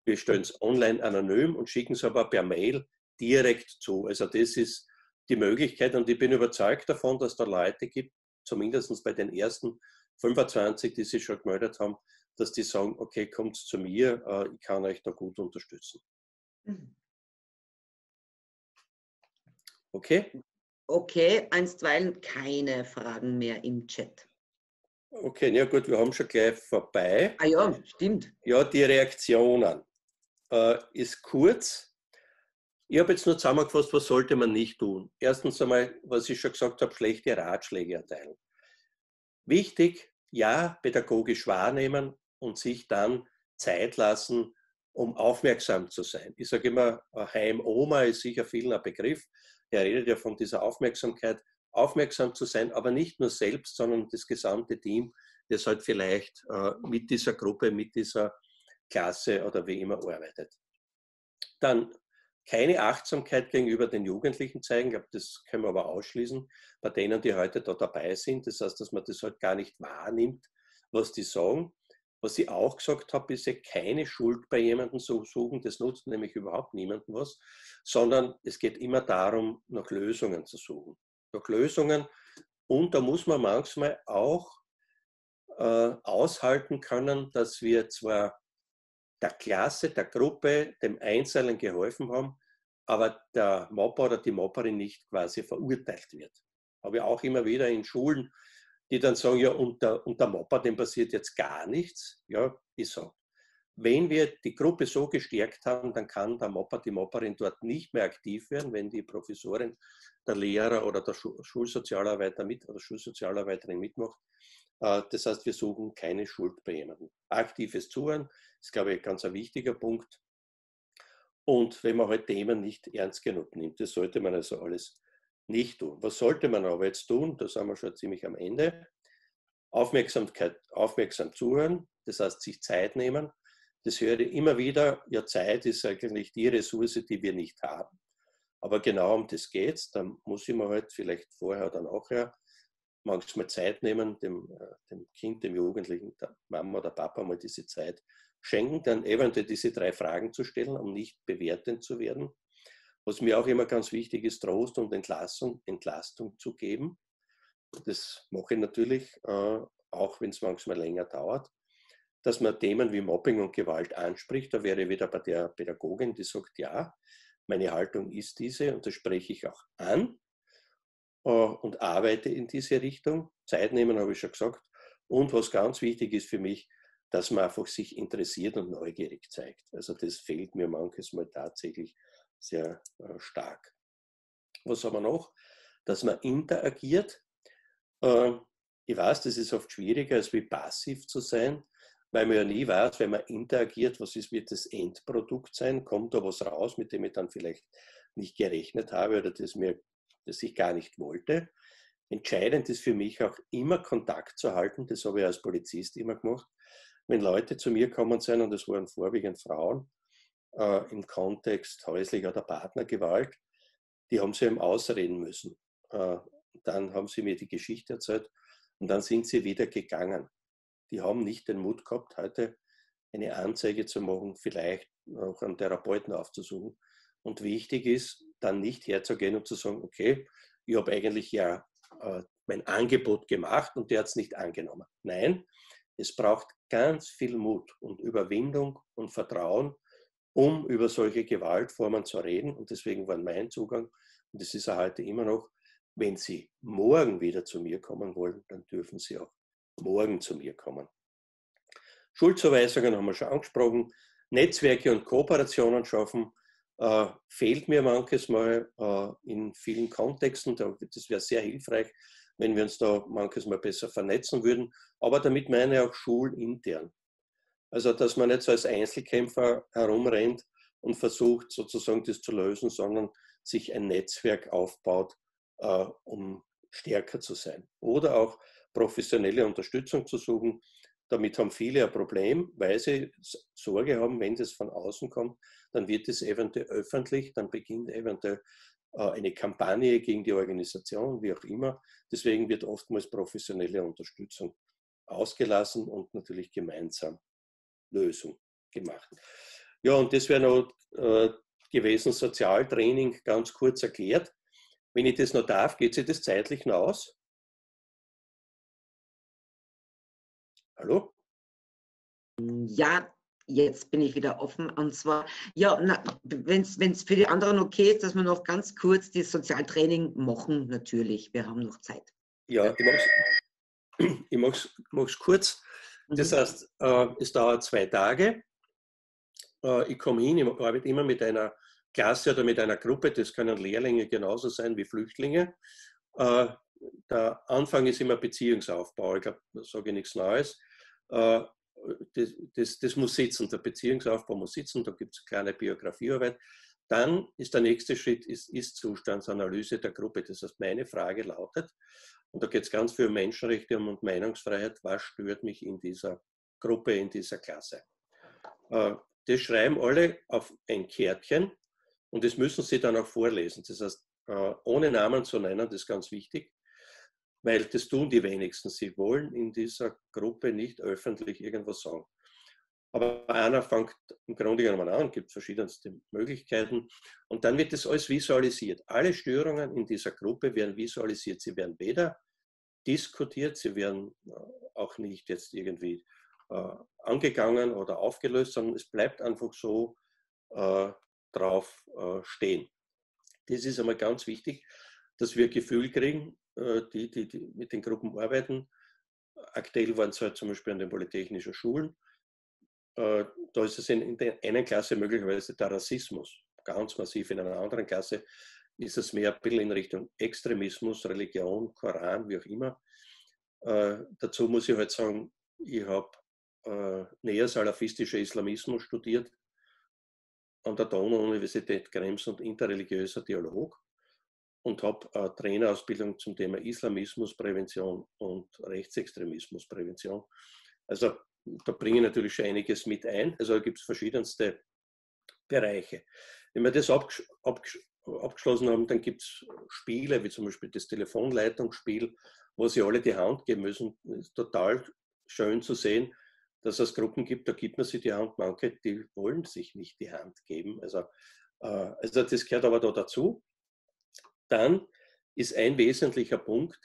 Wir stellen es online anonym und schicken es aber per Mail direkt zu. Also das ist die Möglichkeit und ich bin überzeugt davon, dass da Leute gibt, zumindest bei den ersten 25, die sich schon gemeldet haben, dass die sagen, okay, kommt zu mir, ich kann euch da gut unterstützen. Okay? Okay, einstweilen keine Fragen mehr im Chat. Okay, na gut, wir haben schon gleich vorbei. Ah ja, stimmt. Ja, die Reaktionen ist kurz. Ich habe jetzt nur zusammengefasst, was sollte man nicht tun. Erstens einmal, was ich schon gesagt habe, schlechte Ratschläge erteilen. Wichtig, ja, pädagogisch wahrnehmen und sich dann Zeit lassen, um aufmerksam zu sein. Ich sage immer, Heimoma ist sicher vielen ein Begriff. Er redet ja von dieser Aufmerksamkeit. Aufmerksam zu sein, aber nicht nur selbst, sondern das gesamte Team, das halt vielleicht mit dieser Gruppe, mit dieser Klasse oder wie immer arbeitet. Dann keine Achtsamkeit gegenüber den Jugendlichen zeigen. Ich glaube, das können wir aber ausschließen, bei denen, die heute da dabei sind. Das heißt, dass man das halt gar nicht wahrnimmt, was die sagen. Was ich auch gesagt habe, ist ja keine Schuld bei jemandem zu suchen, das nutzt nämlich überhaupt niemandem was, sondern es geht immer darum, nach Lösungen zu suchen. Nach Lösungen und da muss man manchmal auch aushalten können, dass wir zwar der Klasse, der Gruppe, dem Einzelnen geholfen haben, aber der Mobber oder die Mobberin nicht quasi verurteilt wird. Habe ich auch immer wieder in Schulen, die dann sagen, ja, und der Mobber, dem passiert jetzt gar nichts. Ja, ist so. Wenn wir die Gruppe so gestärkt haben, dann kann der Mobber, die Mobberin dort nicht mehr aktiv werden, wenn die Professorin, der Lehrer oder der Schulsozialarbeiter mit oder Schulsozialarbeiterin mitmacht. Das heißt, wir suchen keine Schuld bei jemandem. Aktives Zuhören ist, glaube ich, ganz ein wichtiger Punkt. Und wenn man halt Themen nicht ernst genug nimmt, das sollte man also alles nicht tun. Was sollte man aber jetzt tun? Da sind wir schon ziemlich am Ende. Aufmerksam zuhören, das heißt, sich Zeit nehmen. Das höre ich immer wieder, ja, Zeit ist eigentlich die Ressource, die wir nicht haben. Aber genau um das geht es. Dann muss ich mir halt vielleicht vorher oder nachher manchmal Zeit nehmen, dem Kind, dem Jugendlichen, der Mama oder Papa mal diese Zeit schenken, dann eventuell diese 3 Fragen zu stellen, um nicht bewertend zu werden. Was mir auch immer ganz wichtig ist, Trost und Entlastung zu geben. Das mache ich natürlich, auch wenn es manchmal länger dauert. Dass man Themen wie Mobbing und Gewalt anspricht, da wäre ich wieder bei der Pädagogin, die sagt, ja, meine Haltung ist diese und das spreche ich auch an und arbeite in diese Richtung. Zeit nehmen, habe ich schon gesagt. Und was ganz wichtig ist für mich, dass man einfach sich interessiert und neugierig zeigt. Also das fehlt mir manches Mal tatsächlich sehr stark. Was haben wir noch? Dass man interagiert. Ich weiß, das ist oft schwieriger, als wie passiv zu sein, weil man ja nie weiß, wenn man interagiert, was ist, wird das Endprodukt sein, kommt da was raus, mit dem ich dann vielleicht nicht gerechnet habe oder das ich gar nicht wollte. Entscheidend ist für mich auch immer Kontakt zu halten, das habe ich als Polizist immer gemacht. Wenn Leute zu mir kommen sind, und das waren vorwiegend Frauen, im Kontext häuslicher oder Partnergewalt, die haben sie eben ausreden müssen. Dann haben sie mir die Geschichte erzählt und dann sind sie wieder gegangen. Die haben nicht den Mut gehabt, heute eine Anzeige zu machen, vielleicht auch einen Therapeuten aufzusuchen. Und wichtig ist, dann nicht herzugehen und zu sagen, okay, ich habe eigentlich ja mein Angebot gemacht und der hat es nicht angenommen. Nein, es braucht ganz viel Mut und Überwindung und Vertrauen, um über solche Gewaltformen zu reden. Und deswegen war mein Zugang, und das ist auch heute immer noch, wenn Sie morgen wieder zu mir kommen wollen, dann dürfen Sie auch morgen zu mir kommen. Schuldzuweisungen haben wir schon angesprochen. Netzwerke und Kooperationen schaffen. Fehlt mir manches Mal in vielen Kontexten. Das wäre sehr hilfreich, wenn wir uns da manches Mal besser vernetzen würden. Aber damit meine ich auch schulintern. Also, dass man nicht so als Einzelkämpfer herumrennt und versucht, sozusagen das zu lösen, sondern sich ein Netzwerk aufbaut, um stärker zu sein. Oder auch professionelle Unterstützung zu suchen. Damit haben viele ein Problem, weil sie Sorge haben, wenn das von außen kommt, dann wird es eventuell öffentlich, dann beginnt eventuell eine Kampagne gegen die Organisation, wie auch immer. Deswegen wird oftmals professionelle Unterstützung ausgelassen und natürlich gemeinsam Lösung gemacht. Ja, und das wäre noch gewesen, Sozialtraining ganz kurz erklärt. Wenn ich das noch darf, geht sich das zeitlich noch aus? Hallo? Ja, jetzt bin ich wieder offen. Und zwar, ja, wenn es für die anderen okay ist, dass wir noch ganz kurz das Sozialtraining machen, natürlich. Wir haben noch Zeit. Ja, ich mache es kurz. Das heißt, es dauert 2 Tage. Ich komme hin, ich arbeite immer mit einer Klasse oder mit einer Gruppe. Das können Lehrlinge genauso sein wie Flüchtlinge. Der Anfang ist immer Beziehungsaufbau. Ich glaube, da sage ich nichts Neues. Das muss sitzen, der Beziehungsaufbau muss sitzen, da gibt es eine kleine Biografiearbeit. Dann ist der nächste Schritt, ist Zustandsanalyse der Gruppe. Das heißt, meine Frage lautet, und da geht es ganz viel um Menschenrechte und Meinungsfreiheit, was stört mich in dieser Gruppe, in dieser Klasse? Das schreiben alle auf ein Kärtchen und das müssen sie dann auch vorlesen. Das heißt, ohne Namen zu nennen, das ist ganz wichtig. Weil das tun die wenigsten. Sie wollen in dieser Gruppe nicht öffentlich irgendwas sagen. Aber einer fängt im Grunde genommen an, gibt verschiedenste Möglichkeiten. Und dann wird das alles visualisiert. Alle Störungen in dieser Gruppe werden visualisiert. Sie werden weder diskutiert, sie werden auch nicht jetzt irgendwie angegangen oder aufgelöst, sondern es bleibt einfach so drauf stehen. Das ist einmal ganz wichtig, dass wir ein Gefühl kriegen, die mit den Gruppen arbeiten. Aktuell waren es halt zum Beispiel an den polytechnischen Schulen. Da ist es in der einen Klasse möglicherweise der Rassismus. Ganz massiv. In einer anderen Klasse ist es mehr ein bisschen in Richtung Extremismus, Religion, Koran, wie auch immer. Dazu muss ich halt sagen, ich habe neosalafistischer Islamismus studiert an der Donau-Universität Krems und interreligiöser Dialog. Und habe eine Trainerausbildung zum Thema Islamismusprävention und Rechtsextremismusprävention. Also da bringe ich natürlich schon einiges mit ein. Also da gibt es verschiedenste Bereiche. Wenn wir das abgeschlossen haben, dann gibt es Spiele, wie zum Beispiel das Telefonleitungsspiel, wo sie alle die Hand geben müssen. Es ist total schön zu sehen, dass es Gruppen gibt, da gibt man sich die Hand. Manche, die wollen sich nicht die Hand geben. Also das gehört aber da dazu. Dann ist ein wesentlicher Punkt,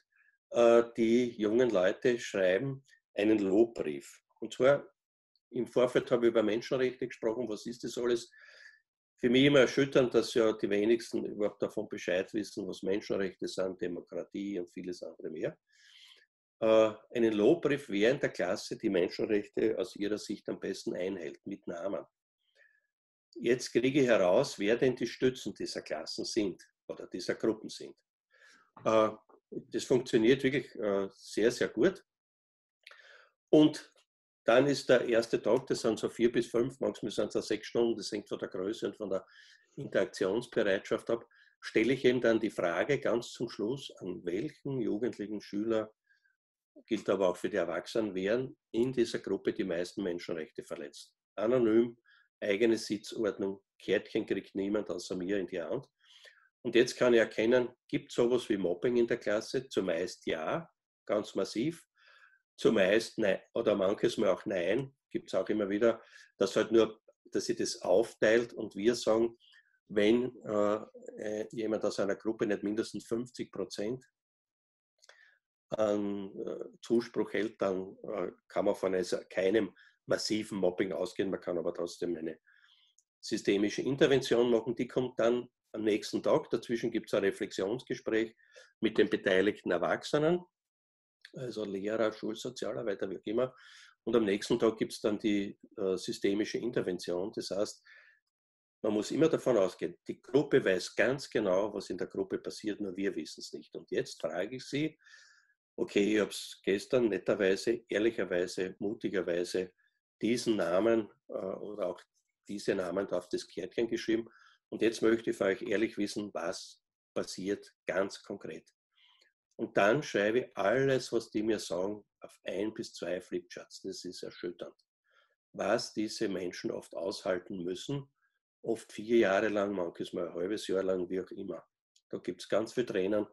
die jungen Leute schreiben einen Lobbrief. Und zwar im Vorfeld habe ich über Menschenrechte gesprochen, was ist das alles? Für mich immer erschütternd, dass ja die wenigsten überhaupt davon Bescheid wissen, was Menschenrechte sind, Demokratie und vieles andere mehr. Einen Lobbrief, wer in der Klasse die Menschenrechte aus ihrer Sicht am besten einhält, mit Namen. Jetzt kriege ich heraus, wer denn die Stützen dieser Klassen sind. Oder dieser Gruppen sind. Das funktioniert wirklich sehr, sehr gut. Und dann ist der erste Tag, das sind so 4 bis 5, manchmal sind es so 6 Stunden, das hängt von der Größe und von der Interaktionsbereitschaft ab, stelle ich eben dann die Frage ganz zum Schluss, an welchen jugendlichen Schüler, gilt aber auch für die Erwachsenen, werden in dieser Gruppe die meisten Menschenrechte verletzt. Anonym, eigene Sitzordnung, Kärtchen kriegt niemand außer mir in die Hand. Und jetzt kann ich erkennen, gibt es sowas wie Mobbing in der Klasse? Zumeist ja, ganz massiv. Zumeist nein, oder manches Mal auch nein. Gibt es auch immer wieder, dass halt nur, dass sie das aufteilt und wir sagen, wenn jemand aus einer Gruppe nicht mindestens 50% an Zuspruch hält, dann kann man von keinem massiven Mobbing ausgehen. Man kann aber trotzdem eine systemische Intervention machen, die kommt dann am nächsten Tag. Dazwischen gibt es ein Reflexionsgespräch mit den beteiligten Erwachsenen, also Lehrer, Schulsozialarbeiter, wie auch immer. Und am nächsten Tag gibt es dann die systemische Intervention. Das heißt, man muss immer davon ausgehen, die Gruppe weiß ganz genau, was in der Gruppe passiert, nur wir wissen es nicht. Und jetzt frage ich Sie, okay, ich habe es gestern netterweise, ehrlicherweise, mutigerweise diesen Namen oder auch diese Namen auf das Kärtchen geschrieben. Und jetzt möchte ich von euch ehrlich wissen, was passiert ganz konkret. Und dann schreibe ich alles, was die mir sagen, auf 1 bis 2 Flipcharts. Das ist erschütternd. Was diese Menschen oft aushalten müssen, oft 4 Jahre lang, manches Mal ein halbes Jahr lang, wie auch immer. Da gibt es ganz viel Tränen.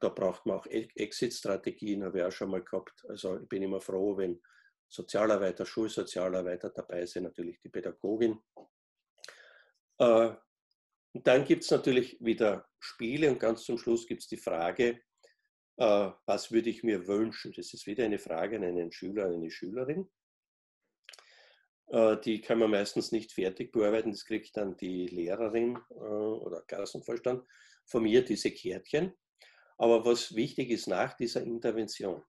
Da braucht man auch Exit-Strategien, habe ich auch schon mal gehabt. Also ich bin immer froh, wenn Sozialarbeiter, Schulsozialarbeiter dabei sind, natürlich die Pädagogin. Und dann gibt es natürlich wieder Spiele und ganz zum Schluss gibt es die Frage, was würde ich mir wünschen? Das ist wieder eine Frage an einen Schüler, an eine Schülerin. Die kann man meistens nicht fertig bearbeiten. Das kriegt dann die Lehrerin oder Klassenvorstand von mir, diese Kärtchen. Aber was wichtig ist nach dieser Intervention,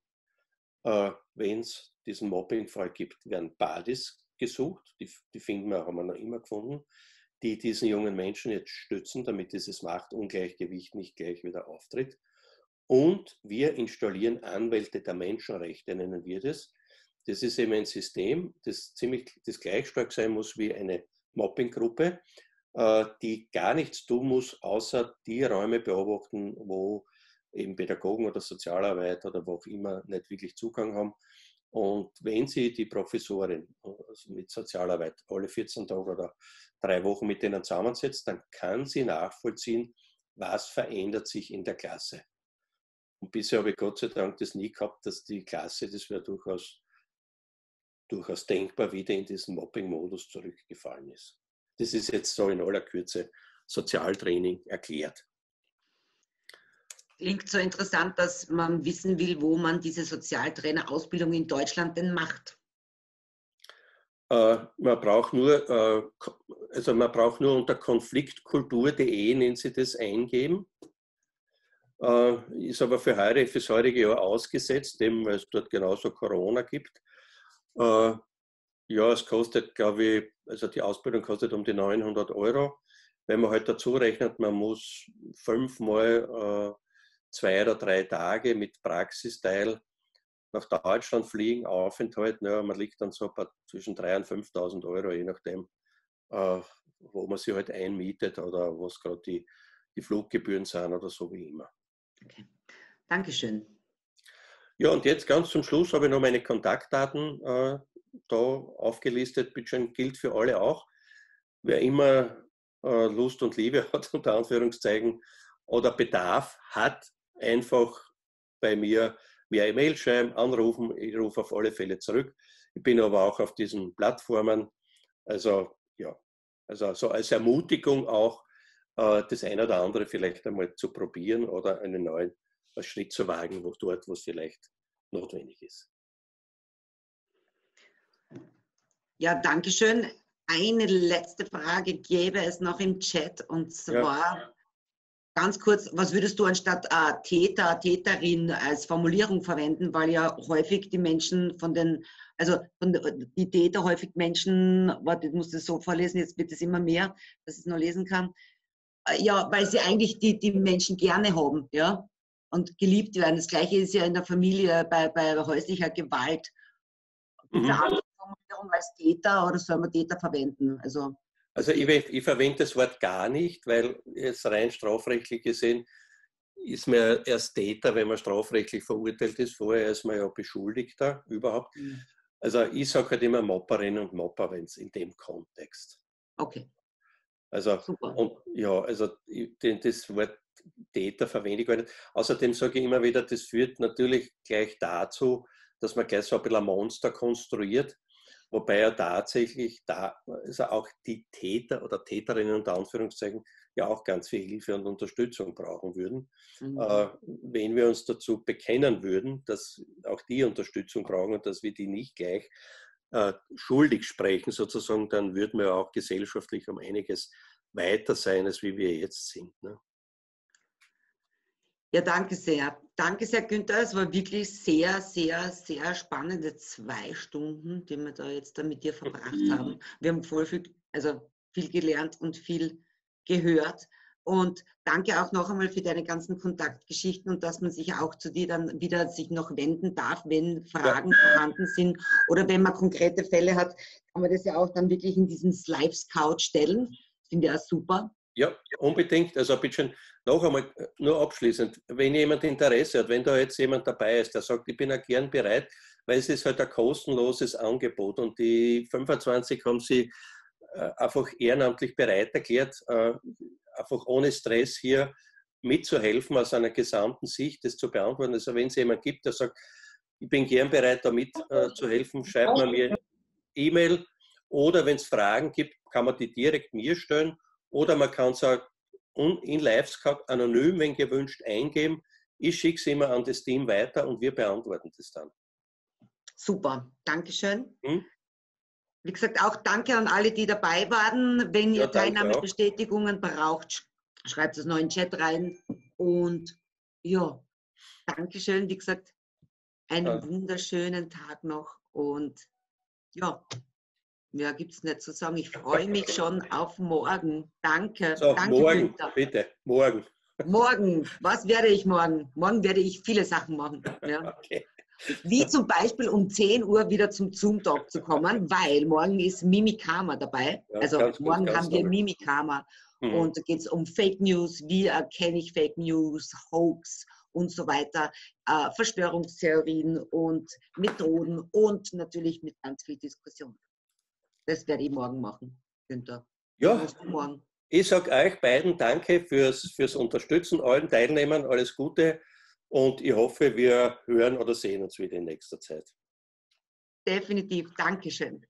wenn es diesen Mobbingfall gibt, werden Buddies gesucht, die finden wir, haben wir noch immer gefunden, die diesen jungen Menschen jetzt stützen, damit dieses Machtungleichgewicht nicht gleich wieder auftritt. Und wir installieren Anwälte der Menschenrechte, nennen wir das. Das ist eben ein System, das gleich stark sein muss wie eine Mobbinggruppe, die gar nichts tun muss, außer die Räume beobachten, wo eben Pädagogen oder Sozialarbeit oder wo auch immer nicht wirklich Zugang haben. Und wenn Sie die Professorin also mit Sozialarbeit alle 14 Tage oder 3 Wochen mit denen zusammensetzt, dann kann sie nachvollziehen, was verändert sich in der Klasse. Und bisher habe ich Gott sei Dank das nie gehabt, dass die Klasse, das wäre durchaus denkbar, wieder in diesen Mobbing-Modus zurückgefallen ist. Das ist jetzt so in aller Kürze Sozialtraining erklärt. Klingt so interessant, dass man wissen will, wo man diese Sozialtrainer-Ausbildung in Deutschland denn macht. Man braucht nur unter konfliktkultur.de, nennen Sie das, eingeben. Ist aber fürs heutige Jahr ausgesetzt, eben weil es dort genauso Corona gibt. Ja, es kostet, glaube ich, also die Ausbildung kostet um die 900 €. Wenn man halt dazu rechnet, man muss 5-mal 2 oder 3 Tage mit Praxisteil nach Deutschland fliegen, Aufenthalt, na, man liegt dann so zwischen 3.000 und 5.000 Euro, je nachdem, wo man sich halt einmietet oder was gerade die Fluggebühren sind oder so wie immer. Okay. Dankeschön. Ja, und jetzt ganz zum Schluss habe ich noch meine Kontaktdaten da aufgelistet. Bitte schön, gilt für alle auch. Wer immer Lust und Liebe hat, unter Anführungszeichen, oder Bedarf hat, einfach bei mir via E-Mail schreiben, anrufen. Ich rufe auf alle Fälle zurück. Ich bin aber auch auf diesen Plattformen. Also, ja, also so als Ermutigung auch, das eine oder andere vielleicht einmal zu probieren oder einen neuen Schritt zu wagen, dort, wo es vielleicht notwendig ist. Ja, danke schön. Eine letzte Frage gäbe es noch im Chat, und zwar ganz kurz, was würdest du anstatt Täter, Täterin als Formulierung verwenden, weil ja häufig die Menschen die Täter häufig Menschen, warte, ich muss das so vorlesen, jetzt wird es immer mehr, dass ich es nur lesen kann, ja, weil sie eigentlich die Menschen gerne haben, ja, und geliebt werden. Das Gleiche ist ja in der Familie bei häuslicher Gewalt. Als Täter, oder soll man Täter verwenden? Also ich verwende das Wort gar nicht, weil jetzt rein strafrechtlich gesehen ist man ja erst Täter, wenn man strafrechtlich verurteilt ist. Vorher ist man ja Beschuldigter überhaupt. Mhm. Also ich sage halt immer Mopperin und Mopper, wenn es in dem Kontext. Okay. Also, super. Und, ja, also das Wort Täter verwende ich gar nicht. Außerdem sage ich immer wieder, das führt natürlich gleich dazu, dass man gleich so ein bisschen ein Monster konstruiert. Wobei ja tatsächlich also auch die Täter oder Täterinnen unter Anführungszeichen ja auch ganz viel Hilfe und Unterstützung brauchen würden. Mhm. Wenn wir uns dazu bekennen würden, dass auch die Unterstützung brauchen und dass wir die nicht gleich schuldig sprechen sozusagen, dann würden wir auch gesellschaftlich um einiges weiter sein, als wie wir jetzt sind. Ne? Ja, danke sehr. Danke sehr, Günther. Es war wirklich sehr, sehr, sehr spannende 2 Stunden, die wir da jetzt mit dir verbracht haben. Wir haben voll viel gelernt und viel gehört. Und danke auch noch einmal für deine ganzen Kontaktgeschichten und dass man sich auch zu dir dann wieder noch wenden darf, wenn Fragen vorhanden sind oder wenn man konkrete Fälle hat, kann man das ja auch dann wirklich in diesem Live-Scout stellen. Finde ich auch super. Ja, unbedingt. Also bitte schön, noch einmal, nur abschließend, wenn jemand Interesse hat, wenn da jetzt jemand dabei ist, der sagt, ich bin ja gern bereit, weil es ist halt ein kostenloses Angebot und die 25 haben sie einfach ehrenamtlich bereit erklärt, einfach ohne Stress hier mitzuhelfen aus einer gesamten Sicht, das zu beantworten. Also wenn es jemand gibt, der sagt, ich bin gern bereit, da mitzuhelfen, schreibt man mir E-Mail. Oder wenn es Fragen gibt, kann man die direkt mir stellen. Oder man kann es auch in Live-Scout anonym, wenn gewünscht, eingeben. Ich schicke es immer an das Team weiter und wir beantworten das dann. Super, Dankeschön. Wie gesagt, auch danke an alle, die dabei waren. Wenn ihr Teilnahmebestätigungen braucht, schreibt es noch in den Chat rein. Und ja, Dankeschön. Wie gesagt, einen wunderschönen Tag noch. Und ja, mehr gibt es nicht zu sagen. Ich freue mich schon auf morgen. Danke. So, danke, morgen, Günther. Bitte, morgen. Morgen. Was werde ich morgen? Morgen werde ich viele Sachen machen. Ja. Okay. Wie zum Beispiel um 10 Uhr wieder zum Zoom-Talk zu kommen, weil morgen ist Mimikama dabei. Ja, also morgen haben wir Mimikama. Und da geht es um Fake News, wie erkenne ich Fake News, Hoax und so weiter, Verschwörungstheorien und Methoden und natürlich mit ganz viel Diskussion. Das werde ich morgen machen, Günther. Ja, morgen. Ich sage euch beiden danke fürs Unterstützen, allen Teilnehmern alles Gute. Und ich hoffe, wir hören oder sehen uns wieder in nächster Zeit. Definitiv. Dankeschön.